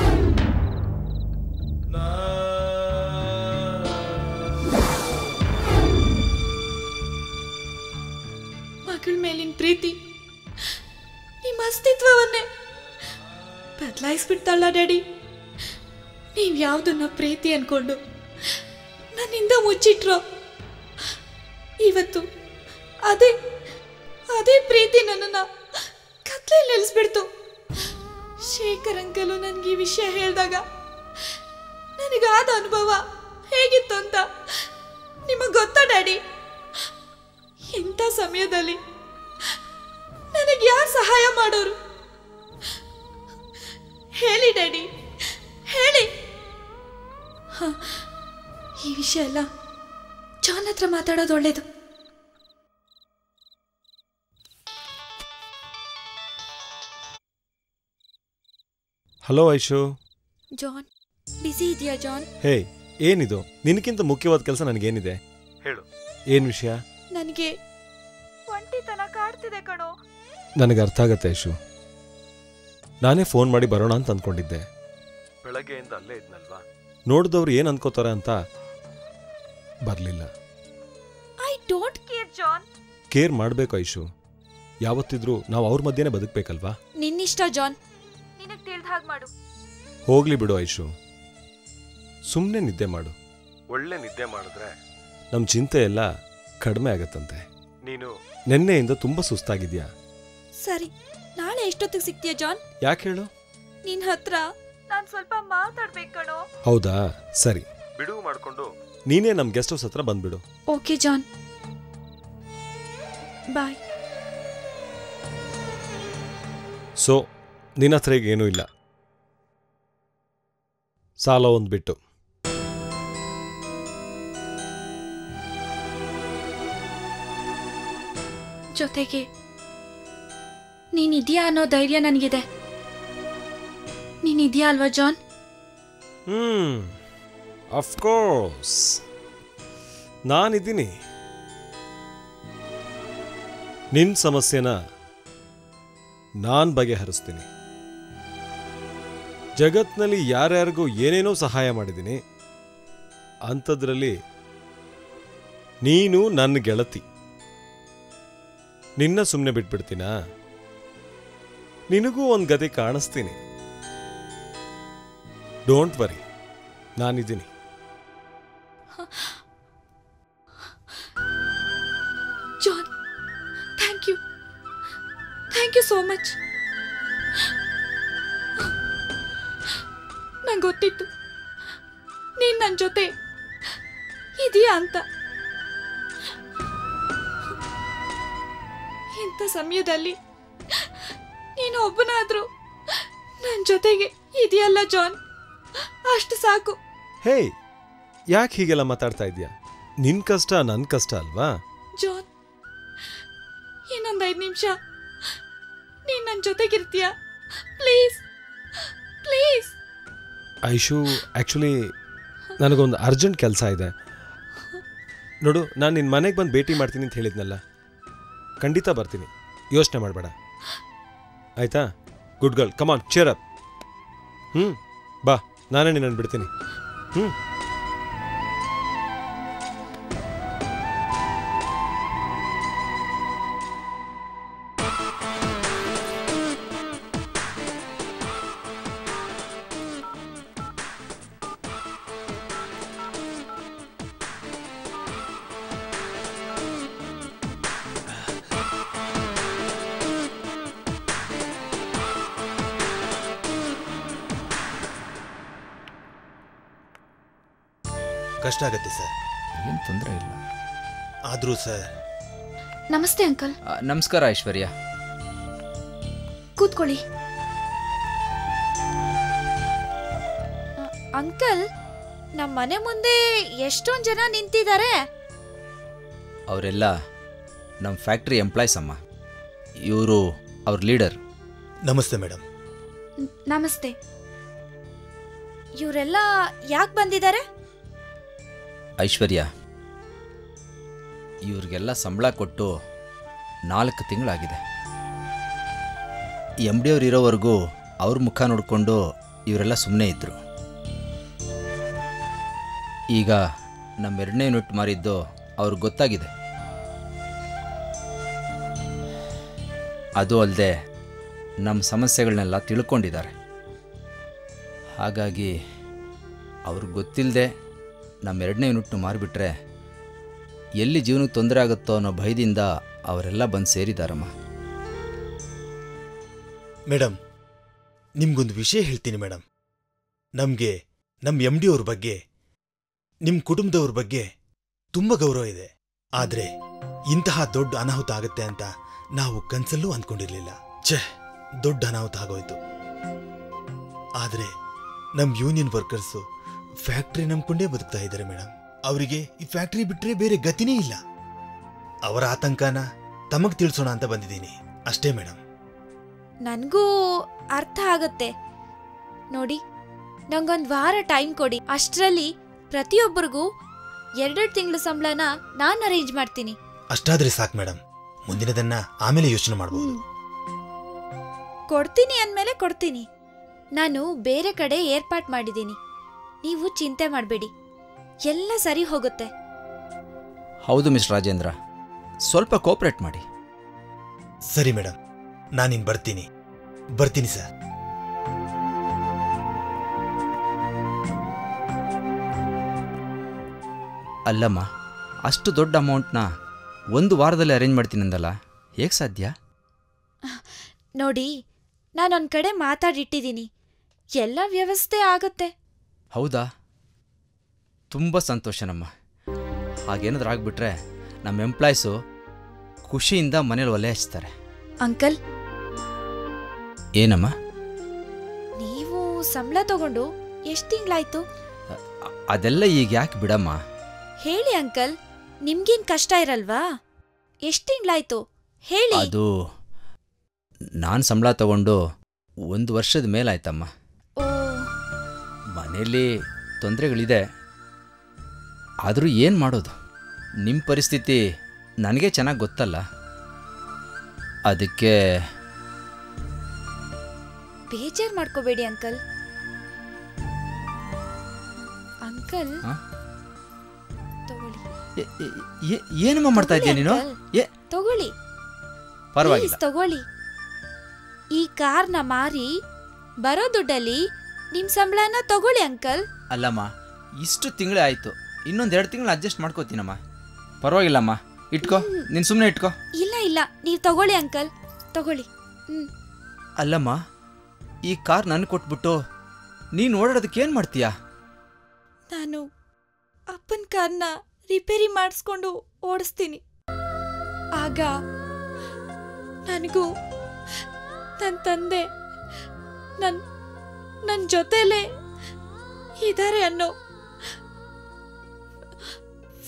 ಮಕ್ಕಳ ಮೇಲಿನ ಪ್ರೀತಿ ನಿಮ್ಮ ಅಸ್ತಿತ್ವವನ್ನೇ ಬದಲಾಯಿಸ್ಬಿಡ್ತಾಳ ಡ್ಯಾಡಿ. ನೀವು ಯಾವುದನ್ನ ಪ್ರೀತಿ ಅಂದ್ಕೊಂಡು ನನ್ನಿಂದ ಮುಚ್ಚಿಟ್ರೋ, ಇವತ್ತು ಅದೇ ಅದೇ ಪ್ರೀತಿ ನನ್ನನ್ನು ಕತ್ತಲಲ್ಲಿ ನೆಲೆಸ್ಬಿಡ್ತು. ಶೇಖರ್ ಅಂಕಲು ನನಗೆ ಈ ವಿಷಯ ಹೇಳಿದಾಗ ನನಗಾದ ಅನುಭವ ಹೇಗಿತ್ತು ಅಂತ ನಿಮಗೆ ಗೊತ್ತಾ ಡ್ಯಾಡಿ? ಇಂಥ ಸಮಯದಲ್ಲಿ ನನಗೆ ಯಾರು ಸಹಾಯ ಮಾಡೋರು ಹೇಳಿ ಡ್ಯಾಡಿ, ಹೇಳಿ. ಹಾಂ, ಈ ವಿಷಯ ಎಲ್ಲ ಜಾನ್ ಹತ್ರ ಮಾತಾಡೋದು ಒಳ್ಳೇದು. ಹಲೋ ಐಶು. ಜಾನ್ ಬಿಸಿ ಇದೆಯಾ ಜಾನ್? ಹೇ, ಏನಿದು? ನಿನಕ್ಕಿಂತ ಮುಖ್ಯವಾದ ಕೆಲಸ ನನಗೇನಿದೆ ಹೇಳು. ಏನು ವಿಷಯ? ನನಗೆ ಒಂಟಿತನ ಕಾಡ್ತಿದೆ ಕಣೋ. ನನಗೆ ಅರ್ಥ ಆಗತ್ತೆ ಐಶು. ನಾನೇ ಫೋನ್ ಮಾಡಿ ಬರೋಣ ಅಂತ ಅಂದ್ಕೊಂಡಿದ್ದೆ. ಬೆಳಗ್ಗೆಯಿಂದ ಅಲ್ಲೇ ಇದ್ನಲ್ವಾ, ನೋಡಿದವ್ರು ಏನು ಅಂದ್ಕೋತಾರ ಅಂತ ಬರಲಿಲ್ಲ. I don't care John. Care ಮಾಡಬೇಕು ಐಶು. ಯಾವತ್ತಿದ್ರೂ ನಾವು ಅವ್ರ ಮಧ್ಯೆನೇ ಬದುಕಬೇಕಲ್ವಾ? ನಿನ್ನಿಷ್ಟ ಜಾನ್. ನಿನಗೆ ಹಾಗೆ ಮಾಡು. ಹೋಗ್ಲಿ ಬಿಡು ಐಶು, ಸುಮ್ಮನೆ ನಿದ್ದೆ ಮಾಡು. ಒಳ್ಳೆ ನಿದ್ದೆ ಮಾಡಿದ್ರೆ ನಮ್ಮ ಚಿಂತೆ ಎಲ್ಲ ಕಡಿಮೆ ಆಗತ್ತಂತೆ. ನೀನು ನೆನ್ನೆಯಿಂದ ತುಂಬಾ ಸುಸ್ತಾಗಿದ್ಯಾ. ಸರಿ, ನಾಳೆ ಎಷ್ಟೊತ್ತಿಗೆ ಸಿಗ್ತೀಯ ಜಾನ್? ಯಾಕೆ ಹೇಳು? ನಿನ್ನ ಹತ್ರ ನಾನು ಸ್ವಲ್ಪ ಮಾತಾಡಬೇಕು ಕಣೋ. ಹೌದಾ, ಸರಿ ಬಿಡು, ಮಾಡ್ಕೊಂಡು ನೀನೇ ನಮ್ಮ ಗೆಸ್ಟ್ ಹೌಸ್ ಹತ್ರ ಬಂದ್ಬಿಡು. ಓಕೆ ಜಾನ್, ಬಾಯ್. ಸೊ ನಿನ್ನ ಹತ್ರ ಈಗ ಏನೂ ಇಲ್ಲ, ಸಾಲ ಒಂದು ಬಿಟ್ಟು. ಜೊತೆಗೆ ನೀನಿದ್ಯಾ ಅನ್ನೋ ಧೈರ್ಯ ನನಗಿದೆ. ನೀನಿದ್ಯಾ ಅಲ್ವಾ ಜಾನ್? ಅಫ್ಕೋರ್ಸ್ ನಾನಿದ್ದೀನಿ. ನಿನ್ನ ಸಮಸ್ಯೆನ ನಾನು ಬಗೆಹರಿಸ್ತೀನಿ. ಜಗತ್ತಿನಲ್ಲಿ ಯಾರ್ಯಾರಿಗೂ ಏನೇನೋ ಸಹಾಯ ಮಾಡಿದ್ದೀನಿ, ಅಂಥದ್ರಲ್ಲಿ ನೀನು ನನ್ನ ಗೆಳತಿ. ನಿನ್ನ ಸುಮ್ಮನೆ ಬಿಟ್ಬಿಡ್ತೀನಾ? ನಿನಗೂ ಒಂದು ಗತಿ ಕಾಣಿಸ್ತೀನಿ. ಡೋಂಟ್ ವರಿ, ನಾನಿದ್ದೀನಿ. John, thank you. Thank you so much. ನಂಗೆ ಗೊತ್ತಿತ್ತು ನೀನು ನನ್ನ ಜೊತೆ ಇದೆಯಾ ಅಂತ. ಇಂಥ ಸಮಯದಲ್ಲಿ ನೀನು ಒಬ್ಬನಾದ್ರೂ ನನ್ನ ಜೊತೆಗೆ ಇದೆಯಲ್ಲ ಜಾನ್, ಅಷ್ಟು ಸಾಕು. ಹೇ, ಯಾಕೆ ಹೀಗೆಲ್ಲ ಮಾತಾಡ್ತಾ ಇದೀಯಾ? ನಿನ್ನ ಕಷ್ಟ ನನ್ನ ಕಷ್ಟ ಅಲ್ವಾ? ಜಾನ್, ಇನ್ನೊಂದು 5 ನಿಮಿಷ ನೀನು ನನ್ನ ಜೊತೆಗಿರ್ತೀಯಾ? Please please. ಐಶು, ಆ್ಯಕ್ಚುಲಿ ನನಗೊಂದು ಅರ್ಜೆಂಟ್ ಕೆಲಸ ಇದೆ. ನೋಡು, ನಾನು ನಿನ್ನ ಮನೆಗೆ ಬಂದು ಭೇಟಿ ಮಾಡ್ತೀನಿ ಅಂತ ಹೇಳಿದ್ನಲ್ಲ, ಖಂಡಿತ ಬರ್ತೀನಿ. ಯೋಚನೆ ಮಾಡಬೇಡ ಆಯಿತಾ? Good girl, come on, cheer up. ಹ್ಞೂ ಬಾ, ನಾನೇ ನಿನ್ನನ್ನು ಬಿಡ್ತೀನಿ. ಹ್ಞೂ ಕಷ್ಟ ಆಗುತ್ತೆ ಸರ್. ಏನು ತೊಂದರೆ ಇಲ್ಲ, ಆದರೂ ಸರ್. ನಮಸ್ತೆ ಅಂಕಲ್. ನಮಸ್ಕಾರ ಐಶ್ವರ್ಯ, ಕೂತ್ಕೊಳ್ಳಿ. ಅಂಕಲ್, ನಮ್ಮ ಮನೆ ಮುಂದೆ ಎಷ್ಟೊಂದು ಜನ ನಿಂತಿದ್ದಾರೆ. ಅವರೆಲ್ಲ ನಮ್ಮ ಫ್ಯಾಕ್ಟ್ರಿ ಎಂಪ್ಲಾಯ್ಸ್ ಅಮ್ಮ. ಇವರು ಅವ್ರ ಲೀಡರ್. ನಮಸ್ತೆ ಮೇಡಮ್. ನಮಸ್ತೆ. ಇವರೆಲ್ಲ ಯಾಕೆ ಬಂದಿದ್ದಾರೆ? ಐಶ್ವರ್ಯ, ಇವರಿಗೆಲ್ಲ ಸಂಬಳ ಕೊಟ್ಟು 4 ತಿಂಗಳಾಗಿದೆ. ಎಮ್ ಡಿ ಅವ್ರು ಇರೋವರೆಗೂ ಅವ್ರ ಮುಖ ನೋಡಿಕೊಂಡು ಇವರೆಲ್ಲ ಸುಮ್ಮನೆ ಇದ್ದರು. ಈಗ ನಮ್ಮ 2ನೇ ಯೂನಿಟ್ ಮಾರಿದ್ದು ಅವ್ರಿಗೆ ಗೊತ್ತಾಗಿದೆ. ಅದು ಅಲ್ಲದೆ ನಮ್ಮ ಸಮಸ್ಯೆಗಳನ್ನೆಲ್ಲ ತಿಳ್ಕೊಂಡಿದ್ದಾರೆ. ಹಾಗಾಗಿ ಅವ್ರಿಗೆ ಗೊತ್ತಿಲ್ಲದೆ ನಮ್ಮ 2ನೇ ಯೂನಿಟ್ನು ಮಾರಿಬಿಟ್ರೆ ಎಲ್ಲಿ ಜೀವನಕ್ಕೆ ತೊಂದರೆ ಆಗುತ್ತೋ ಅನ್ನೋ ಭಯದಿಂದ ಅವರೆಲ್ಲ ಬಂದು ಸೇರಿದಾರಮ್ಮ. ಮೇಡಮ್, ನಿಮಗೊಂದು ವಿಷಯ ಹೇಳ್ತೀನಿ ಮೇಡಮ್. ನಮಗೆ ನಮ್ಮ ಎಮ್ ಡಿ ಅವ್ರ ಬಗ್ಗೆ, ನಿಮ್ಮ ಕುಟುಂಬದವ್ರ ಬಗ್ಗೆ ತುಂಬ ಗೌರವ ಇದೆ. ಆದರೆ ಇಂತಹ ದೊಡ್ಡ ಅನಾಹುತ ಆಗುತ್ತೆ ಅಂತ ನಾವು ಕನಸಲ್ಲೂ ಅಂದ್ಕೊಂಡಿರಲಿಲ್ಲ. ಛೇ, ದೊಡ್ಡ ಅನಾಹುತ ಆಗೋಯ್ತು. ಆದರೆ ನಮ್ಮ ಯೂನಿಯನ್ ವರ್ಕರ್ಸು ಫ್ಯಾಕ್ಟ್ರಿ ನಂಬ್ಕೊಂಡೇ ಬದುಕ್ತಾ ಇದ್ದಾರೆ ಮೇಡಮ್. ಅವರಿಗೆ ಈ ಫ್ಯಾಕ್ಟ್ರಿ ಬಿಟ್ಟರೆ ಬೇರೆ ಗತಿನೇ ಇಲ್ಲ. ಅವರ ಆತಂಕನ ತಮಗೆ ತಿಳಿಸೋಣ ಅಂತ ಬಂದಿದ್ದೀನಿ ಅಷ್ಟೇ ಮೇಡಮ್. ನನಗೂ ಅರ್ಥ ಆಗುತ್ತೆ ನೋಡಿ. ನನಗೊಂದು ವಾರ ಟೈಮ್ ಕೊಡಿ. ಅಷ್ಟರಲ್ಲಿ ಪ್ರತಿಯೊಬ್ಬರಿಗೂ 2-2 ತಿಂಗಳ ಸಂಬಳನ ನಾನು ಅರೇಂಜ್ ಮಾಡ್ತೀನಿ. ಅಷ್ಟಾದರೆ ಸಾಕು ಮೇಡಮ್, ಮುಂದಿನದನ್ನ ಆಮೇಲೆ ಯೋಚನೆ ಮಾಡಬಹುದು. ಕೊಡ್ತೀನಿ ಅಂದಮೇಲೆ ಕೊಡ್ತೀನಿ. ನಾನು ಬೇರೆ ಕಡೆ ಏರ್ಪಾಟ್ ಮಾಡಿದ್ದೀನಿ, ನೀವು ಚಿಂತೆ ಮಾಡಬೇಡಿ, ಎಲ್ಲ ಸರಿ ಹೋಗುತ್ತೆ. ಹೌದು ಮಿಸ್ ರಾಜೇಂದ್ರ, ಸ್ವಲ್ಪ ಕೋಪರೇಟ್ ಮಾಡಿ. ಸರಿ ಮೇಡಮ್, ನಾನಿನ್ ಬರ್ತೀನಿ. ಸರ್ ಅಲ್ಲಮ್ಮ, ಅಷ್ಟು ದೊಡ್ಡ ಅಮೌಂಟ್ನ ಒಂದು ವಾರದಲ್ಲಿ ಅರೇಂಜ್ ಮಾಡ್ತೀನಂದಲ್ಲ, ಹೇಗೆ ಸಾಧ್ಯ? ನೋಡಿ, ನಾನೊಂದು ಕಡೆ ಮಾತಾಡಿಟ್ಟಿದ್ದೀನಿ, ಎಲ್ಲ ವ್ಯವಸ್ಥೆ ಆಗುತ್ತೆ. ಹೌದಾ? ತುಂಬ ಸಂತೋಷನಮ್ಮ. ಹಾಗೇನಾದ್ರೂ ಆಗಿಬಿಟ್ರೆ ನಮ್ಮ ಎಂಪ್ಲಾಯ್ಸು ಖುಷಿಯಿಂದ ಮನೇಲಿ ಒಲೆ ಹಚ್ತಾರೆ. ಅಂಕಲ್. ಏನಮ್ಮ? ನೀವು ಸಂಬಳ ತಗೊಂಡು ಎಷ್ಟು ತಿಂಗಳಾಯ್ತು? ಅದೆಲ್ಲ ಈಗ ಯಾಕೆ ಬಿಡಮ್ಮ. ಹೇಳಿ ಅಂಕಲ್, ನಿಮ್ಗೇನು ಕಷ್ಟ ಇರಲ್ವಾ? ಎಷ್ಟು ತಿಂಗಳಾಯ್ತು ಹೇಳಿ. ಅದು ನಾನು ಸಂಬಳ ತಗೊಂಡು 1 ವರ್ಷದ ಮೇಲಾಯ್ತಮ್ಮ. ಓ, ಮನೇಲಿ ತೊಂದರೆಗಳಿದೆ, ಆದರೂ ಏನು ಮಾಡೋದು? ನಿಮ್ಮ ಪರಿಸ್ಥಿತಿ ನನಗೆ ಚೆನ್ನಾಗಿ ಗೊತ್ತಲ್ಲ, ಅದಕ್ಕೆ. ಬೇಜಾರು ಮಾಡ್ಕೋಬೇಡಿ ಅಂಕಲ್. ಅಂಕಲ್ ತಗೊಳ್ಳಿ. ಏನಮ್ಮ ಮಾಡ್ತಾ ಇದ್ದೀಯ ನೀನು? ತಗೊಳ್ಳಿ, ಪರವಾಗಿಲ್ಲ ತಗೊಳ್ಳಿ. ಈ ಕಾರ್ನ ಮಾರಿ ಬರೋ ದುಡ್ಡಲ್ಲಿ ನಿಮ್ಮ ಸಂಬಳನ ತಗೊಳ್ಳಿ ಅಂಕಲ್. ಅಲ್ಲಮ್ಮ, ಇಷ್ಟು ತಿಂಗಳೇ ಆಯಿತು, ಇನ್ನೊಂದೆರಡು ತಿಂಗಳು ಅಡ್ಜಸ್ಟ್ ಮಾಡ್ಕೋತೀನಮ್ಮ. ಪರವಾಗಿಲ್ಲಮ್ಮ, ಇಟ್ಕೋ, ನೀನು ಸುಮ್ಮನೆ ಇಟ್ಕೋ. ಇಲ್ಲ ಇಲ್ಲ, ನೀವು ತಗೊಳ್ಳಿ ಅಂಕಲ್, ತಗೊಳ್ಳಿ. ಅಲ್ಲಮ್ಮ, ಈ ಕಾರ್ ನಾನು ಕೊಟ್ಬಿಟ್ಟು ನೀನು ಓಡಾಡೋದಕ್ಕೆ ಏನು ಮಾಡ್ತೀಯಾ? ನಾನು ಅಪ್ಪನ ಕಾರ್ನ ರಿಪೇರಿ ಮಾಡಿಸ್ಕೊಂಡು ಓಡಿಸ್ತೀನಿ. ಆಗ ನನಗೂ ನನ್ನ ತಂದೆ ನನ್ನ ಜೊತೆಲೇ ಇದ್ದಾರೆ ಅನ್ನೋ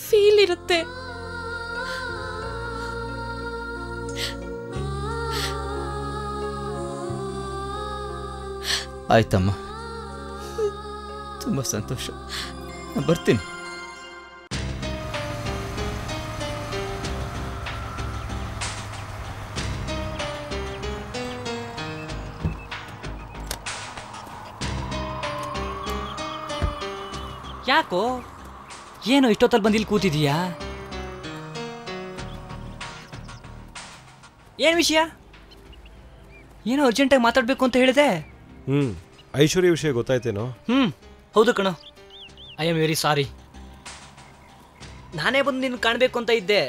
ಫೀಲ್ ಇರುತ್ತೆ. ಆಯ್ತಮ್ಮ, ತುಂಬ ಸಂತೋಷ, ನಾನು ಬರ್ತೀನಿ. ಯಾಕೋ ಏನು ಇಷ್ಟೊತ್ತಲ್ಲಿ ಬಂದಿಲ್ಲಿ ಕೂತಿದೀಯಾ? ಏನು ವಿಷಯ? ಏನೋ ಅರ್ಜೆಂಟಾಗಿ ಮಾತಾಡಬೇಕು ಅಂತ ಹೇಳಿದೆ. ಐಶ್ವರ್ಯ ವಿಷಯ ಗೊತ್ತಾಯ್ತೇನೋ? ಹೌದು ಕಣೋ, ಐ ಆಮ್ ವೆರಿ ಸಾರಿ. ನಾನೇ ಬಂದು ನಿನ್ನ ಕಾಣಬೇಕು ಅಂತ ಇದ್ದೆ,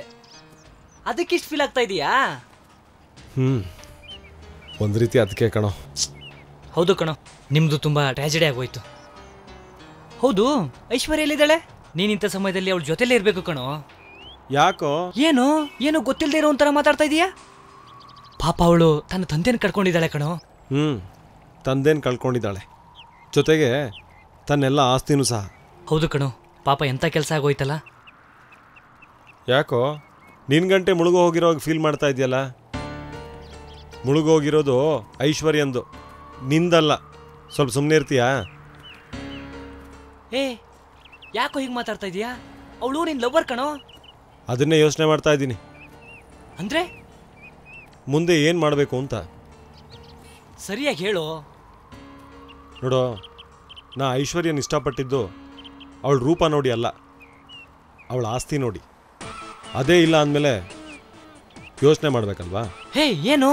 ಅದಕ್ಕೆ ಇಷ್ಟು ಫೀಲ್ ಆಗ್ತಾ ಇದೀಯಾ? ಒಂದು ರೀತಿ ಅದಕ್ಕೆ ಕಣೋ. ಹೌದು ಕಣೋ, ನಿಮ್ಮದು ತುಂಬ ಟ್ರ್ಯಾಜಿಡಿ ಆಗೋಯ್ತು. ಹೌದು, ಐಶ್ವರ್ಯ ಎಲ್ಲಿದ್ದಾಳೆ? ನೀನಿಂಥ ಸಮಯದಲ್ಲಿ ಅವಳ ಜೊತೆಲೇ ಇರಬೇಕು ಕಣೋ. ಯಾಕೋ? ಏನು ಏನೋ ಗೊತ್ತಿಲ್ಲದೆ ಇರೋ ಒಂಥರ ಮಾತಾಡ್ತಾ ಇದೀಯಾ? ಪಾಪ ಅವಳು ತನ್ನ ತಂದೆನ ಕಳ್ಕೊಂಡಿದ್ದಾಳೆ ಕಣೋ. ತಂದೇನು ಕಳ್ಕೊಂಡಿದ್ದಾಳೆ, ಜೊತೆಗೆ ತನ್ನೆಲ್ಲ ಆಸ್ತಿನೂ ಸಹ. ಹೌದು ಕಣೋ, ಪಾಪ ಎಂಥ ಕೆಲಸ ಆಗೋಯ್ತಲ್ಲ. ಯಾಕೋ ನಿನ್ನ ಗಂಟೆ ಮುಳುಗೋಗಿರೋವಾಗ ಫೀಲ್ ಮಾಡ್ತಾ ಇದೆಯಲ್ಲ? ಮುಳುಗೋಗಿರೋದು ಐಶ್ವರ್ಯಂದು, ನಿಂದಲ್ಲ. ಸ್ವಲ್ಪ ಸುಮ್ಮನೆ ಇರ್ತೀಯಾ? ಏ, ಯಾಕೋ ಹೀಗೆ ಮಾತಾಡ್ತಾ ಇದೀಯಾ? ಅವಳು ನಿನ್ನ ಲವ್ವರ್ ಕಣೋ. ಅದನ್ನೇ ಯೋಚನೆ ಮಾಡ್ತಾ ಇದ್ದೀನಿ. ಅಂದರೆ ಮುಂದೆ ಏನು ಮಾಡಬೇಕು ಅಂತ ಸರಿಯಾಗಿ ಹೇಳೋ. ನೋಡೋ, ನಾ ಐಶ್ವರ್ಯನ ಇಷ್ಟಪಟ್ಟಿದ್ದು ಅವಳ ರೂಪ ನೋಡಿ ಅಲ್ಲ, ಅವಳ ಆಸ್ತಿ ನೋಡಿ. ಅದೇ ಇಲ್ಲ ಅಂದಮೇಲೆ ಯೋಚನೆ ಮಾಡಬೇಕಲ್ವಾ? ಹೇ, ಏನು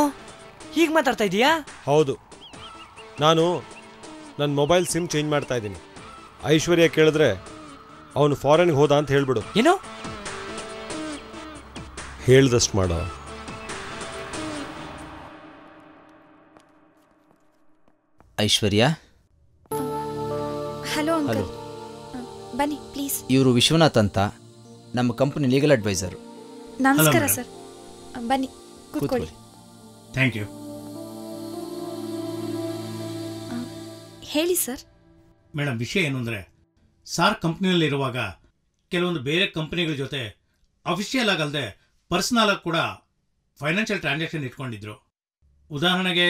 ಹೀಗೆ ಮಾತಾಡ್ತಾ ಇದೀಯಾ? ಹೌದು, ನಾನು ನನ್ನ ಮೊಬೈಲ್ ಸಿಮ್ ಚೇಂಜ್ ಮಾಡ್ತಾ ಇದ್ದೀನಿ. ಐಶ್ವರ್ಯ ಕೇಳಿದ್ರೆ ಅವನು ಫಾರಿನ್ಗೆ ಹೋದ ಅಂತ ಹೇಳಿಬಿಡು. ಏನು ಹೇಳ್ದಷ್ಟು ಮಾಡೋ. ಐಶ್ವರ್ಯ, ಹಲೋ ಅಂಕಲ್, ಬನ್ನಿ ಪ್ಲೀಸ್. ಇವರು ವಿಶ್ವನಾಥ್ ಅಂತ, ನಮ್ಮ ಕಂಪನಿ ಲೀಗಲ್ ಅಡ್ವೈಸರು. ನಮಸ್ಕಾರ ಸರ್, ಬನ್ನಿ ಕೂತ್ಕೊಳ್ಳಿ. Thank you. ಹೇಳಿ ಸರ್. ಮೇಡಮ್, ವಿಷಯ ಏನು ಅಂದರೆ, ಸಾರ್ ಕಂಪ್ನಿಯಲ್ಲಿರುವಾಗ ಕೆಲವೊಂದು ಬೇರೆ ಕಂಪ್ನಿಗಳ ಜೊತೆ ಅಫಿಷಿಯಲ್ ಆಗಲ್ಲದೆ ಪರ್ಸನಲ್ ಆಗಿ ಕೂಡ ಫೈನಾನ್ಷಿಯಲ್ ಟ್ರಾನ್ಸಾಕ್ಷನ್ ಇಟ್ಕೊಂಡಿದ್ರು. ಉದಾಹರಣೆಗೆ,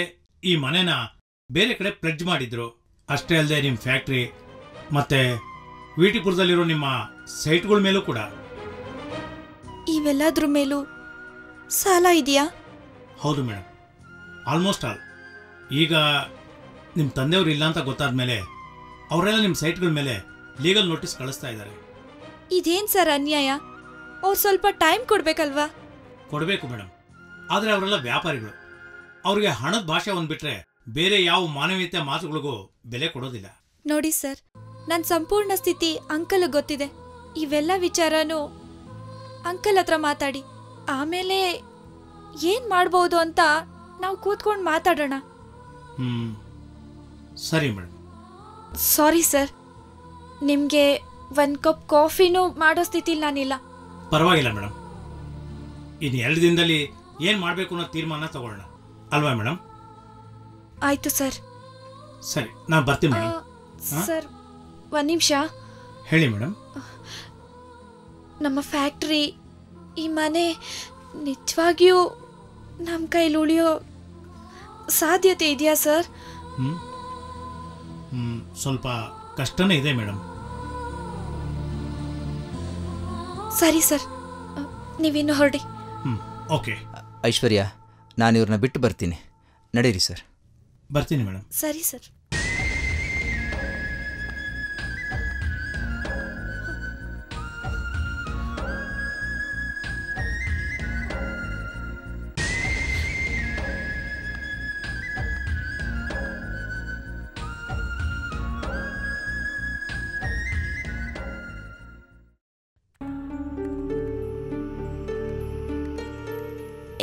ಈ ಮನೇನ ಬೇರೆ ಕಡೆ ಪ್ಲಜ್ ಮಾಡಿದ್ರು. ಅಷ್ಟೇ ಅಲ್ಲದೆ ನಿಮ್ಮ ಫ್ಯಾಕ್ಟ್ರಿ ಮತ್ತು ವಿಟಿಪುರದಲ್ಲಿರೋ ನಿಮ್ಮ ಸೈಟ್ಗಳ ಮೇಲೂ ಕೂಡ. ಇವೆಲ್ಲದ್ರ ಮೇಲೂ ಸಾಲ ಇದೆಯಾ? ಹೌದು ಮೇಡಮ್, ಆಲ್ಮೋಸ್ಟ್ ಆಲ್. ಈಗ ನಿಮ್ಮ ತಂದೆಯವರು ಇಲ್ಲ ಅಂತ ಗೊತ್ತಾದ ಮೇಲೆ ಅವರೆಲ್ಲ ನಿಮ್ಮ ಸೈಟ್ಗಳ ಮೇಲೆ ಲೀಗಲ್ ನೋಟಿಸ್ ಕಳಿಸ್ತಾ ಇದ್ದಾರೆ. ಇದೇನು ಸರ್ ಅನ್ಯಾಯ? ಅವ್ರು ಸ್ವಲ್ಪ ಟೈಮ್ ಕೊಡಬೇಕಲ್ವಾ? ಕೊಡಬೇಕು ಮೇಡಮ್, ಆದರೆ ಅವರೆಲ್ಲ ವ್ಯಾಪಾರಿಗಳು. ಅವ್ರಿಗೆ ಹಣದ ಭಾಷೆ ಒಂದು ಬಿಟ್ಟರೆ ಬೇರೆ ಯಾವ ಮಾನವೀಯತೆ ಮಾತುಗಳಿಗೂ ಬೆಲೆ ಕೊಡೋದಿಲ್ಲ. ನೋಡಿ ಸರ್, ನನ್ನ ಸಂಪೂರ್ಣ ಸ್ಥಿತಿ ಅಂಕಲ್ ಗೊತ್ತಿದೆ. ಇವೆಲ್ಲ ವಿಚಾರನೂ ಅಂಕಲ್ ಹತ್ರ ಮಾತಾಡಿ ಆಮೇಲೆ ಏನು ಮಾಡ್ಬೋದು ಅಂತ ನಾವು ಕೂತ್ಕೊಂಡು ಮಾತಾಡೋಣ. ಸರಿ ಮೇಡಮ್. ಸಾರಿ ಸರ್, ನಿಮಗೆ ಒಂದು ಕಪ್ ಕಾಫಿನೂ ಮಾಡೋ ಸ್ಥಿತಿಲಿ ನಾನಿಲ್ಲ. ಪರವಾಗಿಲ್ಲ ಮೇಡಮ್, ಇನ್ನು ಎರಡು ದಿನದಲ್ಲಿ ಏನು ಮಾಡಬೇಕು ಅನ್ನೋ ತೀರ್ಮಾನ ತಗೊಳ್ಳೋಣ ಅಲ್ವಾ ಮೇಡಮ್? ಆಯಿತು ಸರ್. ಸರಿ, ನಾನು ಬರ್ತೀನಿ ಮೇಡಮ್. ಸರ್ ಒಂದು ನಿಮಿಷ. ಹೇಳಿ ಮೇಡಮ್. ನಮ್ಮ ಫ್ಯಾಕ್ಟ್ರಿ, ಈ ಮನೆ ನಿಜವಾಗಿಯೂ ನಮ್ಮ ಕೈಲಿ ಉಳಿಯೋ ಸಾಧ್ಯತೆ ಇದೆಯಾ ಸರ್? ಸ್ವಲ್ಪ ಕಷ್ಟನೇ ಇದೆ ಮೇಡಮ್. ಸರಿ ಸರ್, ನೀವಿನ್ನು ಹೊರಡಿ. ಓಕೆ ಐಶ್ವರ್ಯ, ನಾನು ಇವ್ರನ್ನ ಬಿಟ್ಟು ಬರ್ತೀನಿ, ನಡೀರಿ ಸರ್. ಬರ್ತೀನಿ ಮೇಡಮ್. ಸರಿ ಸರ್.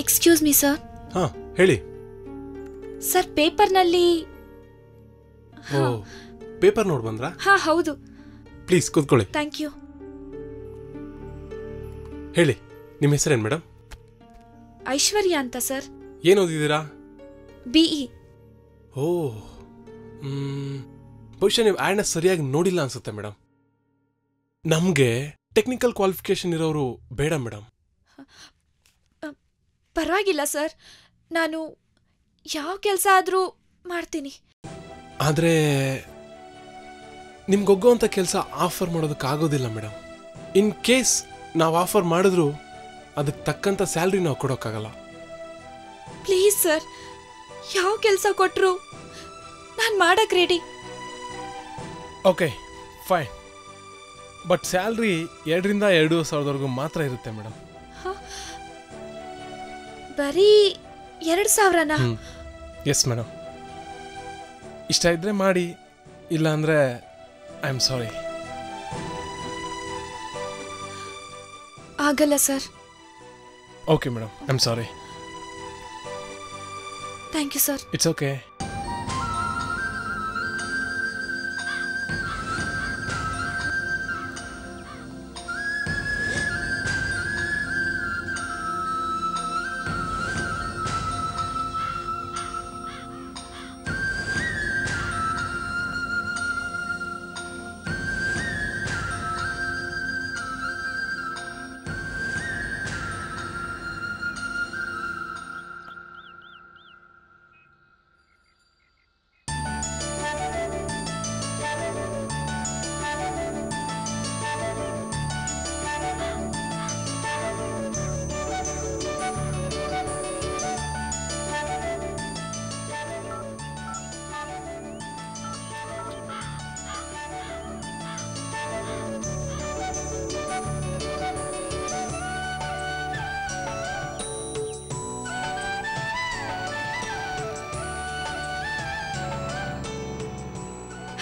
Excuse me sir. ಹಾ ಹೇಳಿ ಸರ್. ಪೇಪರ್ನಲ್ಲಿ ಪೇಪರ್ ನೋಡಿ ಬಂದ್ರಾ? ಹಾ ಹೌದು. ಪ್ಲೀಸ್ ಕೂತ್ಕೊಳ್ಳಿ. Thank you. ಹೇಳಿ, ನಿಮ್ಮ ಹೆಸರೇನು ಮೇಡಮ್? ಐಶ್ವರ್ಯ ಅಂತ ಸರ್. ಏನು ಓದಿದ್ದೀರಾ? ಬಿಇ. ಓ, ಬಹುಶಃ ನೀವು ಆ್ಯಡ್ನ ಸರಿಯಾಗಿ ನೋಡಿಲ್ಲ ಅನ್ಸುತ್ತೆ ಮೇಡಮ್. ನಮಗೆ ಟೆಕ್ನಿಕಲ್ ಕ್ವಾಲಿಫಿಕೇಶನ್ ಇರೋರು ಬೇಡ ಮೇಡಮ್. ಪರವಾಗಿಲ್ಲ ಸರ್, ನಾನು ಯಾವ ಕೆಲಸ ಆದರೂ ಮಾಡ್ತೀನಿ. ಆದರೆ ನಿಮ್ಗೊಗ್ಗೋಂಥ ಕೆಲಸ ಆಫರ್ ಮಾಡೋದಕ್ಕಾಗೋದಿಲ್ಲ ಮೇಡಮ್. ಇನ್ ಕೇಸ್ ನಾವು ಆಫರ್ ಮಾಡಿದ್ರೂ ಅದಕ್ಕೆ ತಕ್ಕಂಥ ಸ್ಯಾಲ್ರಿ ನಾವು ಕೊಡೋಕ್ಕಾಗಲ್ಲ. ಪ್ಲೀಸ್ ಸರ್, ಯಾವ ಕೆಲಸ ಕೊಟ್ಟರು ನಾನು ಮಾಡೋಕ್ಕೆ ready. Okay fine, but salary 2,000 to 2,500 ಮಾತ್ರ ಇರುತ್ತೆ ಮೇಡಮ್. ಬರೀ 2,000? Yes madam. ಇಷ್ಟ ಇದ್ರೆ ಮಾಡಿ, ಇಲ್ಲ ಅಂದರೆ ಐ ಆಮ್ ಸಾರಿ. ಆಗಲ್ಲ sir. Okay madam, I am sorry. Thank you sir. It's okay.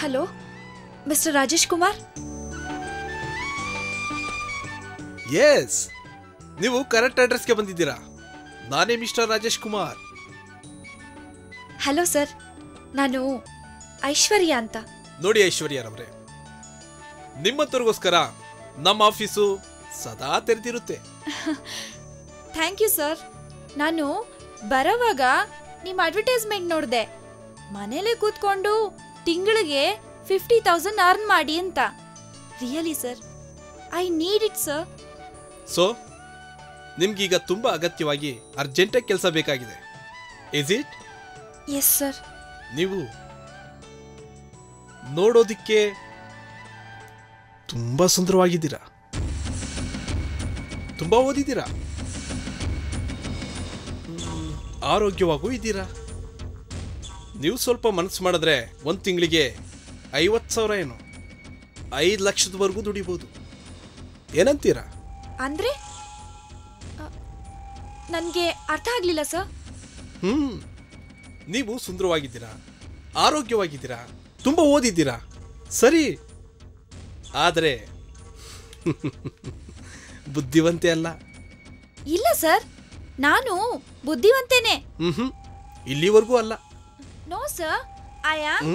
Hello mister Rajesh Kumar. Yes, ನೀವು ಕರೆಕ್ಟ್ ಅಡ್ರೆಸ್ಗೆ ಬಂದಿದ್ದೀರಾ. ನಾನೇ mister Rajesh Kumar. Hello sir, ನಾನು ಐಶ್ವರ್ಯ ಅಂತ. ನೋಡಿ ಐಶ್ವರ್ಯರವರೇ, ನಿಮ್ಮಂತವ್ರಿಗೋಸ್ಕರ ನಮ್ಮ ಆಫೀಸು ಸದಾ ತೆರೆದಿರುತ್ತೆ. Thank you sir. ನಾನು ಬರೋವಾಗ ನಿಮ್ಮ ಅಡ್ವರ್ಟೈಸ್ಮೆಂಟ್ ನೋಡಿದೆ, ಮನೇಲೆ ಕೂತ್ಕೊಂಡು ತಿಂಗಳಿಗೆ 50,000 ಅರ್ನ್ ಮಾಡಿ ಅಂತ. Really sir, I need it sir. So ನಿಮ್ಗೀಗ ತುಂಬಾ ಅಗತ್ಯವಾಗಿ ಅರ್ಜೆಂಟಾಗಿ ಕೆಲಸ ಬೇಕಾಗಿದೆ, ಇಸ್ ಇಟ್? Yes sir. ನೀವು ನೋಡೋದಿಕ್ಕೆ ತುಂಬಾ ಸುಂದರವಾಗಿದ್ದೀರಾ, ತುಂಬಾ ಓದಿದ್ದೀರಾ, ಆರೋಗ್ಯವಾಗೂ ಇದ್ದೀರಾ. ನೀವು ಸ್ವಲ್ಪ ಮನಸ್ಸು ಮಾಡಿದ್ರೆ ಒಂದು ತಿಂಗಳಿಗೆ 50,000 ಏನು 5,00,000 ದುಡಿಬೋದು. ಏನಂತೀರಾ? ಅಂದರೆ ನನಗೆ ಅರ್ಥ ಆಗಲಿಲ್ಲ ಸರ್. ನೀವು ಸುಂದರವಾಗಿದ್ದೀರಾ, ಆರೋಗ್ಯವಾಗಿದ್ದೀರಾ, ತುಂಬ ಓದಿದ್ದೀರಾ, ಸರಿ. ಆದರೆ ಬುದ್ಧಿವಂತೆ ಅಲ್ಲ. ಇಲ್ಲ ಸರ್, ನಾನು ಬುದ್ಧಿವಂತೇನೆ. ಇಲ್ಲಿವರೆಗೂ ಅಲ್ಲ. ನೋ ಸರ್, ಐ ಆಮ್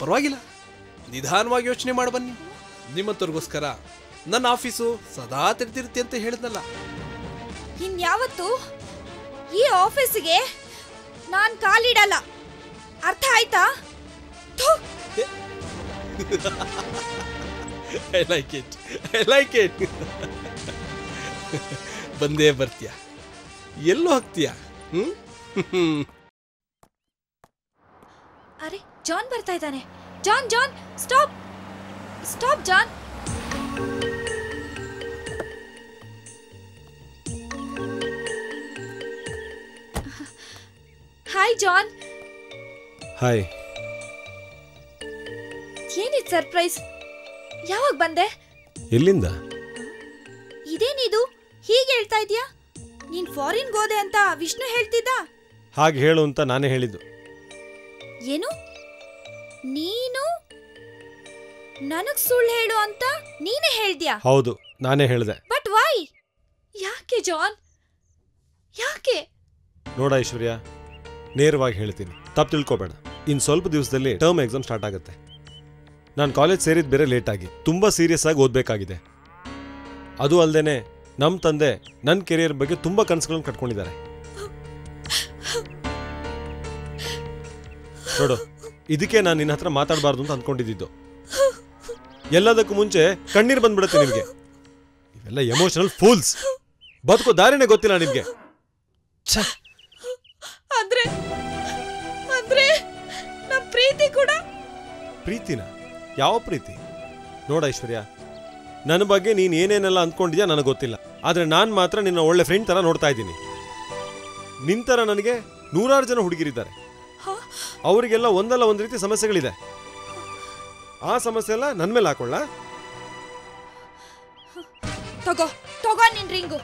ಪರವಾಗಿಲ್ಲ. ನಿಧಾನವಾಗಿ ಯೋಚನೆ ಮಾಡಿ ಬನ್ನಿ. ನಿಮ್ಮಂಥವ್ರಿಗೋಸ್ಕರ ನನ್ನ ಆಫೀಸು ಸದಾ ತೆರೆದಿರುತ್ತೆ ಅಂತ ಹೇಳಿದ್ನಲ್ಲ. ಇನ್ಯಾವತ್ತು ಈ ಆಫೀಸಿಗೆ ನಾನು ಕಾಲಿಡಲ್ಲ. ಅರ್ಥ ಆಯ್ತಾ? I like it. I like it. ಬಂದೇ ಬರ್ತೀಯ, ಎಲ್ಲೋ ಹೋಗ್ತೀಯ. ಅರೆ, ಜಾನ್ ಬರ್ತಾ ಇದ್ದಾನೆ. John, John, stop stop John. Hi John. Hi. ಏನಿದು ಸರ್ಪ್ರೈಸ್? ಯಾವಾಗ ಬಂದೆ? ಎಲ್ಲಿಂದ? ಇದೇನಿದು ಹೀಗೆ ಹೇಳ್ತಾ ಇದೀಯಾ? ನೀನ್ ಫಾರಿನ್ ಹೋದೆ ಅಂತ ವಿಷ್ಣು ಹೇಳ್ತಿದ್ದ. ಹಾಗೆ ಹೇಳು ಅಂತ ನಾನೇ ಹೇಳಿದ್ದು. ಏನು ನೀನು ನನಗ್ ಸುಳ್ಳು ಹೇಳು ಅಂತ ನೀನೇ ಹೇಳ್ದ್ಯಾ? ಹೌದು, ನಾನೇ ಹೇಳ್ದೆ. But why? ಯಾಕೆ ಜಾನ್, ಯಾಕೆ? ನೋಡ ಐಶ್ವರ್ಯ, ನೇರವಾಗಿ ಹೇಳ್ತೀನಿ, ತಪ್ಪು ತಿಳ್ಕೊಬೇಡ. ಇನ್ನು ಸ್ವಲ್ಪ ದಿವಸದಲ್ಲಿ ಟರ್ಮ್ ಎಕ್ಸಾಮ್ ಸ್ಟಾರ್ಟ್ ಆಗುತ್ತೆ. ನಾನು ಕಾಲೇಜ್ ಸೇರಿದ ಬೇರೆ ಲೇಟಾಗಿ ತುಂಬ ಸೀರಿಯಸ್ ಆಗಿ ಓದಬೇಕಾಗಿದೆ. ಅದು ಅಲ್ಲದೆ ನಮ್ಮ ತಂದೆ ನನ್ನ ಕೆರಿಯರ್ ಬಗ್ಗೆ ತುಂಬ ಕನಸುಗಳನ್ನು ಕಟ್ಕೊಂಡಿದ್ದಾರೆ. ನೋಡು, ಇದಕ್ಕೆ ನಾನು ನಿನ್ನ ಹತ್ರ ಮಾತಾಡಬಾರ್ದು ಅಂತ ಅಂದ್ಕೊಂಡಿದ್ದು. ಎಲ್ಲದಕ್ಕೂ ಮುಂಚೆ ಕಣ್ಣೀರು ಬಂದ್ಬಿಡುತ್ತೆ ನಿಮಗೆ. ಇವೆಲ್ಲ ಎಮೋಷನಲ್ ಫೂಲ್ಸ್. ಬದುಕೋ ದಾರಿನೇ ಗೊತ್ತಿಲ್ಲ ನಿಮಗೆ. ಪ್ರೀತಿನ? ಯಾವ ಪ್ರೀತಿ? ನೋಡ ಐಶ್ವರ್ಯ, ನನ್ನ ಬಗ್ಗೆ ನೀನು ಏನೇನೆಲ್ಲ ಅಂದ್ಕೊಂಡಿದ್ಯಾ ನನಗೆ ಗೊತ್ತಿಲ್ಲ. ಆದರೆ ನಾನು ಮಾತ್ರ ನಿನ್ನ ಒಳ್ಳೆ ಫ್ರೆಂಡ್ ಥರ ನೋಡ್ತಾ ಇದ್ದೀನಿ. ನಿನ್ನ ಥರ ನನಗೆ ನೂರಾರು ಜನ ಹುಡುಗಿರಿದ್ದಾರೆ. ಅವರಿಗೆಲ್ಲ ಒಂದಲ್ಲ ಒಂದು ರೀತಿ ಸಮಸ್ಯೆಗಳಿದೆ. ಆ ಸಮಸ್ಯೆ ಎಲ್ಲ ನನ್ನ ಮೇಲೆ ಹಾಕೊಳ್ಳ. ತಗೋ ತಗೋ ನಿನ್ನ ರಿಂಗು.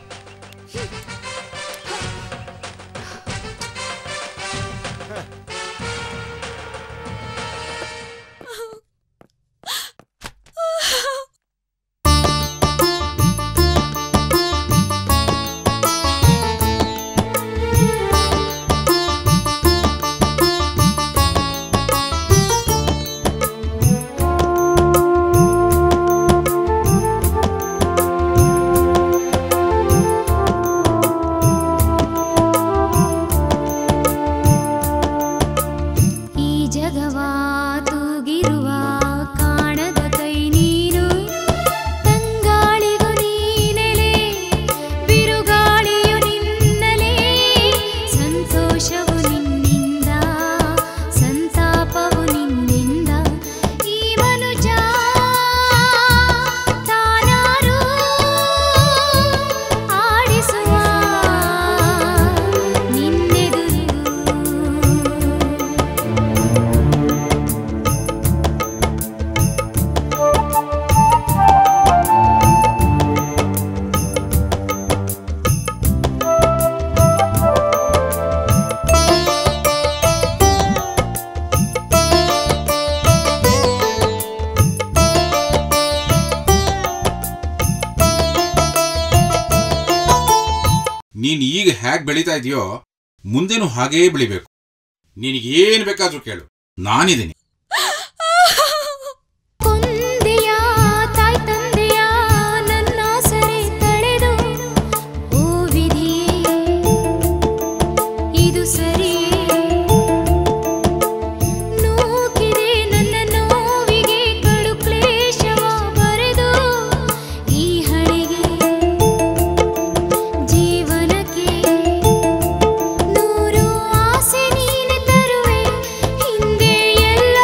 ಬೆಳೀತಾ ಇದೆಯೋ ಮುಂದೇನು ಹಾಗೇ ಬೆಳಿಬೇಕು. ನಿನಗೆ ಏನು ಬೇಕಾದರೂ ಕೇಳು, ನಾನಿದ್ದೀನಿ. ಎಲ್ಲ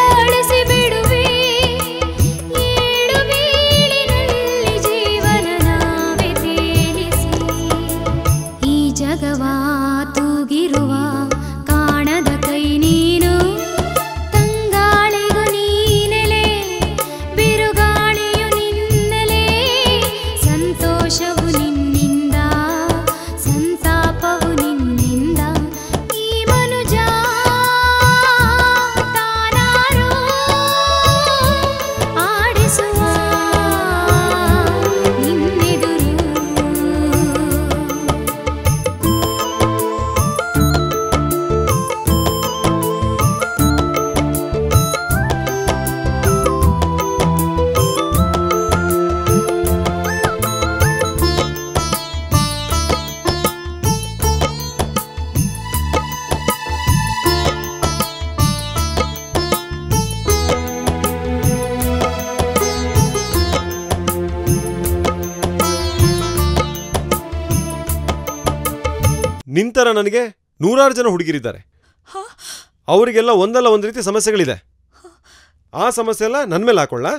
ನಿಂತರ ನನಗೆ ನೂರಾರು ಜನ ಹುಡುಗಿರಿದ್ದಾರೆ. ಅವರಿಗೆಲ್ಲ ಒಂದಲ್ಲ ಒಂದು ರೀತಿ ಸಮಸ್ಯೆಗಳಿದೆ. ಆ ಸಮಸ್ಯೆ ಎಲ್ಲ ನನ್ನ ಮೇಲೆ ಹಾಕೊಳ್ಳ.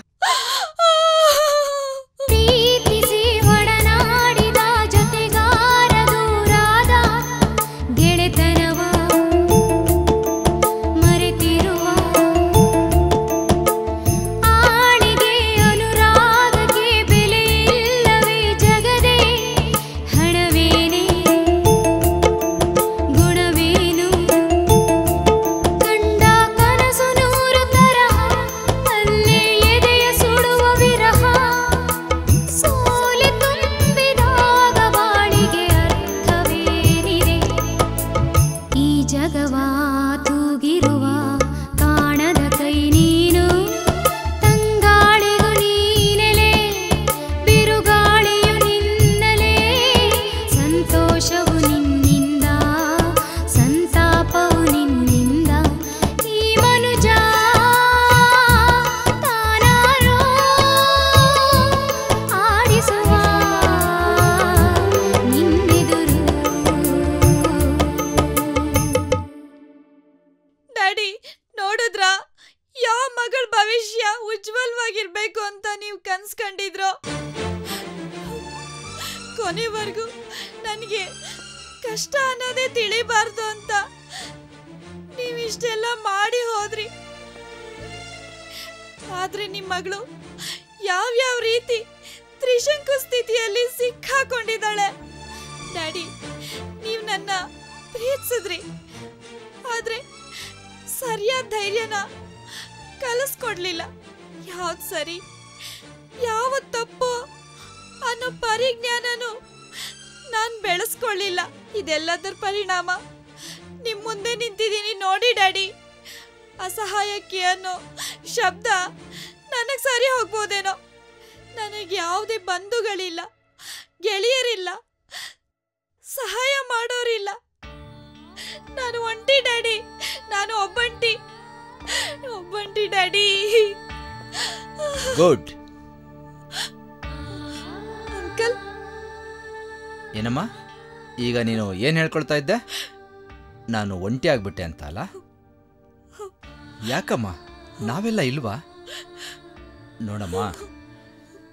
ಏನು ಹೇಳ್ಕೊಳ್ತಾ ಇದ್ದೆ? ನಾನು ಒಂಟಿ ಆಗ್ಬಿಟ್ಟೆ ಅಂತ ಅಲ್ಲ? ಯಾಕಮ್ಮ, ನಾವೆಲ್ಲ ಇಲ್ವಾ? ನೋಡಮ್ಮ,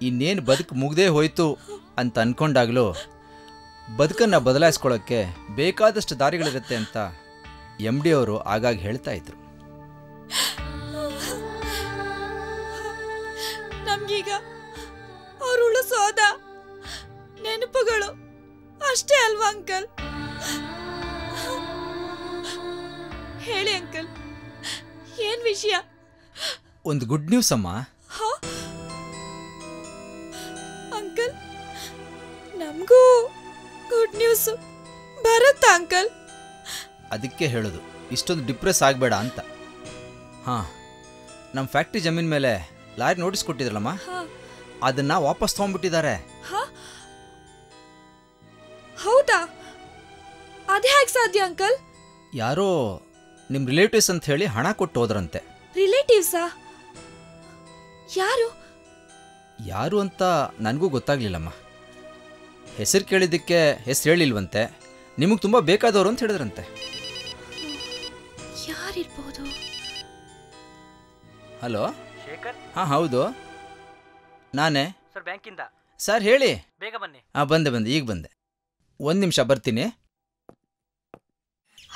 ಇನ್ನೇನು ಬದುಕು ಮುಗ್ದೇ ಹೋಯ್ತು ಅಂತ ಅನ್ಕೊಂಡಾಗ್ಲೂ ಬದುಕನ್ನು ಬದಲಾಯಿಸ್ಕೊಳ್ಳೋಕ್ಕೆ ಬೇಕಾದಷ್ಟು ದಾರಿಗಳಿರುತ್ತೆ ಅಂತ ಎಮ್ ಡಿ ಅವರು ಆಗಾಗ ಹೇಳ್ತಾ ಇದ್ರು. ನಮ್ಗೀಗ ಅವ್ರು ಉಳಿಸೋದ ನೆನಪುಗಳು ಅಷ್ಟೇ ಅಲ್ವಾ ಅಂಕಲ್? ಹೇಳಿ ಅಂಕಲ್, ಏನ್ ವಿಷಯ? ಒಂದು ಗುಡ್ ನ್ಯೂಸ್ ಅಮ್ಮ. ಅಂಕಲ್, ನಮಗೂ ಗುಡ್ ನ್ಯೂಸ್ ಬರುತ್ತಾ ಅಂಕಲ್? ಅದಕ್ಕೆ ಹೇಳೋದು, ಇಷ್ಟೊಂದು ಡಿಪ್ರೆಸ್ ಆಗಬೇಡ ಅಂತ. ಹಾಂ, ನಮ್ಮ ಫ್ಯಾಕ್ಟ್ರಿ ಜಮೀನ್ ಮೇಲೆ ಲಾರಿ ನೋಟಿಸ್ ಕೊಟ್ಟಿದ್ರಲ್ಲಮ್ಮ, ಅದನ್ನು ವಾಪಸ್ ತೊಗೊಂಡ್ಬಿಟ್ಟಿದ್ದಾರೆ. ಹೌದಾ? ಅದೇ ಹೇಗೆ ಸಾಧ್ಯ ಅಂಕಲ್? ಯಾರೋ ನಿಮ್ಮ ರಿಲೇಟಿವ್ಸ್ ಅಂತ ಹೇಳಿ ಹಣ ಕೊಟ್ಟು ಹೋದ್ರಂತೆ. ರಿಲೇಟಿವ್ಸಾ? ಯಾರು ಯಾರು ಅಂತ ನನಗೂ ಗೊತ್ತಾಗ್ಲಿಲ್ಲಮ್ಮ. ಹೆಸರು ಕೇಳಿದ್ದಕ್ಕೆ ಹೆಸರು ಹೇಳಿಲ್ವಂತೆ. ನಿಮಗೆ ತುಂಬ ಬೇಕಾದವರು ಅಂತ ಹೇಳಿದ್ರಂತೆ. ಯಾರಿರ್ಬೋದು? ಹಲೋ ಶೇಖರ್? ಹಾಂ, ಹೌದು, ನಾನೇ ಸರ್, ಬ್ಯಾಂಕಿಂದ. ಸರ್ ಹೇಳಿ, ಬೇಗ ಬನ್ನಿ. ಹಾಂ, ಬಂದೆ ಈಗ ಬಂದೆ. ಒಂದು ನಿಮಿಷ ಬರ್ತೀನಿ.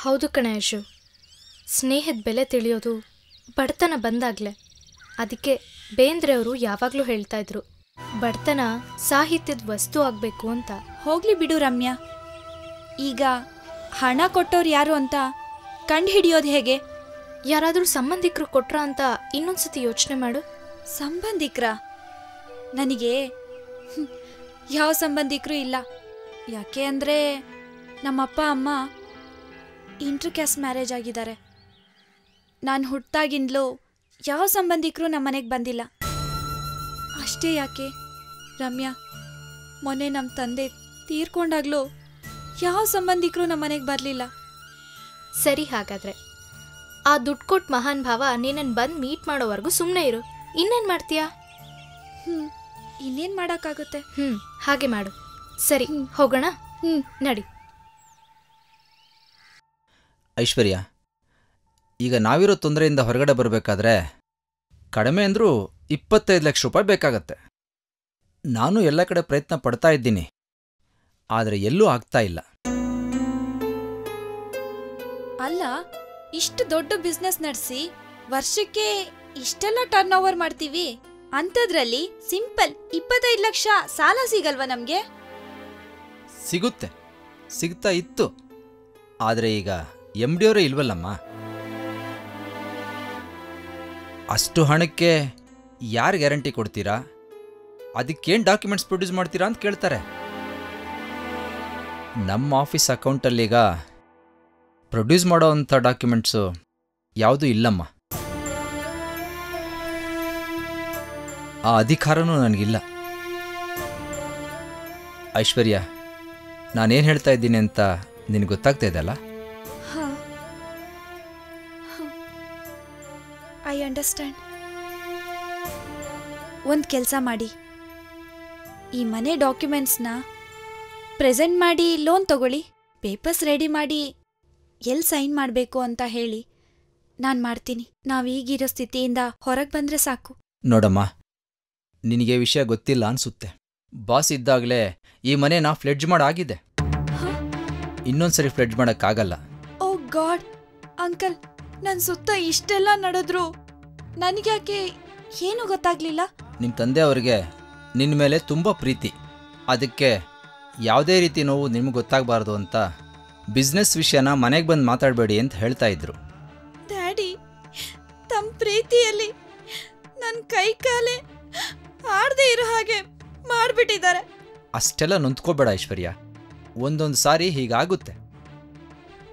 ಹೌದು ಕಣೇಶು, ಸ್ನೇಹದ ಬೆಲೆ ತಿಳಿಯೋದು ಬಡತನ ಬಂದಾಗಲೇ. ಅದಕ್ಕೆ ಬೇಂದ್ರೆಯವರು ಯಾವಾಗಲೂ ಹೇಳ್ತಾ ಇದ್ರು, ಬಡತನ ಸಾಹಿತ್ಯದ ವಸ್ತು ಆಗಬೇಕು ಅಂತ. ಹೋಗ್ಲಿ ಬಿಡು ರಮ್ಯಾ, ಈಗ ಹಣ ಕೊಟ್ಟವ್ರು ಯಾರು ಅಂತ ಕಂಡು ಹಿಡಿಯೋದು ಹೇಗೆ? ಯಾರಾದರೂ ಸಂಬಂಧಿಕರು ಕೊಟ್ರ ಅಂತ ಇನ್ನೊಂದ್ಸತಿ ಯೋಚನೆ ಮಾಡು. ಸಂಬಂಧಿಕರ? ನನಗೆ ಯಾವ ಸಂಬಂಧಿಕರು ಇಲ್ಲ. ಯಾಕೆ ಅಂದರೆ ನಮ್ಮಪ್ಪ ಅಮ್ಮ ಇಂಟರ್ ಕ್ಯಾಸ್ಟ್ ಮ್ಯಾರೇಜ್ ಆಗಿದ್ದಾರೆ. ನಾನು ಹುಟ್ಟಾಗಿಂದಲೂ ಯಾವ ಸಂಬಂಧಿಕರು ನಮ್ಮ ಮನೆಗೆ ಬಂದಿಲ್ಲ. ಅಷ್ಟೇ ಯಾಕೆ ರಮ್ಯಾ, ಮೊನ್ನೆ ನಮ್ಮ ತಂದೆ ತೀರ್ಕೊಂಡಾಗ್ಲೂ ಯಾವ ಸಂಬಂಧಿಕರು ನಮ್ಮ ಮನೆಗೆ ಬರಲಿಲ್ಲ. ಸರಿ, ಹಾಗಾದರೆ ಆ ದುಡ್ಡು ಕೊಟ್ಟು ಮಹಾನ್ ಭಾವ ನೀನನ್ನು ಬಂದು ಮೀಟ್ ಮಾಡೋವರೆಗೂ ಸುಮ್ಮನೆ ಇರು. ಇನ್ನೇನು ಮಾಡ್ತೀಯಾ? ಇನ್ನೇನು ಮಾಡೋಕ್ಕಾಗುತ್ತೆ? ಹಾಗೆ ಮಾಡು. ಸರಿ, ಹೋಗೋಣ ನಡಿ. ಐಶ್ವರ್ಯ, ಈಗ ನಾವಿರೋ ತೊಂದರೆಯಿಂದ ಹೊರಗಡೆ ಬರಬೇಕಾದ್ರೆ ಕಡಿಮೆ ಅಂದರೂ 25 ಲಕ್ಷ ರೂಪಾಯಿ ಬೇಕಾಗತ್ತೆ. ನಾನು ಎಲ್ಲ ಕಡೆ ಪ್ರಯತ್ನ ಪಡ್ತಾ ಇದ್ದೀನಿ, ಆದರೆ ಎಲ್ಲೂ ಆಗ್ತಾ ಇಲ್ಲ. ಅಲ್ಲ, ಇಷ್ಟು ದೊಡ್ಡ ಬಿಸ್ನೆಸ್ ನಡೆಸಿ ವರ್ಷಕ್ಕೆ ಇಷ್ಟೆಲ್ಲ ಟರ್ನ್ ಓವರ್ ಮಾಡ್ತೀವಿ ಅಂಥದ್ರಲ್ಲಿ ಸಿಂಪಲ್ 25 ಲಕ್ಷ ಸಾಲ ಸಿಗಲ್ವಾ ನಮಗೆ? ಸಿಗುತ್ತೆ, ಸಿಗ್ತಾ ಇತ್ತು. ಆದರೆ ಈಗ ಎಮ್ ಡಿ ಅವರೇ ಇಲ್ವಲ್ಲಮ್ಮ. ಅಷ್ಟು ಹಣಕ್ಕೆ ಯಾರು ಗ್ಯಾರಂಟಿ ಕೊಡ್ತೀರಾ, ಅದಕ್ಕೇನು ಡಾಕ್ಯುಮೆಂಟ್ಸ್ ಪ್ರೊಡ್ಯೂಸ್ ಮಾಡ್ತೀರಾ ಅಂತ ಕೇಳ್ತಾರೆ. ನಮ್ಮ ಆಫೀಸ್ ಅಕೌಂಟಲ್ಲೀಗ ಪ್ರೊಡ್ಯೂಸ್ ಮಾಡೋ ಅಂಥ ಡಾಕ್ಯುಮೆಂಟ್ಸು ಯಾವುದೂ ಇಲ್ಲಮ್ಮ. ಆ ಅಧಿಕಾರನೂ ನನಗಿಲ್ಲ. ಐಶ್ವರ್ಯ, ನಾನೇನು ಹೇಳ್ತಾ ಇದ್ದೀನಿ ಅಂತ ನಿನಗೆ ಗೊತ್ತಾಗ್ತಾ ಇದೆಯಲ್ಲ? I understand. ಒಂದು ಕೆಲಸ ಮಾಡಿ, ಈ ಮನೆ ಡಾಕ್ಯುಮೆಂಟ್ಸ್ನ ಪ್ರೆಸೆಂಟ್ ಮಾಡಿ ಲೋನ್ ತಗೊಳ್ಳಿ. ಪೇಪರ್ಸ್ ರೆಡಿ ಮಾಡಿ ಎಲ್ಲಿ ಸೈನ್ ಮಾಡಬೇಕು ಅಂತ ಹೇಳಿ ನಾನು ಮಾಡ್ತೀನಿ. ನಾವೀಗಿರೋ ಸ್ಥಿತಿಯಿಂದ ಹೊರಗೆ ಬಂದರೆ ಸಾಕು. ನೋಡಮ್ಮ, ನಿನಗೆ ವಿಷಯ ಗೊತ್ತಿಲ್ಲ ಅನಿಸುತ್ತೆ. ಬಾಸ್ ಇದ್ದಾಗಲೇ ಈ ಮನೆನ ಫ್ಲೆಡ್ಜ್ ಮಾಡಾಗಿದೆ. ಇನ್ನೊಂದ್ಸರಿ ಫ್ಲೆಡ್ಜ್ ಮಾಡೋಕ್ಕಾಗಲ್ಲ. ಓ ಗಾಡ್ ಅಂಕಲ್, ನನ್ನ ಸುತ್ತ ಇಷ್ಟೆಲ್ಲ ನಡೆದ್ರು ನನಗ್ಯಾಕೆ ಏನೂ ಗೊತ್ತಾಗ್ಲಿಲ್ಲ? ನಿಮ್ಮ ತಂದೆ ಅವ್ರಿಗೆ ನಿನ್ನ ಮೇಲೆ ತುಂಬ ಪ್ರೀತಿ. ಅದಕ್ಕೆ ಯಾವುದೇ ರೀತಿ ನೋವು ನಿಮ್ಗೆ ಗೊತ್ತಾಗಬಾರ್ದು ಅಂತ ಬಿಸ್ನೆಸ್ ವಿಷಯನ ಮನೆಗೆ ಬಂದು ಮಾತಾಡಬೇಡಿ ಅಂತ ಹೇಳ್ತಾ ಇದ್ರು. ಡ್ಯಾಡಿ ತಮ್ಮ ಪ್ರೀತಿಯಲ್ಲಿ ನನ್ನ ಕೈ ಕಾಲೇ ಆಡದೇ ಇರೋ ಹಾಗೆ ಮಾಡಿಬಿಟ್ಟಿದ್ದಾರೆ. ಅಷ್ಟೆಲ್ಲ ನೊಂದ್ಕೋಬೇಡ ಐಶ್ವರ್ಯ, ಒಂದೊಂದು ಸಾರಿ ಹೀಗಾಗುತ್ತೆ.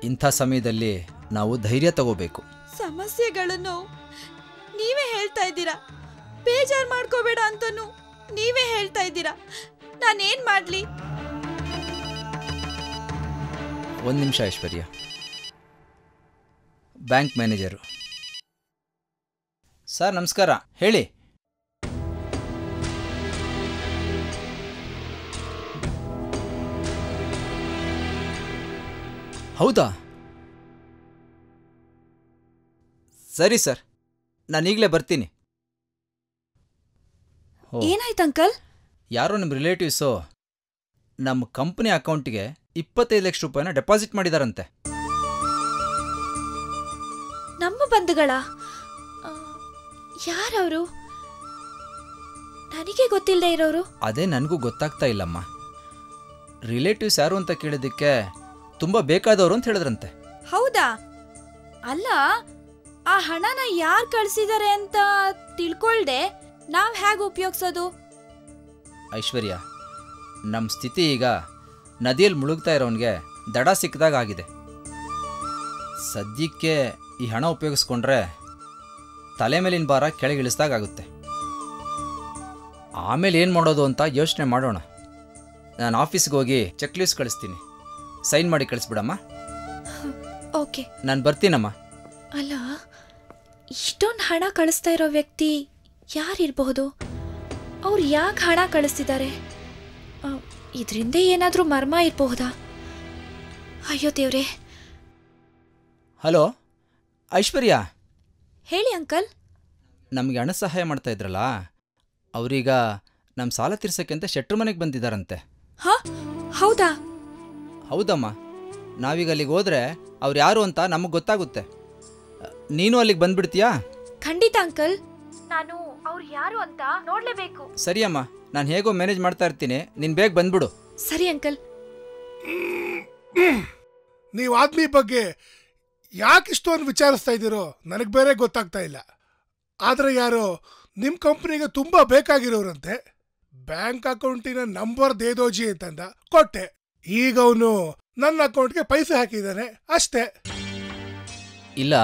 ಇಂಥ ಸಮಯದಲ್ಲಿ ನಾವು ಧೈರ್ಯ ತಗೋಬೇಕು. ಸಮಸ್ಯೆಗಳನ್ನು ನೀವೇ ಹೇಳ್ತಾ ಇದ್ದೀರಾ, ಬೇಜಾರು ಮಾಡ್ಕೋಬೇಡ ಅಂತನೂ ನೀವೇ ಹೇಳ್ತಾ ಇದ್ದೀರಾ. ನಾನೇನು ಮಾಡಲಿ? ಒಂದು ನಿಮಿಷ ಐಶ್ವರ್ಯ. ಬ್ಯಾಂಕ್ ಮ್ಯಾನೇಜರು ಸರ್, ನಮಸ್ಕಾರ ಹೇಳಿ. ಹೌದಾ? ಸರಿ ಸರ್, ನಾನೀಗಲೇ ಬರ್ತೀನಿ. ಏನಾಯ್ತು ಅಂಕಲ್? ಯಾರೋ ನಿಮ್ಮ ರಿಲೇಟಿವ್ಸು ನಮ್ಮ ಕಂಪ್ನಿ ಅಕೌಂಟಿಗೆ 25 ಲಕ್ಷ ರೂಪಾಯಿನ ಡೆಪಾಸಿಟ್ ಮಾಡಿದಾರಂತೆ. ನಮ್ಮ ಬಂಧುಗಳ? ಯಾರವರು? ನನಗೆ ಗೊತ್ತಿಲ್ಲದೆ ಇರೋರು. ಅದೇ ನನಗೂ ಗೊತ್ತಾಗ್ತಾ ಇಲ್ಲಮ್ಮ. ರಿಲೇಟಿವ್ಸ್ ಯಾರು ಅಂತ ಕೇಳಿದ್ದಕ್ಕೆ ತುಂಬ ಬೇಕಾದವರು ಅಂತ ಹೇಳಿದ್ರಂತೆ. ಹೌದಾ? ಅಲ್ಲ, ಆ ಹಣನ ಯಾರು ಕಳಿಸಿದ್ದಾರೆ ಅಂತ ತಿಳ್ಕೊಳ್ದೆ ನಾವು ಹೇಗೆ ಉಪಯೋಗಿಸೋದು? ಐಶ್ವರ್ಯ, ನಮ್ಮ ಸ್ಥಿತಿ ಈಗ ನದಿಯಲ್ಲಿ ಮುಳುಗ್ತಾ ಇರೋನಿಗೆ ದಡ ಸಿಕ್ಕದಾಗ ಆಗಿದೆ. ಸದ್ಯಕ್ಕೆ ಈ ಹಣ ಉಪಯೋಗಿಸ್ಕೊಂಡ್ರೆ ತಲೆ ಮೇಲಿನ ಭಾರ ಕೆಳಗಿಳಿಸ್ದಾಗುತ್ತೆ. ಆಮೇಲೆ ಏನು ಮಾಡೋದು ಅಂತ ಯೋಚನೆ ಮಾಡೋಣ. ನಾನು ಆಫೀಸ್ಗೆ ಹೋಗಿ ಚೆಕ್ ಲೀಸ್ಟ್ ಕಳಿಸ್ತೀನಿ, ಸೈನ್ ಮಾಡಿ ಕಳಿಸ್ಬಿಡಮ್ಮ. ಓಕೆ, ನಾನು ಬರ್ತೀನಮ್ಮ. ಅಲ್ಲ, ಇಷ್ಟೊಂದು ಹಣ ಕಳಿಸ್ತಾ ಇರೋ ವ್ಯಕ್ತಿ ಯಾರಿರಬಹುದು? ಅವ್ರು ಯಾಕೆ ಹಣ ಕಳಿಸ್ತಿದ್ದಾರೆ? ಇದರಿಂದ ಏನಾದರೂ ಮರ್ಮ ಇರಬಹುದಾ? ಅಯ್ಯೋ ದೇವ್ರೆ. ಹಲೋ ಐಶ್ವರ್ಯ ಹೇಳಿ ಅಂಕಲ್. ನಮಗೆ ಹಣ ಸಹಾಯ ಮಾಡ್ತಾ ಇದ್ರಲ್ಲ, ಅವರೀಗ ನಮ್ಮ ಸಾಲ ತೀರ್ಸೋಕ್ಕೆ ಅಂತ ಶೆಟ್ರು ಮನೆಗೆ ಬಂದಿದ್ದಾರಂತೆ. ಹೌದಾ? ಹೌದಮ್ಮ, ನಾವೀಗ ಅಲ್ಲಿಗೆ ಹೋದರೆ ಅವ್ರು ಯಾರು ಅಂತ ನಮಗೆ ಗೊತ್ತಾಗುತ್ತೆ. ನೀನು ಅಲ್ಲಿಗೆ ಬಂದ್ಬಿಡ್ತೀಯಾ? ಖಂಡಿತ ಅಂಕಲ್, ನಾನು ಅವ್ರು ಯಾರು ಅಂತ ನೋಡಲೇಬೇಕು. ಸರಿಯಮ್ಮ, ನಾನು ಹೇಗೋ ಮ್ಯಾನೇಜ್ ಮಾಡ್ತಾ ಇರ್ತೀನಿ, ನೀನು ಬೇಗ ಬಂದ್ಬಿಡು. ಸರಿ ಅಂಕಲ್. ನೀವು ಆದ್ಮಿ ಬಗ್ಗೆ ಯಾಕೆ ಇಷ್ಟೊಂದು ವಿಚಾರಿಸ್ತಾ ಇದ್ದೀರೋ ನನಗೆ ಬೇರೆ ಗೊತ್ತಾಗ್ತಾ ಇಲ್ಲ. ಆದರೆ ಯಾರೋ ನಿಮ್ಮ ಕಂಪ್ನಿಗೆ ತುಂಬ ಬೇಕಾಗಿರೋರಂತೆ. ಬ್ಯಾಂಕ್ ಅಕೌಂಟಿನ ನಂಬರ್ ದೇದೋಜಿ ಅಂತಂದ ಕೊಟ್ಟೆ. ಈಗ ಅವನು ನನ್ನ ಅಕೌಂಟ್ಗೆ ಪೈಸೆ ಹಾಕಿದ್ದಾನೆ ಅಷ್ಟೇ. ಇಲ್ಲ,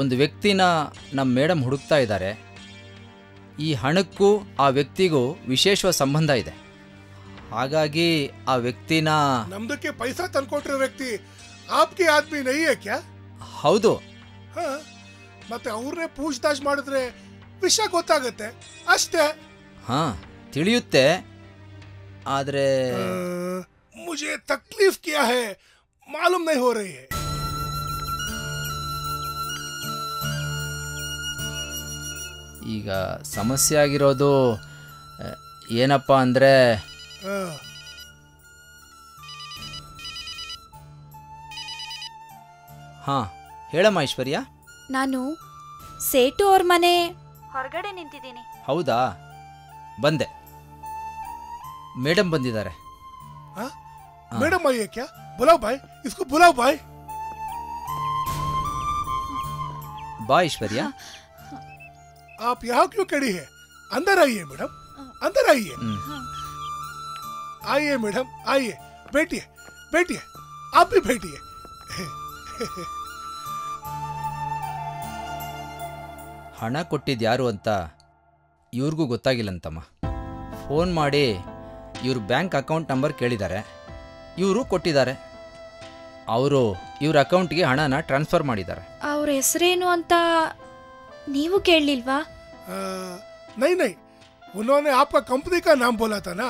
ಒಂದು ವ್ಯಕ್ತಿನ ನಮ್ಮ ಮೇಡಮ್ ಹುಡುಕ್ತಾ ಇದ್ದಾರೆ. ಈ ಹಣಕ್ಕೂ ಆ ವ್ಯಕ್ತಿಗೂ ವಿಶೇಷ ಸಂಬಂಧ ಇದೆ. ಹಾಗಾಗಿ ಆ ವ್ಯಕ್ತಿನ ನಮ್ದಕ್ಕೆ ಪೈಸಾ ತಂದ್ಕೊಟ್ಟಿರೋ ವ್ಯಕ್ತಿ ಆಪ್ಗೆ ಆದ್ಮಿ ನಹಿಯೇ ಕ್ಯಾ? ಹೌದು. ಮತ್ತೆ ಅವ್ರನ್ನೇ ಪೂಜ್ತಾಜ್ ಮಾಡಿದ್ರೆ ವಿಷಯ ಗೊತ್ತಾಗುತ್ತೆ ಅಷ್ಟೇ. ಹಾ, ತಿಳಿಯುತ್ತೆ. ಆದರೆ मुझे तकलीफ क्या है मालूम नहीं हो रही है. ಈಗ ಸಮಸ್ಯೆ ಆಗಿರೋದು ಏನಪ್ಪ ಅಂದರೆ, ಹಾಂ ಹೇಳಮ್ಮ ಐಶ್ವರ್ಯ. ನಾನು ಸೇಟು ಅವ್ರ ಮನೆ ಹೊರಗಡೆ ನಿಂತಿದ್ದೀನಿ. ಹೌದಾ, ಬಂದೆ. ಮೇಡಮ್ ಬಂದಿದ್ದಾರೆ. ಮೇಡಮ್ ಆಯೇ ಕ್ಯಾ? ಬುಲಾವ್ ಬಾಯ್, ಇಸ್ಕೋ ಬುಲಾವ್ ಬಾಯ್. ಬಾ ಐಶ್ವರ್ಯ. आप यहाँ क्यों खड़ी है? अंदर आइए मैडम, अंदर आइए. आइए मैडम, आइए, बैठिए बैठिए, आप भी बैठिए. ಹಣ ಕೊಟ್ಟಿದ್ದು ಯಾರು ಅಂತ ಇವ್ರಿಗೂ ಗೊತ್ತಾಗಿಲ್ಲಂತಮ್ಮ. ಫೋನ್ ಮಾಡಿ ಇವರು ಬ್ಯಾಂಕ್ ಅಕೌಂಟ್ ನಂಬರ್ ಕೇಳಿದ್ದಾರೆ, ಇವರು ಕೊಟ್ಟಿದ್ದಾರೆ. ಅವರು ಇವ್ರ ಅಕೌಂಟ್ಗೆ ಹಣನ ಟ್ರಾನ್ಸ್ಫರ್ ಮಾಡಿದ್ದಾರೆ. ಅವ್ರ ಹೆಸರೇನು ಅಂತ ನೀವು ಕೇಳಲಿಲ್ವಾ? नहीं नहीं, उन्होंने आपका कंपनी का नाम बोला था ना,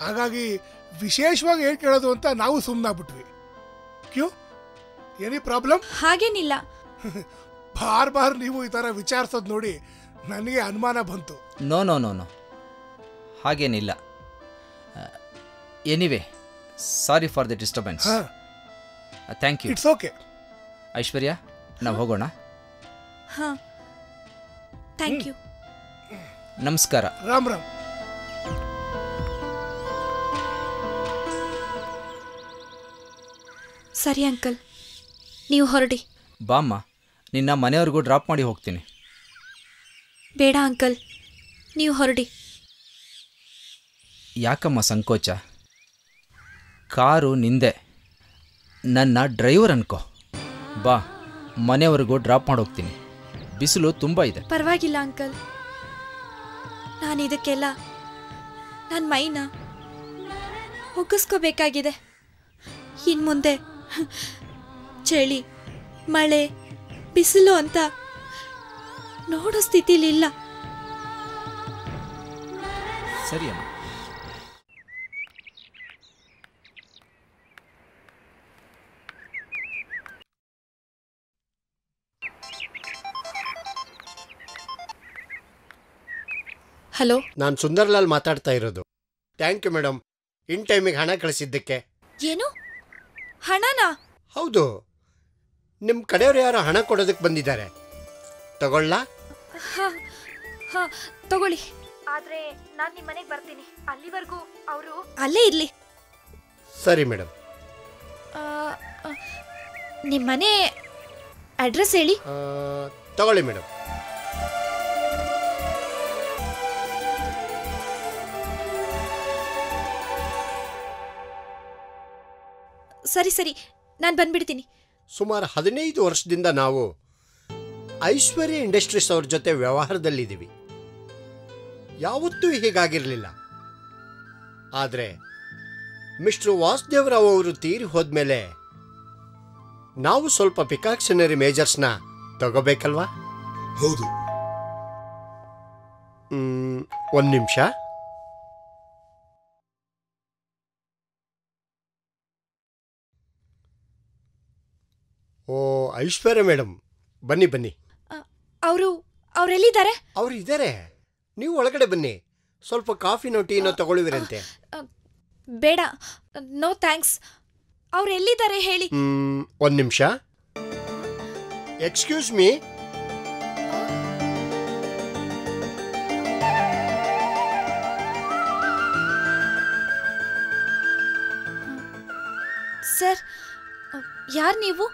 ಹಾಗಾಗಿ ವಿಶೇಷವಾಗಿ ಏನು ಕೇಳೋದು ಅಂತ ನಾವು ಸುಮ್ಮನಾಗ್ಬಿಟ್ವಿ. ಕ್ಯೂ ಏನಿ ಪ್ರಾಬ್ಲಮ್? ಹಾಗೇನಿಲ್ಲ. ಬಾರ್ ಬಾರ್ ನೀವು ಈ ಥರ ವಿಚಾರಿಸೋದು ನೋಡಿ ನನಗೆ ಅನುಮಾನ ಬಂತು. ನೋ ನೋ ನೋ ನೋ, ಹಾಗೇನಿಲ್ಲ. Anyway, sorry for the disturbance. Thank you. It's okay. Aishwarya, ನಾವು ಹೋಗೋಣ. ಹಾಂ, ಥ್ಯಾಂಕ್ ಯು. ನಮಸ್ಕಾರ. ರಾಮ್ ರಾಮ್. ಸರಿ ಅಂಕಲ್, ನೀವು ಹೊರಡಿ. ಬಾಮ್ಮ, ನಿನ್ನ ಮನೆಯವ್ರಿಗೂ ಡ್ರಾಪ್ ಮಾಡಿ ಹೋಗ್ತೀನಿ. ಬೇಡ ಅಂಕಲ್, ನೀವು ಹೊರಡಿ. ಯಾಕಮ್ಮ ಸಂಕೋಚ? ಕಾರು ನಿಂದೆ, ನನ್ನ ಡ್ರೈವರ್ ಅನ್ಕೋ. ಬಾ, ಮನೆಯವ್ರಿಗೂ ಡ್ರಾಪ್ ಮಾಡಿ ಹೋಗ್ತೀನಿ. ಬಿಸಿಲು ತುಂಬ ಇದೆ. ಪರವಾಗಿಲ್ಲ ಅಂಕಲ್, ನಾನು ಇದಕ್ಕೆಲ್ಲ ನನ್ನ ಮೈನ ಒಗ್ಗಿಸ್ಕೋಬೇಕಾಗಿದೆ. ಇನ್ನು ಮುಂದೆ ಚಳಿ, ಮಳೆ, ಬಿಸಿಲು ಅಂತ ನೋಡೋ ಸ್ಥಿತಿಲಿಲ್ಲ. ಸರಿಯಮ್ಮ. ಹಲೋ, ನಾನು ಸುಂದರ್ಲಾಲ್ ಮಾತಾಡ್ತಾ ಇರೋದು. ಥ್ಯಾಂಕ್ ಯು ಮೇಡಮ್, ಇನ್ ಟೈಮಿಗೆ ಹಣ ಕಳಿಸಿದ್ದಕ್ಕೆ. ಏನು ಹಣನಾ? ಹೌದು, ನಿಮ್ಮ ಕಡೆಯವರು ಯಾರೋ ಹಣ ಕೊಡೋದಕ್ಕೆ ಬಂದಿದ್ದಾರೆ. ತಗೊಳ್ಳಾ? ಹಾಂ ತಗೊಳ್ಳಿ, ಆದರೆ ನಾನು ನಿಮ್ಮ ಮನೆಗೆ ಬರ್ತೀನಿ. ಅಲ್ಲಿವರೆಗೂ ಅವರು ಅಲ್ಲೇ ಇರಲಿ. ಸರಿ ಮೇಡಮ್. ನಿಮ್ಮ ಮನೆ ಅಡ್ರೆಸ್ ಹೇಳಿ. ತಗೊಳ್ಳಿ ಮೇಡಮ್. ಸರಿ ಸರಿ, ನಾನು ಬಂದ್ಬಿಡ್ತೀನಿ. ಸುಮಾರು 15 ವರ್ಷದಿಂದ ನಾವು ಐಶ್ವರ್ಯ ಇಂಡಸ್ಟ್ರೀಸ್ ಅವ್ರ ಜೊತೆ ವ್ಯವಹಾರದಲ್ಲಿದ್ದೀವಿ. ಯಾವತ್ತೂ ಹೀಗಾಗಿರಲಿಲ್ಲ. ಆದರೆ ಮಿಸ್ಟರ್ ವಾಸುದೇವರಾವ್ ಅವರು ತೀರಿ ಹೋದ್ಮೇಲೆ ನಾವು ಸ್ವಲ್ಪ ಪಿಕಾಕ್ಷನರಿ ಮೇಜರ್ಸ್ನ ತಗೋಬೇಕಲ್ವಾ? ಹೌದು. ಒಂದು ನಿಮಿಷ. ಓ ಐಶ್ವರ್ಯ ಮೇಡಮ್, ಬನ್ನಿ ಬನ್ನಿ. ಅವರು ಅವರೆಲ್ಲಿದ್ದಾರೆ? ಅವರು ಇದ್ದಾರೆ, ನೀವು ಒಳಗಡೆ ಬನ್ನಿ. ಸ್ವಲ್ಪ ಕಾಫಿನೋ ಟೀನೋ ತಗೊಳ್ಳುವಿರಂತೆ? ಬೇಡ, ನೋ ಥ್ಯಾಂಕ್ಸ್. ಅವ್ರು ಎಲ್ಲಿದ್ದಾರೆ ಹೇಳಿ. ಒಂದು ನಿಮಿಷ. ಎಕ್ಸ್ಕ್ಯೂಸ್ ಮೀ, ಸರ್, ಯಾರು ನೀವು?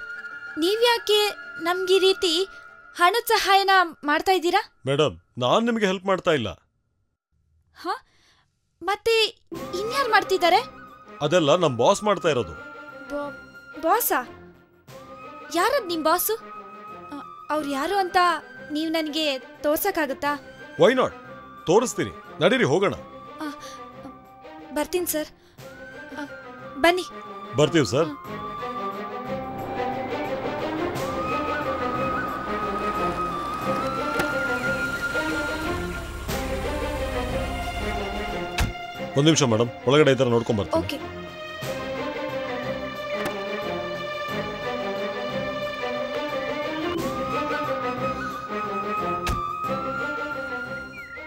ನೀವ್ಯಾಕೆ ನಮ್ಗೆ ಈ ರೀತಿ ಹಣದ ಸಹಾಯನ ಮಾಡ್ತಾ ಇದ್ದೀರಾ? ಮೇಡಮ್, ನಾನು ನಿಮಗೆ ಹೆಲ್ಪ್ ಮಾಡ್ತಾ ಇಲ್ಲ. ಹಾ, ಮತ್ತೆ ಇನ್ಯಾರು ಮಾಡ್ತಿದ್ದಾರೆ? ಅದೆಲ್ಲ ನಮ್ಮ ಬಾಸ್ ಮಾಡ್ತಾ ಇರೋದು. ಬಾಸಾ? ಯಾರದು ನಿಮ್ಮ ಬಾಸು? ಅವ್ರು ಯಾರು ಅಂತ ನೀವು ನನಗೆ ತೋರ್ಸಕ್ಕಾಗುತ್ತಾ? ವೈ ನಾಟ್, ತೋರಿಸ್ತೀನಿ, ನಡೀರಿ ಹೋಗೋಣ. ಬರ್ತೀನಿ ಸರ್, ಬನ್ನಿ. ಬರ್ತೀವಿ ಸರ್. ಒಂದು ನಿಮಿಷ ಮೇಡಮ್, ಒಳಗಡೆ ಇದ್ದಾರೆ, ನೋಡ್ಕೊಂಡ್ ಬರ್ತೀನಿ. ಓಕೆ.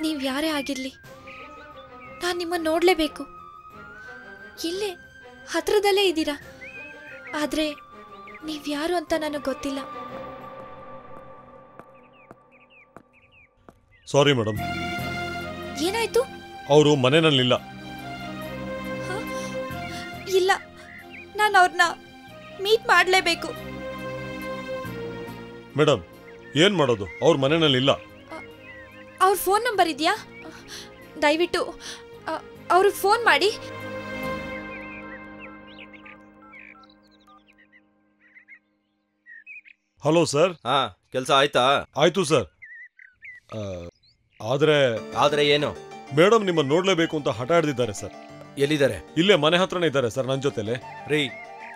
ನೀವು ಯಾರೇ ಆಗಿರಲಿ, ನಾನು ನಿಮ್ಮನ್ನು ನೋಡಲೇಬೇಕು. ಇಲ್ಲೇ ಹತ್ರದಲ್ಲೇ ಇದ್ದೀರಾ, ಆದರೆ ನೀವ್ಯಾರು ಅಂತ ನನಗೆ ಗೊತ್ತಿಲ್ಲ. Sorry madam. ಏನಾಯ್ತು? ಅವರು ಮನೆಯಲ್ಲಿಲ್ಲ. ಇಲ್ಲ, ನಾನು ಅವ್ರನ್ನ ಮೀಟ್ ಮಾಡಲೇಬೇಕು. ಮೇಡಮ್, ಏನು ಮಾಡೋದು? ಅವ್ರ ಮನೆಯಲ್ಲಿಲ್ಲ. ಅವ್ರ ಫೋನ್ ನಂಬರ್ ಇದೆಯಾ? ದಯವಿಟ್ಟು ಅವ್ರಿಗೆ ಫೋನ್ ಮಾಡಿ. Hello sir. ಹಾ, ಕೆಲಸ ಆಯ್ತಾ? ಆಯ್ತು ಸರ್. ಆದ್ರೆ ಆದ್ರೆ ಏನು? ಮೇಡಮ್ ನಿಮ್ಮನ್ನು ನೋಡ್ಲೇಬೇಕು ಅಂತ ಹಠ ಹಿಡಿದಿದ್ದಾರೆ ಸರ್. ಎಲ್ಲಿದ್ದಾರೆ? ಇಲ್ಲೇ ಮನೆ ಹತ್ರನೇ ಇದ್ದಾರೆ ಸರ್, ನನ್ನ ಜೊತೆಲೆ. ರೀ,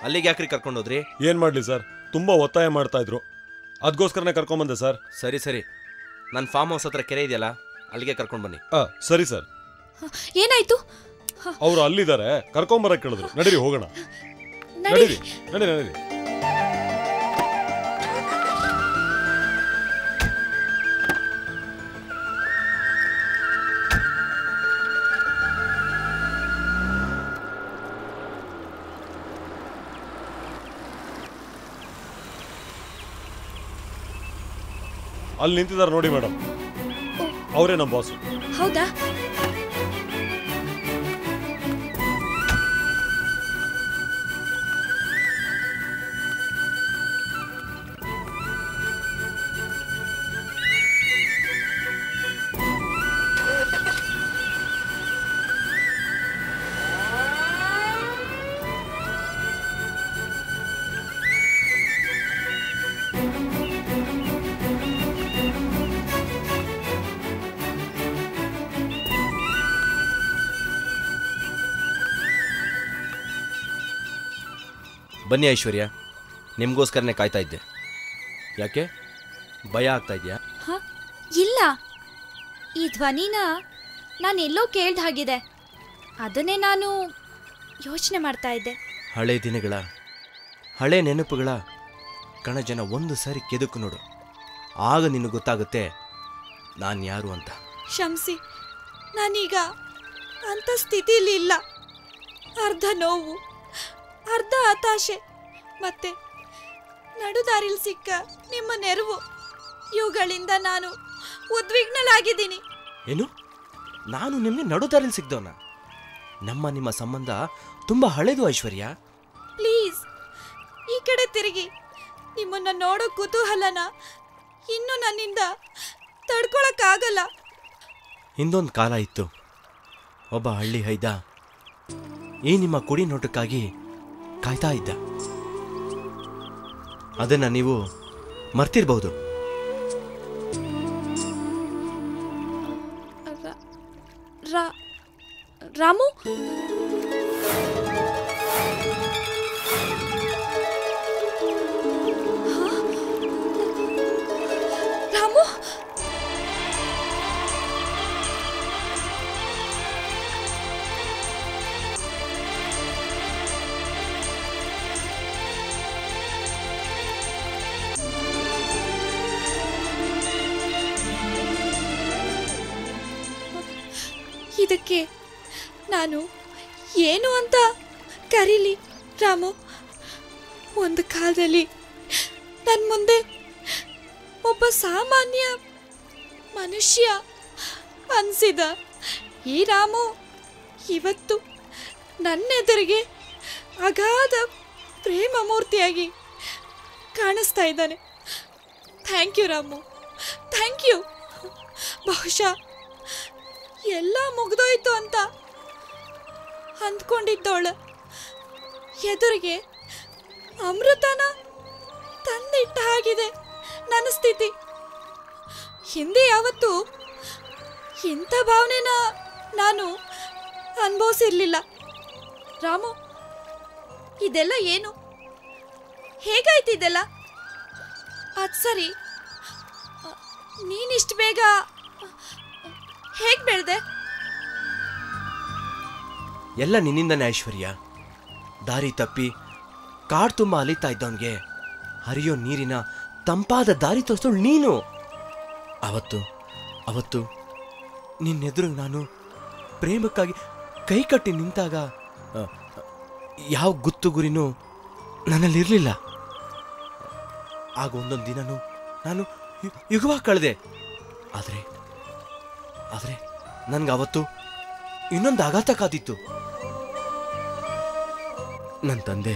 ಅಲ್ಲಿಗೆ ಯಾಕ್ರಿ ಕರ್ಕೊಂಡೋದ್ರಿ? ಏನ್ ಮಾಡ್ಲಿ ಸರ್, ತುಂಬಾ ಒತ್ತಾಯ ಮಾಡ್ತಾ ಇದ್ರು, ಅದಕ್ಕೋಸ್ಕರನೇ ಕರ್ಕೊಂಡ್ಬಂದೆ ಸರ್. ಸರಿ ಸರಿ, ನನ್ನ ಫಾರ್ಮ್ ಹೌಸ್ ಹತ್ರ ಕೆರೆ ಇದೆಯಲ್ಲ, ಅಲ್ಲಿಗೆ ಕರ್ಕೊಂಡು ಬನ್ನಿ. ಸರಿ ಸರ್. ಏನಾಯ್ತು? ಅವರು ಅಲ್ಲಿದ್ದಾರೆ, ಕರ್ಕೊಂಬರಕ್ಕೆ ಹೇಳಿದ್ರು. ನಡೀರಿ ಹೋಗೋಣ. ನಡೀರಿ ನಡೀರಿ ನಡೀರಿ. ಅಲ್ಲಿ ನಿಂತಿದ್ದಾರೆ ನೋಡಿ ಮೇಡಮ್, ಅವರೇ ನಮ್ಮ ಬಾಸು. ಹೌದಾ? ಬನ್ನಿ ಐಶ್ವರ್ಯ, ನಿಮಗೋಸ್ಕರನೇ ಕಾಯ್ತಾ ಇದ್ದೆ. ಯಾಕೆ ಭಯ ಆಗ್ತಾ ಇದೆಯಾ? ಹಾಂ, ಇಲ್ಲ, ಈ ಧ್ವನಿನ ನಾನು ಎಲ್ಲೋ ಕೇಳ್ದ ಹಾಗಿದೆ, ಅದನ್ನೇ ನಾನು ಯೋಚನೆ ಮಾಡ್ತಾ ಇದ್ದೆ. ಹಳೆ ದಿನಗಳ ಹಳೆ ನೆನಪುಗಳ ಕಣಜನ ಒಂದು ಸಾರಿ ಕೆದಕು ನೋಡು, ಆಗ ನಿನಗೆ ಗೊತ್ತಾಗುತ್ತೆ ನಾನು ಯಾರು ಅಂತ. ಕ್ಷಮಿಸಿ, ನಾನೀಗ ಅಂಥ ಸ್ಥಿತಿಯಲ್ಲಿ ಇಲ್ಲ. ಅರ್ಧ ನೋವು, ಅರ್ಧ ಹತಾಶೆ, ಮತ್ತೆ ನಡುದಾರಿಲಿ ಸಿಕ್ಕ ನಿಮ್ಮ ನೆರವು, ಇವುಗಳಿಂದ ನಾನು ಉದ್ವಿಗ್ನಳಾಗಿದ್ದೀನಿ. ಏನು, ನಾನು ನಿಮಗೆ ನಡುದಾರಿಲಿ ಸಿಗ್ದವನ? ನಿಮ್ಮ ಸಂಬಂಧ ತುಂಬ ಹಳೆಯದು ಐಶ್ವರ್ಯ. ಪ್ಲೀಸ್ ಈ ಕಡೆ ತಿರುಗಿ, ನಿಮ್ಮನ್ನು ನೋಡೋ ಕುತೂಹಲನ ಇನ್ನೂ ನನ್ನಿಂದ ತಡ್ಕೊಳಕ್ಕಾಗಲ್ಲ. ಹಿಂದೊಂದು ಕಾಲ ಇತ್ತು, ಒಬ್ಬ ಹಳ್ಳಿ ಹೈದ ಈ ನಿಮ್ಮ ಕುಡಿ ನೋಟಕ್ಕಾಗಿ ಕಾಯ್ತಾ ಇದ್ದ. ಅದನ್ನ ನೀವು ಮರ್ತಿರ್ಬಹುದು. ರಾಮು, ರಾಮು, ಇದಕ್ಕೆ ನಾನು ಏನು ಅಂತ ಕರೀಲಿ? ರಾಮು, ಒಂದು ಕಾಲದಲ್ಲಿ ನನ್ನ ಮುಂದೆ ಒಬ್ಬ ಸಾಮಾನ್ಯ ಮನುಷ್ಯ ಅನಿಸಿದ ಈ ರಾಮು ಇವತ್ತು ನನ್ನೆದುರಿಗೆ ಅಗಾಧ ಪ್ರೇಮ ಮೂರ್ತಿಯಾಗಿ ಕಾಣಿಸ್ತಾ ಇದ್ದಾನೆ. Thank you Ramu, thank you. ಬಹುಶಃ ಎಲ್ಲ ಮುಗಿದೋಯ್ತು ಅಂತ ಅಂದ್ಕೊಂಡಿದ್ದವಳು ಎದುರಿಗೆ ಅಮೃತನ ತಂದಿಟ್ಟ ಹಾಗಿದೆ ನನ್ನ ಸ್ಥಿತಿ. ಹಿಂದೆ ಯಾವತ್ತೂ ಇಂಥ ಭಾವನೆನ ನಾನು ಅನುಭವಿಸಿರಲಿಲ್ಲ. ರಾಮು, ಇದೆಲ್ಲ ಏನು? ಹೇಗಾಯ್ತು ಇದೆಲ್ಲ? ಅದು ಸರಿ, ನೀನಿಷ್ಟು ಬೇಗ ಹೇಗೆ ಬೆಳೆದೆ? ಎಲ್ಲ ನಿನ್ನಿಂದನೇ ಐಶ್ವರ್ಯ. ದಾರಿ ತಪ್ಪಿ ಕಾಡು ತುಂಬ ಅಲಿತಾ ಇದ್ದವನಿಗೆ ಹರಿಯೋ ನೀರಿನ ತಂಪಾದ ದಾರಿ ತೋರಿಸೋಳು ನೀನು. ಅವತ್ತು ನಿನ್ನೆದುರು ನಾನು ಪ್ರೇಮಕ್ಕಾಗಿ ಕೈ ಕಟ್ಟಿ ನಿಂತಾಗ ಯಾವ ಗುತ್ತು ಗುರಿನೂ ನನ್ನಲ್ಲಿರಲಿಲ್ಲ. ಆಗ ಒಂದೊಂದು ದಿನನೂ ನಾನು ಯುಗವ ಕಳೆದೆ. ಆದರೆ ನನಗವತ್ತು ಇನ್ನೊಂದು ಆಘಾತ ಕಾದಿತ್ತು. ನನ್ನ ತಂದೆ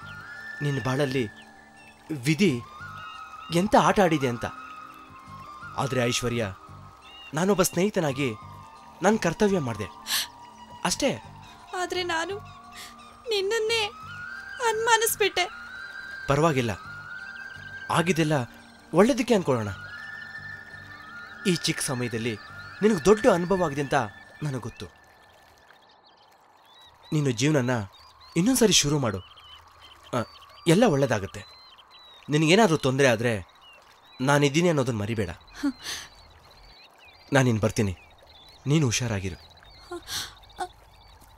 ನಿನ್ನ ಬಾಳಲ್ಲಿ ವಿಧಿ ಎಂತ ಆಟ ಆಡಿದೆ ಅಂತ. ಆದರೆ ಐಶ್ವರ್ಯ, ನಾನೊಬ್ಬ ಸ್ನೇಹಿತನಾಗಿ ನನ್ನ ಕರ್ತವ್ಯ ಮಾಡಿದೆ ಅಷ್ಟೇ. ಆದರೆ ನಾನು ನಿನ್ನನ್ನೇ ಅನುಮಾನಿಸ್ಬಿಟ್ಟೆ. ಪರವಾಗಿಲ್ಲ, ಆಗಿದ್ದೆಲ್ಲ ಒಳ್ಳೆಯದಕ್ಕೆ ಅಂದ್ಕೊಳ್ಳೋಣ. ಈ ಚಿಕ್ಕ ಸಮಯದಲ್ಲಿ ನಿನಗೆ ದೊಡ್ಡ ಅನುಭವ ಆಗಿದೆ ಅಂತ ನನಗೆ ಗೊತ್ತು. ನೀನು ಜೀವನನ ಇನ್ನೊಂದ್ಸರಿ ಶುರು ಮಾಡು, ಎಲ್ಲ ಒಳ್ಳೆಯದಾಗುತ್ತೆ. ನಿನಗೇನಾದರೂ ತೊಂದರೆ ಆದರೆ ನಾನಿದ್ದೀನಿ ಅನ್ನೋದನ್ನು ಮರಿಬೇಡ. ನಾನಿನ್ನು ಬರ್ತೀನಿ, ನೀನು ಹುಷಾರಾಗಿರು.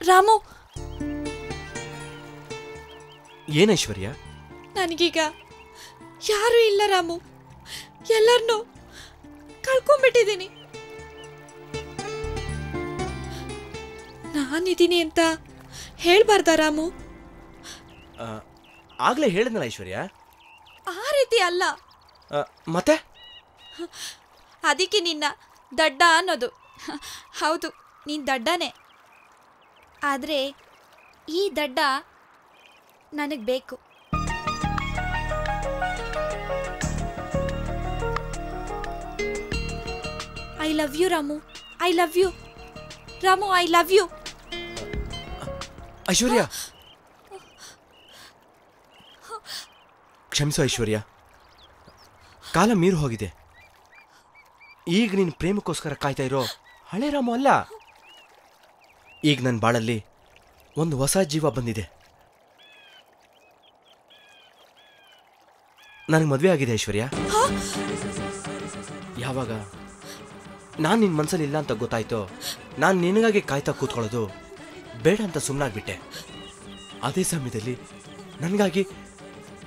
ರಾಮು, ಏನೈಶ್ವರ್ಯ? ನನಗೀಗ ಯಾರೂ ಇಲ್ಲ ರಾಮು, ಎಲ್ಲರನ್ನೂ ಕಳ್ಕೊಂಡ್ಬಿಟ್ಟಿದ್ದೀನಿ. ನಾನಿದ್ದೀನಿ ಅಂತ ಹೇಳ್ಬಾರ್ದ ರಾಮು? ಆಗಲೇ ಹೇಳಿದ್ನಲ್ಲ ಐಶ್ವರ್ಯ, ಆ ರೀತಿ ಅಲ್ಲ. ಮತ್ತೆ ಅದಕ್ಕೆ ನಿನ್ನ ದಡ್ಡ ಅನ್ನೋದು. ಹೌದು, ನೀನು ದಡ್ಡನೇ. ಆದರೆ ಈ ದಡ್ಡ ನನಗೆ ಬೇಕು. I love you Ramu, I love you Ramu, I love you. Aishwarya ಕ್ಷಮಿಸು. ಐಶ್ವರ್ಯ, ಕಾಲ ಮೀರು ಹೋಗಿದೆ. ಈಗ ನೀನು ಪ್ರೇಮಕ್ಕೋಸ್ಕರ ಕಾಯ್ತಾ ಇರೋ ಹಳೆ ರಾಮು ಅಲ್ಲ. ಈಗ ನನ್ನ ಬಾಳಲ್ಲಿ ಒಂದು ಹೊಸ ಜೀವ ಬಂದಿದೆ. ನನಗೆ ಮದುವೆ ಆಗಿದೆ ಐಶ್ವರ್ಯ. ಯಾವಾಗ ನಾನು ನಿನ್ನ ಮನಸ್ಸಲ್ಲಿ ಇಲ್ಲ ಅಂತ ಗೊತ್ತಾಯ್ತೋ, ನಾನು ನಿನಗಾಗಿ ಕಾಯ್ತಾ ಕೂತ್ಕೊಳ್ಳೋದು ಬೇಡ ಅಂತ ಸುಮ್ಮನಾಗ್ಬಿಟ್ಟೆ. ಅದೇ ಸಮಯದಲ್ಲಿ ನನಗಾಗಿ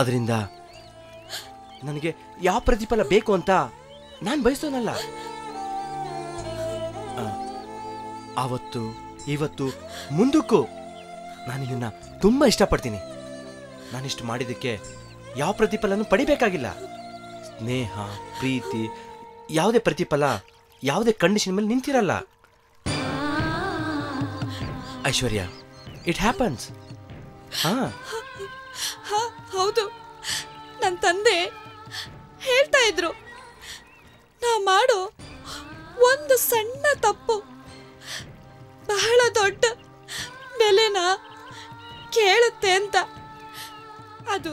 ಅದರಿಂದ ನನಗೆ ಯಾವ ಪ್ರತಿಫಲ ಬೇಕು ಅಂತ ನಾನು ಬಯಸೋನಲ್ಲ. ಆವತ್ತು ಇವತ್ತು ಮುಂದಕ್ಕೂ ನಾನು ನಿನ್ನ ತುಂಬ ಇಷ್ಟಪಡ್ತೀನಿ. ನಾನಿಷ್ಟು ಮಾಡಿದ್ದಕ್ಕೆ ಯಾವ ಪ್ರತಿಫಲನೂ ಪಡಿಬೇಕಾಗಿಲ್ಲ. ಸ್ನೇಹ, ಪ್ರೀತಿ, ಯಾವುದೇ ಪ್ರತಿಫಲ ಯಾವುದೇ ಕಂಡೀಷನ್ ಮೇಲೆ ನಿಂತಿರಲ್ಲ ಐಶ್ವರ್ಯ. It happens. ಹಾಂ, ಹಾ ಹೌದು, ನನ್ನ ತಂದೆ ಹೇಳ್ತಾ ಇದ್ರು, ನಾ ಮಾಡೋ ಒಂದು ಸಣ್ಣ ತಪ್ಪು ಬಹಳ ದೊಡ್ಡ ಬೆಲೆನ ಕೇಳುತ್ತೆ ಅಂತ. ಅದು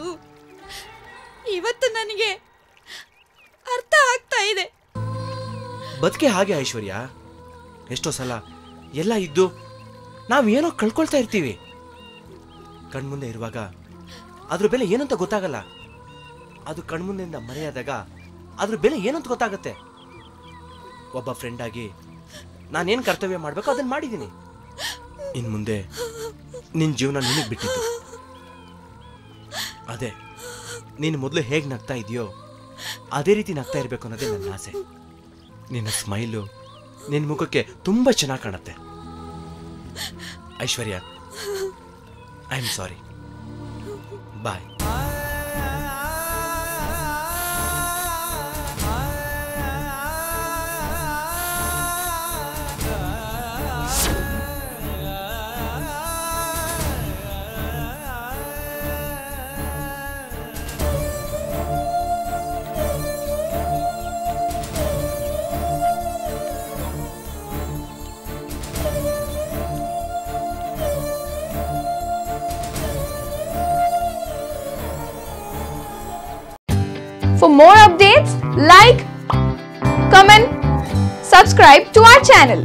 ಇವತ್ತು ನನಗೆ ಅರ್ಥ ಆಗ್ತಾ ಇದೆ. ಬದುಕೆ ಹಾಗೆ ಐಶ್ವರ್ಯ, ಎಷ್ಟೋ ಸಲ ಎಲ್ಲ ಇದ್ದು ನಾವೇನೋ ಕಳ್ಕೊಳ್ತಾ ಇರ್ತೀವಿ. ಕಣ್ಮುಂದೆ ಇರುವಾಗ ಅದ್ರ ಬೆಲೆ ಏನಂತ ಗೊತ್ತಾಗಲ್ಲ, ಅದು ಕಣ್ಮುಂದೆಯಿಂದ ಮರೆಯಾದಾಗ ಅದ್ರ ಬೆಲೆ ಏನಂತ ಗೊತ್ತಾಗತ್ತೆ. ಒಬ್ಬ ಫ್ರೆಂಡ್ ಆಗಿ ನಾನೇನು ಕರ್ತವ್ಯ ಮಾಡಬೇಕು ಅದನ್ನು ಮಾಡಿದ್ದೀನಿ. ಇನ್ನು ಮುಂದೆ ನಿನ್ನ ಜೀವನ ನಿನಗೆ ಬಿಟ್ಟಿದ್ದು. ಅದೇ ನೀನು ಮೊದಲು ಹೇಗೆ ನಗ್ತಾ ಇದೆಯೋ ಅದೇ ರೀತಿ ನಗ್ತಾ ಇರಬೇಕು ಅನ್ನೋದೇ ನನ್ನ ಆಸೆ. ನಿನ್ನ ಸ್ಮೈಲು ನಿನ್ನ ಮುಖಕ್ಕೆ ತುಂಬ ಚೆನ್ನಾಗಿ ಕಾಣುತ್ತೆ Aishwarya. I am sorry, bye. For more updates, like, comment, subscribe to our channel.